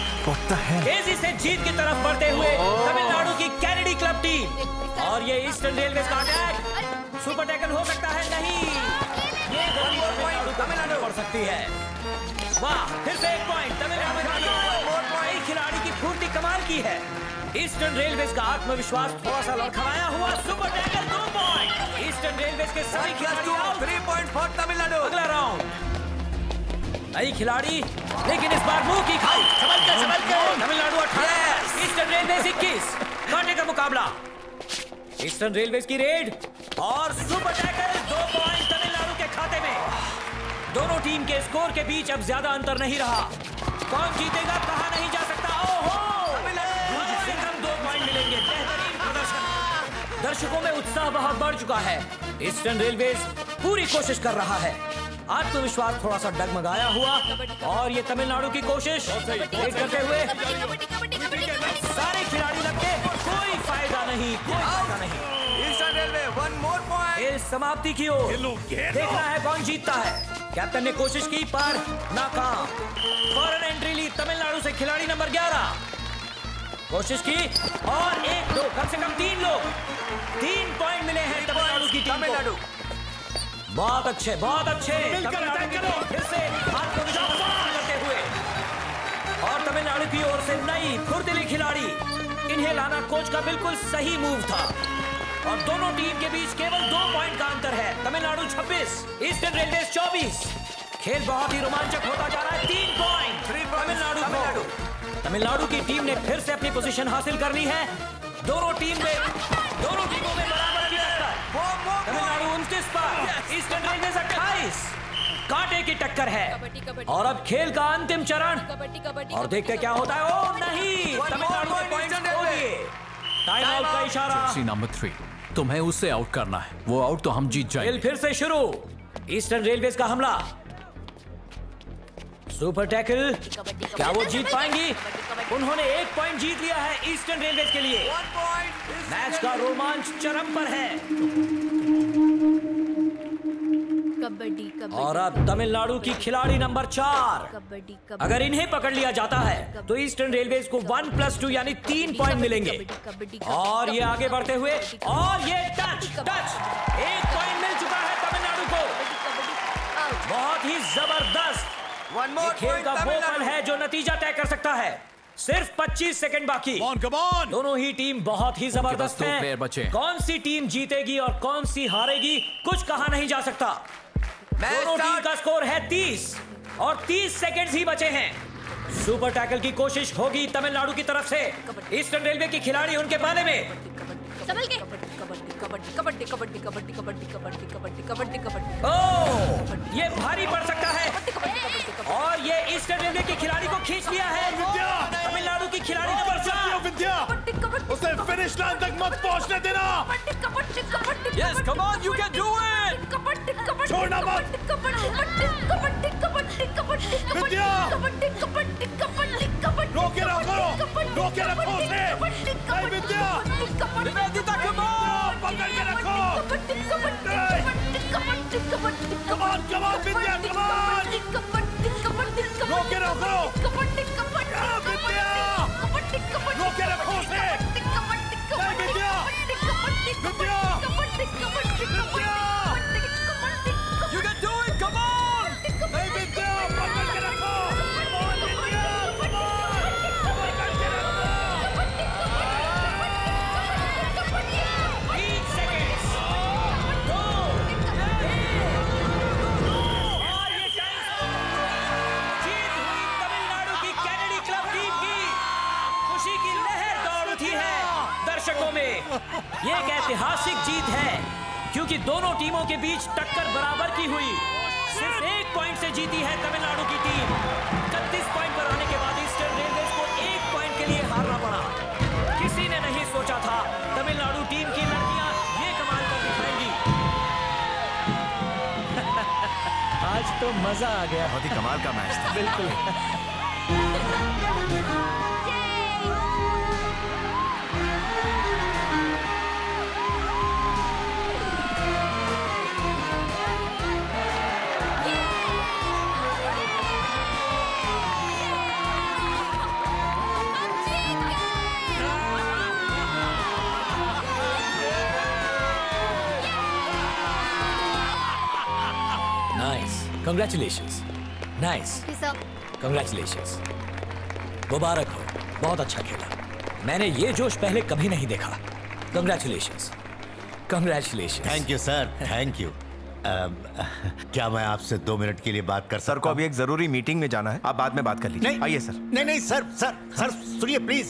तेजी से जीत की तरफ बढ़ते हुए तमिलनाडु की कैनेडी क्लब टीम और ये ईस्टर्न रेलवे का अटैक। सुपर टैकल हो सकता है? नहीं, ये तमिलनाडु बढ़ सकती है। वाह, फिर से 1 पॉइंट तमिलनाडु। खिलाड़ी की फुर्ती कमाल की है। ईस्टर्न रेलवे का आत्मविश्वास थोड़ा सा लड़खड़ाया हुआ। Super tackle 2 point eastern railway के साथ। 3 पॉइंट तमिलनाडु। अगला राउंड नई खिलाड़ी, लेकिन इस बार मुंह की खाई। Tamil Nadu 18 eastern railway 21। कांटे का मुकाबला। ईस्टर्न रेलवेज की रेड और सुपर टैकल, 2 पॉइंट तमिलनाडु के खाते में। दोनों टीम के स्कोर के बीच अब ज्यादा अंतर नहीं रहा। कौन जीतेगा कहा नहीं जा सकता। ओहो, कम से कम 2 पॉइंट मिलेंगे। बेहतरीन प्रदर्शन, दर्शकों में उत्साह बहुत बढ़ चुका है। ईस्टर्न रेलवेज पूरी कोशिश कर रहा है। आत्मविश्वास थोड़ा सा डगमगाया हुआ और ये तमिलनाडु की कोशिश करते हुए सारे खिलाड़ी लग के कोई फायदा नहीं, कोई फायदा नहीं। Eastern railway 1 more point. समाप्ति की ओर। देखना है कौन जीतता है। कैप्टन ने कोशिश की पर नाकाम। फॉरन एंट्री ली तमिलनाडु से खिलाड़ी नंबर 11। कोशिश की और 1 2 कम से कम 3 लोग 3 पॉइंट मिले हैं तमिलनाडु की टीम को। बहुत अच्छे, बहुत अच्छे। फिर से आत्मविश्वास करते हुए और तमिलनाडु की ओर से नई फुर्तीली खिलाड़ी। इन्हें लाना कोच का बिल्कुल सही मूव था। और दोनों टीम के बीच केवल 2 पॉइंट का अंतर है। Tamil Nadu 26, eastern railways 24। खेल बहुत ही रोमांचक होता जा रहा है। 3 पॉइंट तमिलनाडु। तमिलनाडु की टीम ने फिर से अपनी पोजीशन हासिल कर ली है। दोनों टीमों में बराबर की टक्कर। तमिलनाडु 29 पर, ईस्टर्न रेलवेज 28। कांटे की टक्कर है और अब खेल का अंतिम चरण और देखते क्या होता है। ओ नहीं, तमिलनाडु ने पॉइंट खो दिए। टाइम आउट का इशारा। नंबर 3, तुम्हें उससे आउट करना है। वो आउट तो हम जीत जाएंगे। खेल फिर से शुरू। ईस्टर्न रेलवेज का हमला, सुपर टैकल। क्या वो जीत पाएंगी? उन्होंने 1 पॉइंट जीत लिया है ईस्टर्न रेलवेज के लिए। मैच का रोमांच चरम पर है। कबड्डी। और अब तमिलनाडु की खिलाड़ी नंबर 4। अगर इन्हें पकड़ लिया जाता है तो ईस्टर्न रेलवेज को 1+2 यानी 3 पॉइंट मिलेंगे। और ये आगे बढ़ते हुए और ये टच 1 पॉइंट मिल चुका है तमिलनाडु को। बहुत ही जबरदस्त। खेल का वो पल है जो नतीजा तय कर सकता है। सिर्फ 25 सेकंड बाकी। Come on. दोनों ही टीम बहुत ही जबरदस्त है। कौन सी टीम जीतेगी और कौन सी हारेगी कुछ कहा नहीं जा सकता। दोनों टीम का स्कोर है 30 और 30 सेकंड्स ही बचे हैं। सुपर टैकल की कोशिश होगी तमिलनाडु की तरफ से। ईस्टर्न रेलवे के खिलाड़ी उनके पाले में। ये भारी पड़ सकता है और ये ईस्टर्न रेलवे के खिलाड़ी को खींच लिया है। तमिलनाडु की खिलाड़ी नंबर 4। उसे फिनिश लाइन तक मत पहुंचने देना। Yes, come on, you can do it. छोड़ना मत। विद्या, रोके रखो उसे। नहीं विद्या, निवेदिता कम ऑन, पकड़ के रखो। Come on Vidya, come on. ये एक ऐतिहासिक जीत है क्योंकि दोनों टीमों के बीच टक्कर बराबर की हुई। सिर्फ 1 पॉइंट से जीती है तमिलनाडु की टीम। 31 पॉइंट पर आने के बाद ईस्टर्न रेलवे को 1 पॉइंट के लिए हारना पड़ा। किसी ने नहीं सोचा था तमिलनाडु टीम की लड़कियां ये कमाल कर दिखाएंगी। आज तो मजा आ गया। बहुत ही कमाल का मैच था। बिल्कुल। Congratulations. Nice. Congratulations. मुबारक हो, बहुत अच्छा खेला। मैंने ये जोश पहले कभी नहीं देखा। Congratulations. Thank you, sir. Thank you. क्या मैं आपसे 2 मिनट के लिए बात कर सकता हूं? सर को अभी एक जरूरी मीटिंग में जाना है। आप बाद में बात कर लीजिए। आइए सर। नहीं सर, सुनिए प्लीज।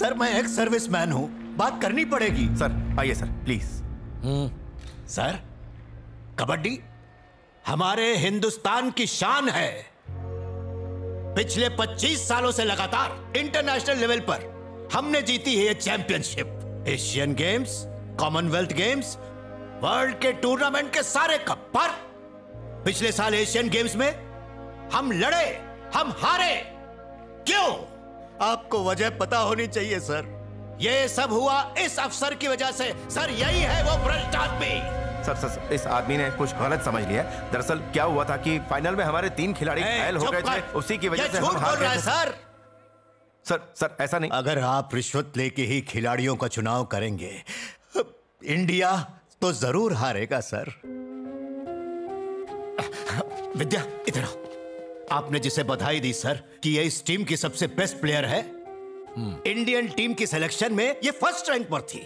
सर, मैं एक सर्विसमैन हूँ। बात करनी पड़ेगी। सर आइए सर प्लीज। सर कबड्डी हमारे हिंदुस्तान की शान है। पिछले 25 सालों से लगातार इंटरनेशनल लेवल पर हमने जीती है ये championship. Asian games, Commonwealth games, world के टूर्नामेंट के सारे कप। पर पिछले साल एशियन गेम्स में हम लड़े, हम हारे। क्यों? आपको वजह पता होनी चाहिए सर। ये सब हुआ इस अफसर की वजह से सर। यही है वो भ्रष्ट आदमी। सर इस आदमी ने कुछ गलत समझ लिया। दरअसल क्या हुआ था कि फाइनल में हमारे 3 खिलाड़ी घायल हो गए थे, उसी की वजह से हम हार गए। सर सर ऐसा नहीं। अगर आप रिश्वत लेके ही खिलाड़ियों का चुनाव करेंगे इंडिया तो जरूर हारेगा। सर विद्या इधर आओ। आपने जिसे बधाई दी सर कि ये इस टीम की सबसे बेस्ट प्लेयर है, इंडियन टीम की सिलेक्शन में ये फर्स्ट रैंक पर थी।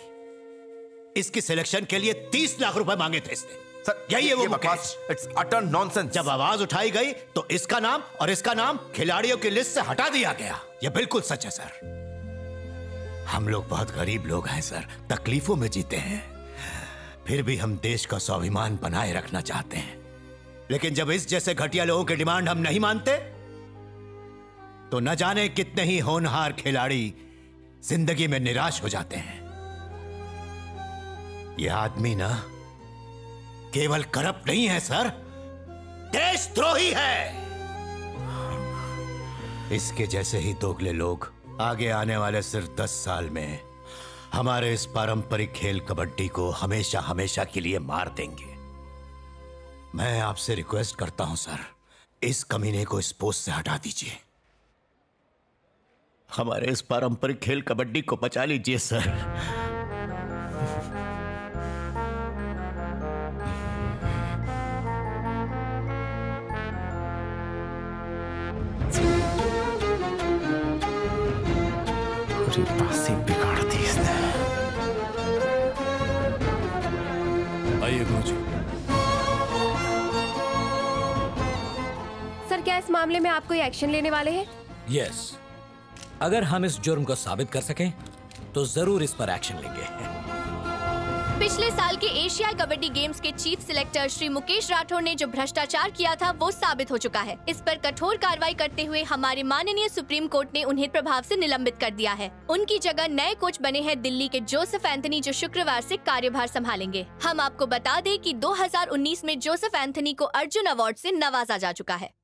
इसकी सिलेक्शन के लिए 30 लाख रुपए मांगे थे इसने। सर यही है वो बकवास। It's utter nonsense. जब आवाज उठाई गई तो इसका नाम और इसका नाम खिलाड़ियों की लिस्ट से हटा दिया गया। ये बिल्कुल सच है सर। हम लोग बहुत गरीब लोग हैं सर, तकलीफों में जीते हैं, फिर भी हम देश का स्वाभिमान बनाए रखना चाहते हैं। लेकिन जब इस जैसे घटिया लोगों की डिमांड हम नहीं मानते तो न जाने कितने ही होनहार खिलाड़ी जिंदगी में निराश हो जाते हैं। यह आदमी ना केवल करप्ट नहीं है सर, देशद्रोही है। इसके जैसे ही दोगले लोग आगे आने वाले सिर्फ 10 साल में हमारे इस पारंपरिक खेल कबड्डी को हमेशा हमेशा के लिए मार देंगे। मैं आपसे रिक्वेस्ट करता हूं सर, इस कमीने को इस पोस्ट से हटा दीजिए। हमारे इस पारंपरिक खेल कबड्डी को बचा लीजिए सर। पूरी पासी बिगाड़ दी इसने। आइए गुरुजी। क्या इस मामले में आप कोई एक्शन लेने वाले हैं? Yes. अगर हम इस जुर्म को साबित कर सकें तो जरूर इस पर एक्शन लेंगे। पिछले साल के एशियाई कबड्डी गेम्स के चीफ सिलेक्टर श्री मुकेश राठौर ने जो भ्रष्टाचार किया था वो साबित हो चुका है। इस पर कठोर कार्रवाई करते हुए हमारे माननीय सुप्रीम कोर्ट ने उन्हें प्रभाव से निलंबित कर दिया है। उनकी जगह नए कोच बने हैं दिल्ली के जोसेफ एंथनी, जो शुक्रवार से कार्यभार संभालेंगे। हम आपको बता दें कि 2019 में जोसेफ एंथनी को अर्जुन अवार्ड से नवाजा जा चुका है।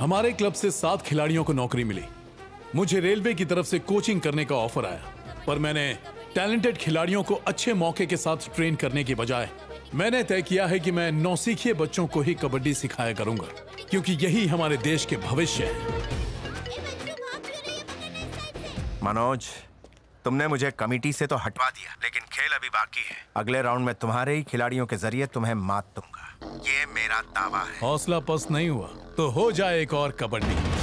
हमारे क्लब से 7 खिलाड़ियों को नौकरी मिली। मुझे रेलवे की तरफ से कोचिंग करने का ऑफर आया, पर मैंने टैलेंटेड खिलाड़ियों को अच्छे मौके के साथ ट्रेन करने के बजाय मैंने तय किया है कि मैं नौसीखिए बच्चों को ही कबड्डी सिखाया करूंगा, क्योंकि यही हमारे देश के भविष्य है। मनोज तुमने मुझे कमेटी से तो हटवा दिया, लेकिन खेल अभी बाकी है। अगले राउंड में तुम्हारे ही खिलाड़ियों के जरिए तुम्हें मात दूंगा, ये मेरा दावा है। हौसला पस्त नहीं हुआ तो हो जाए एक और कबड्डी।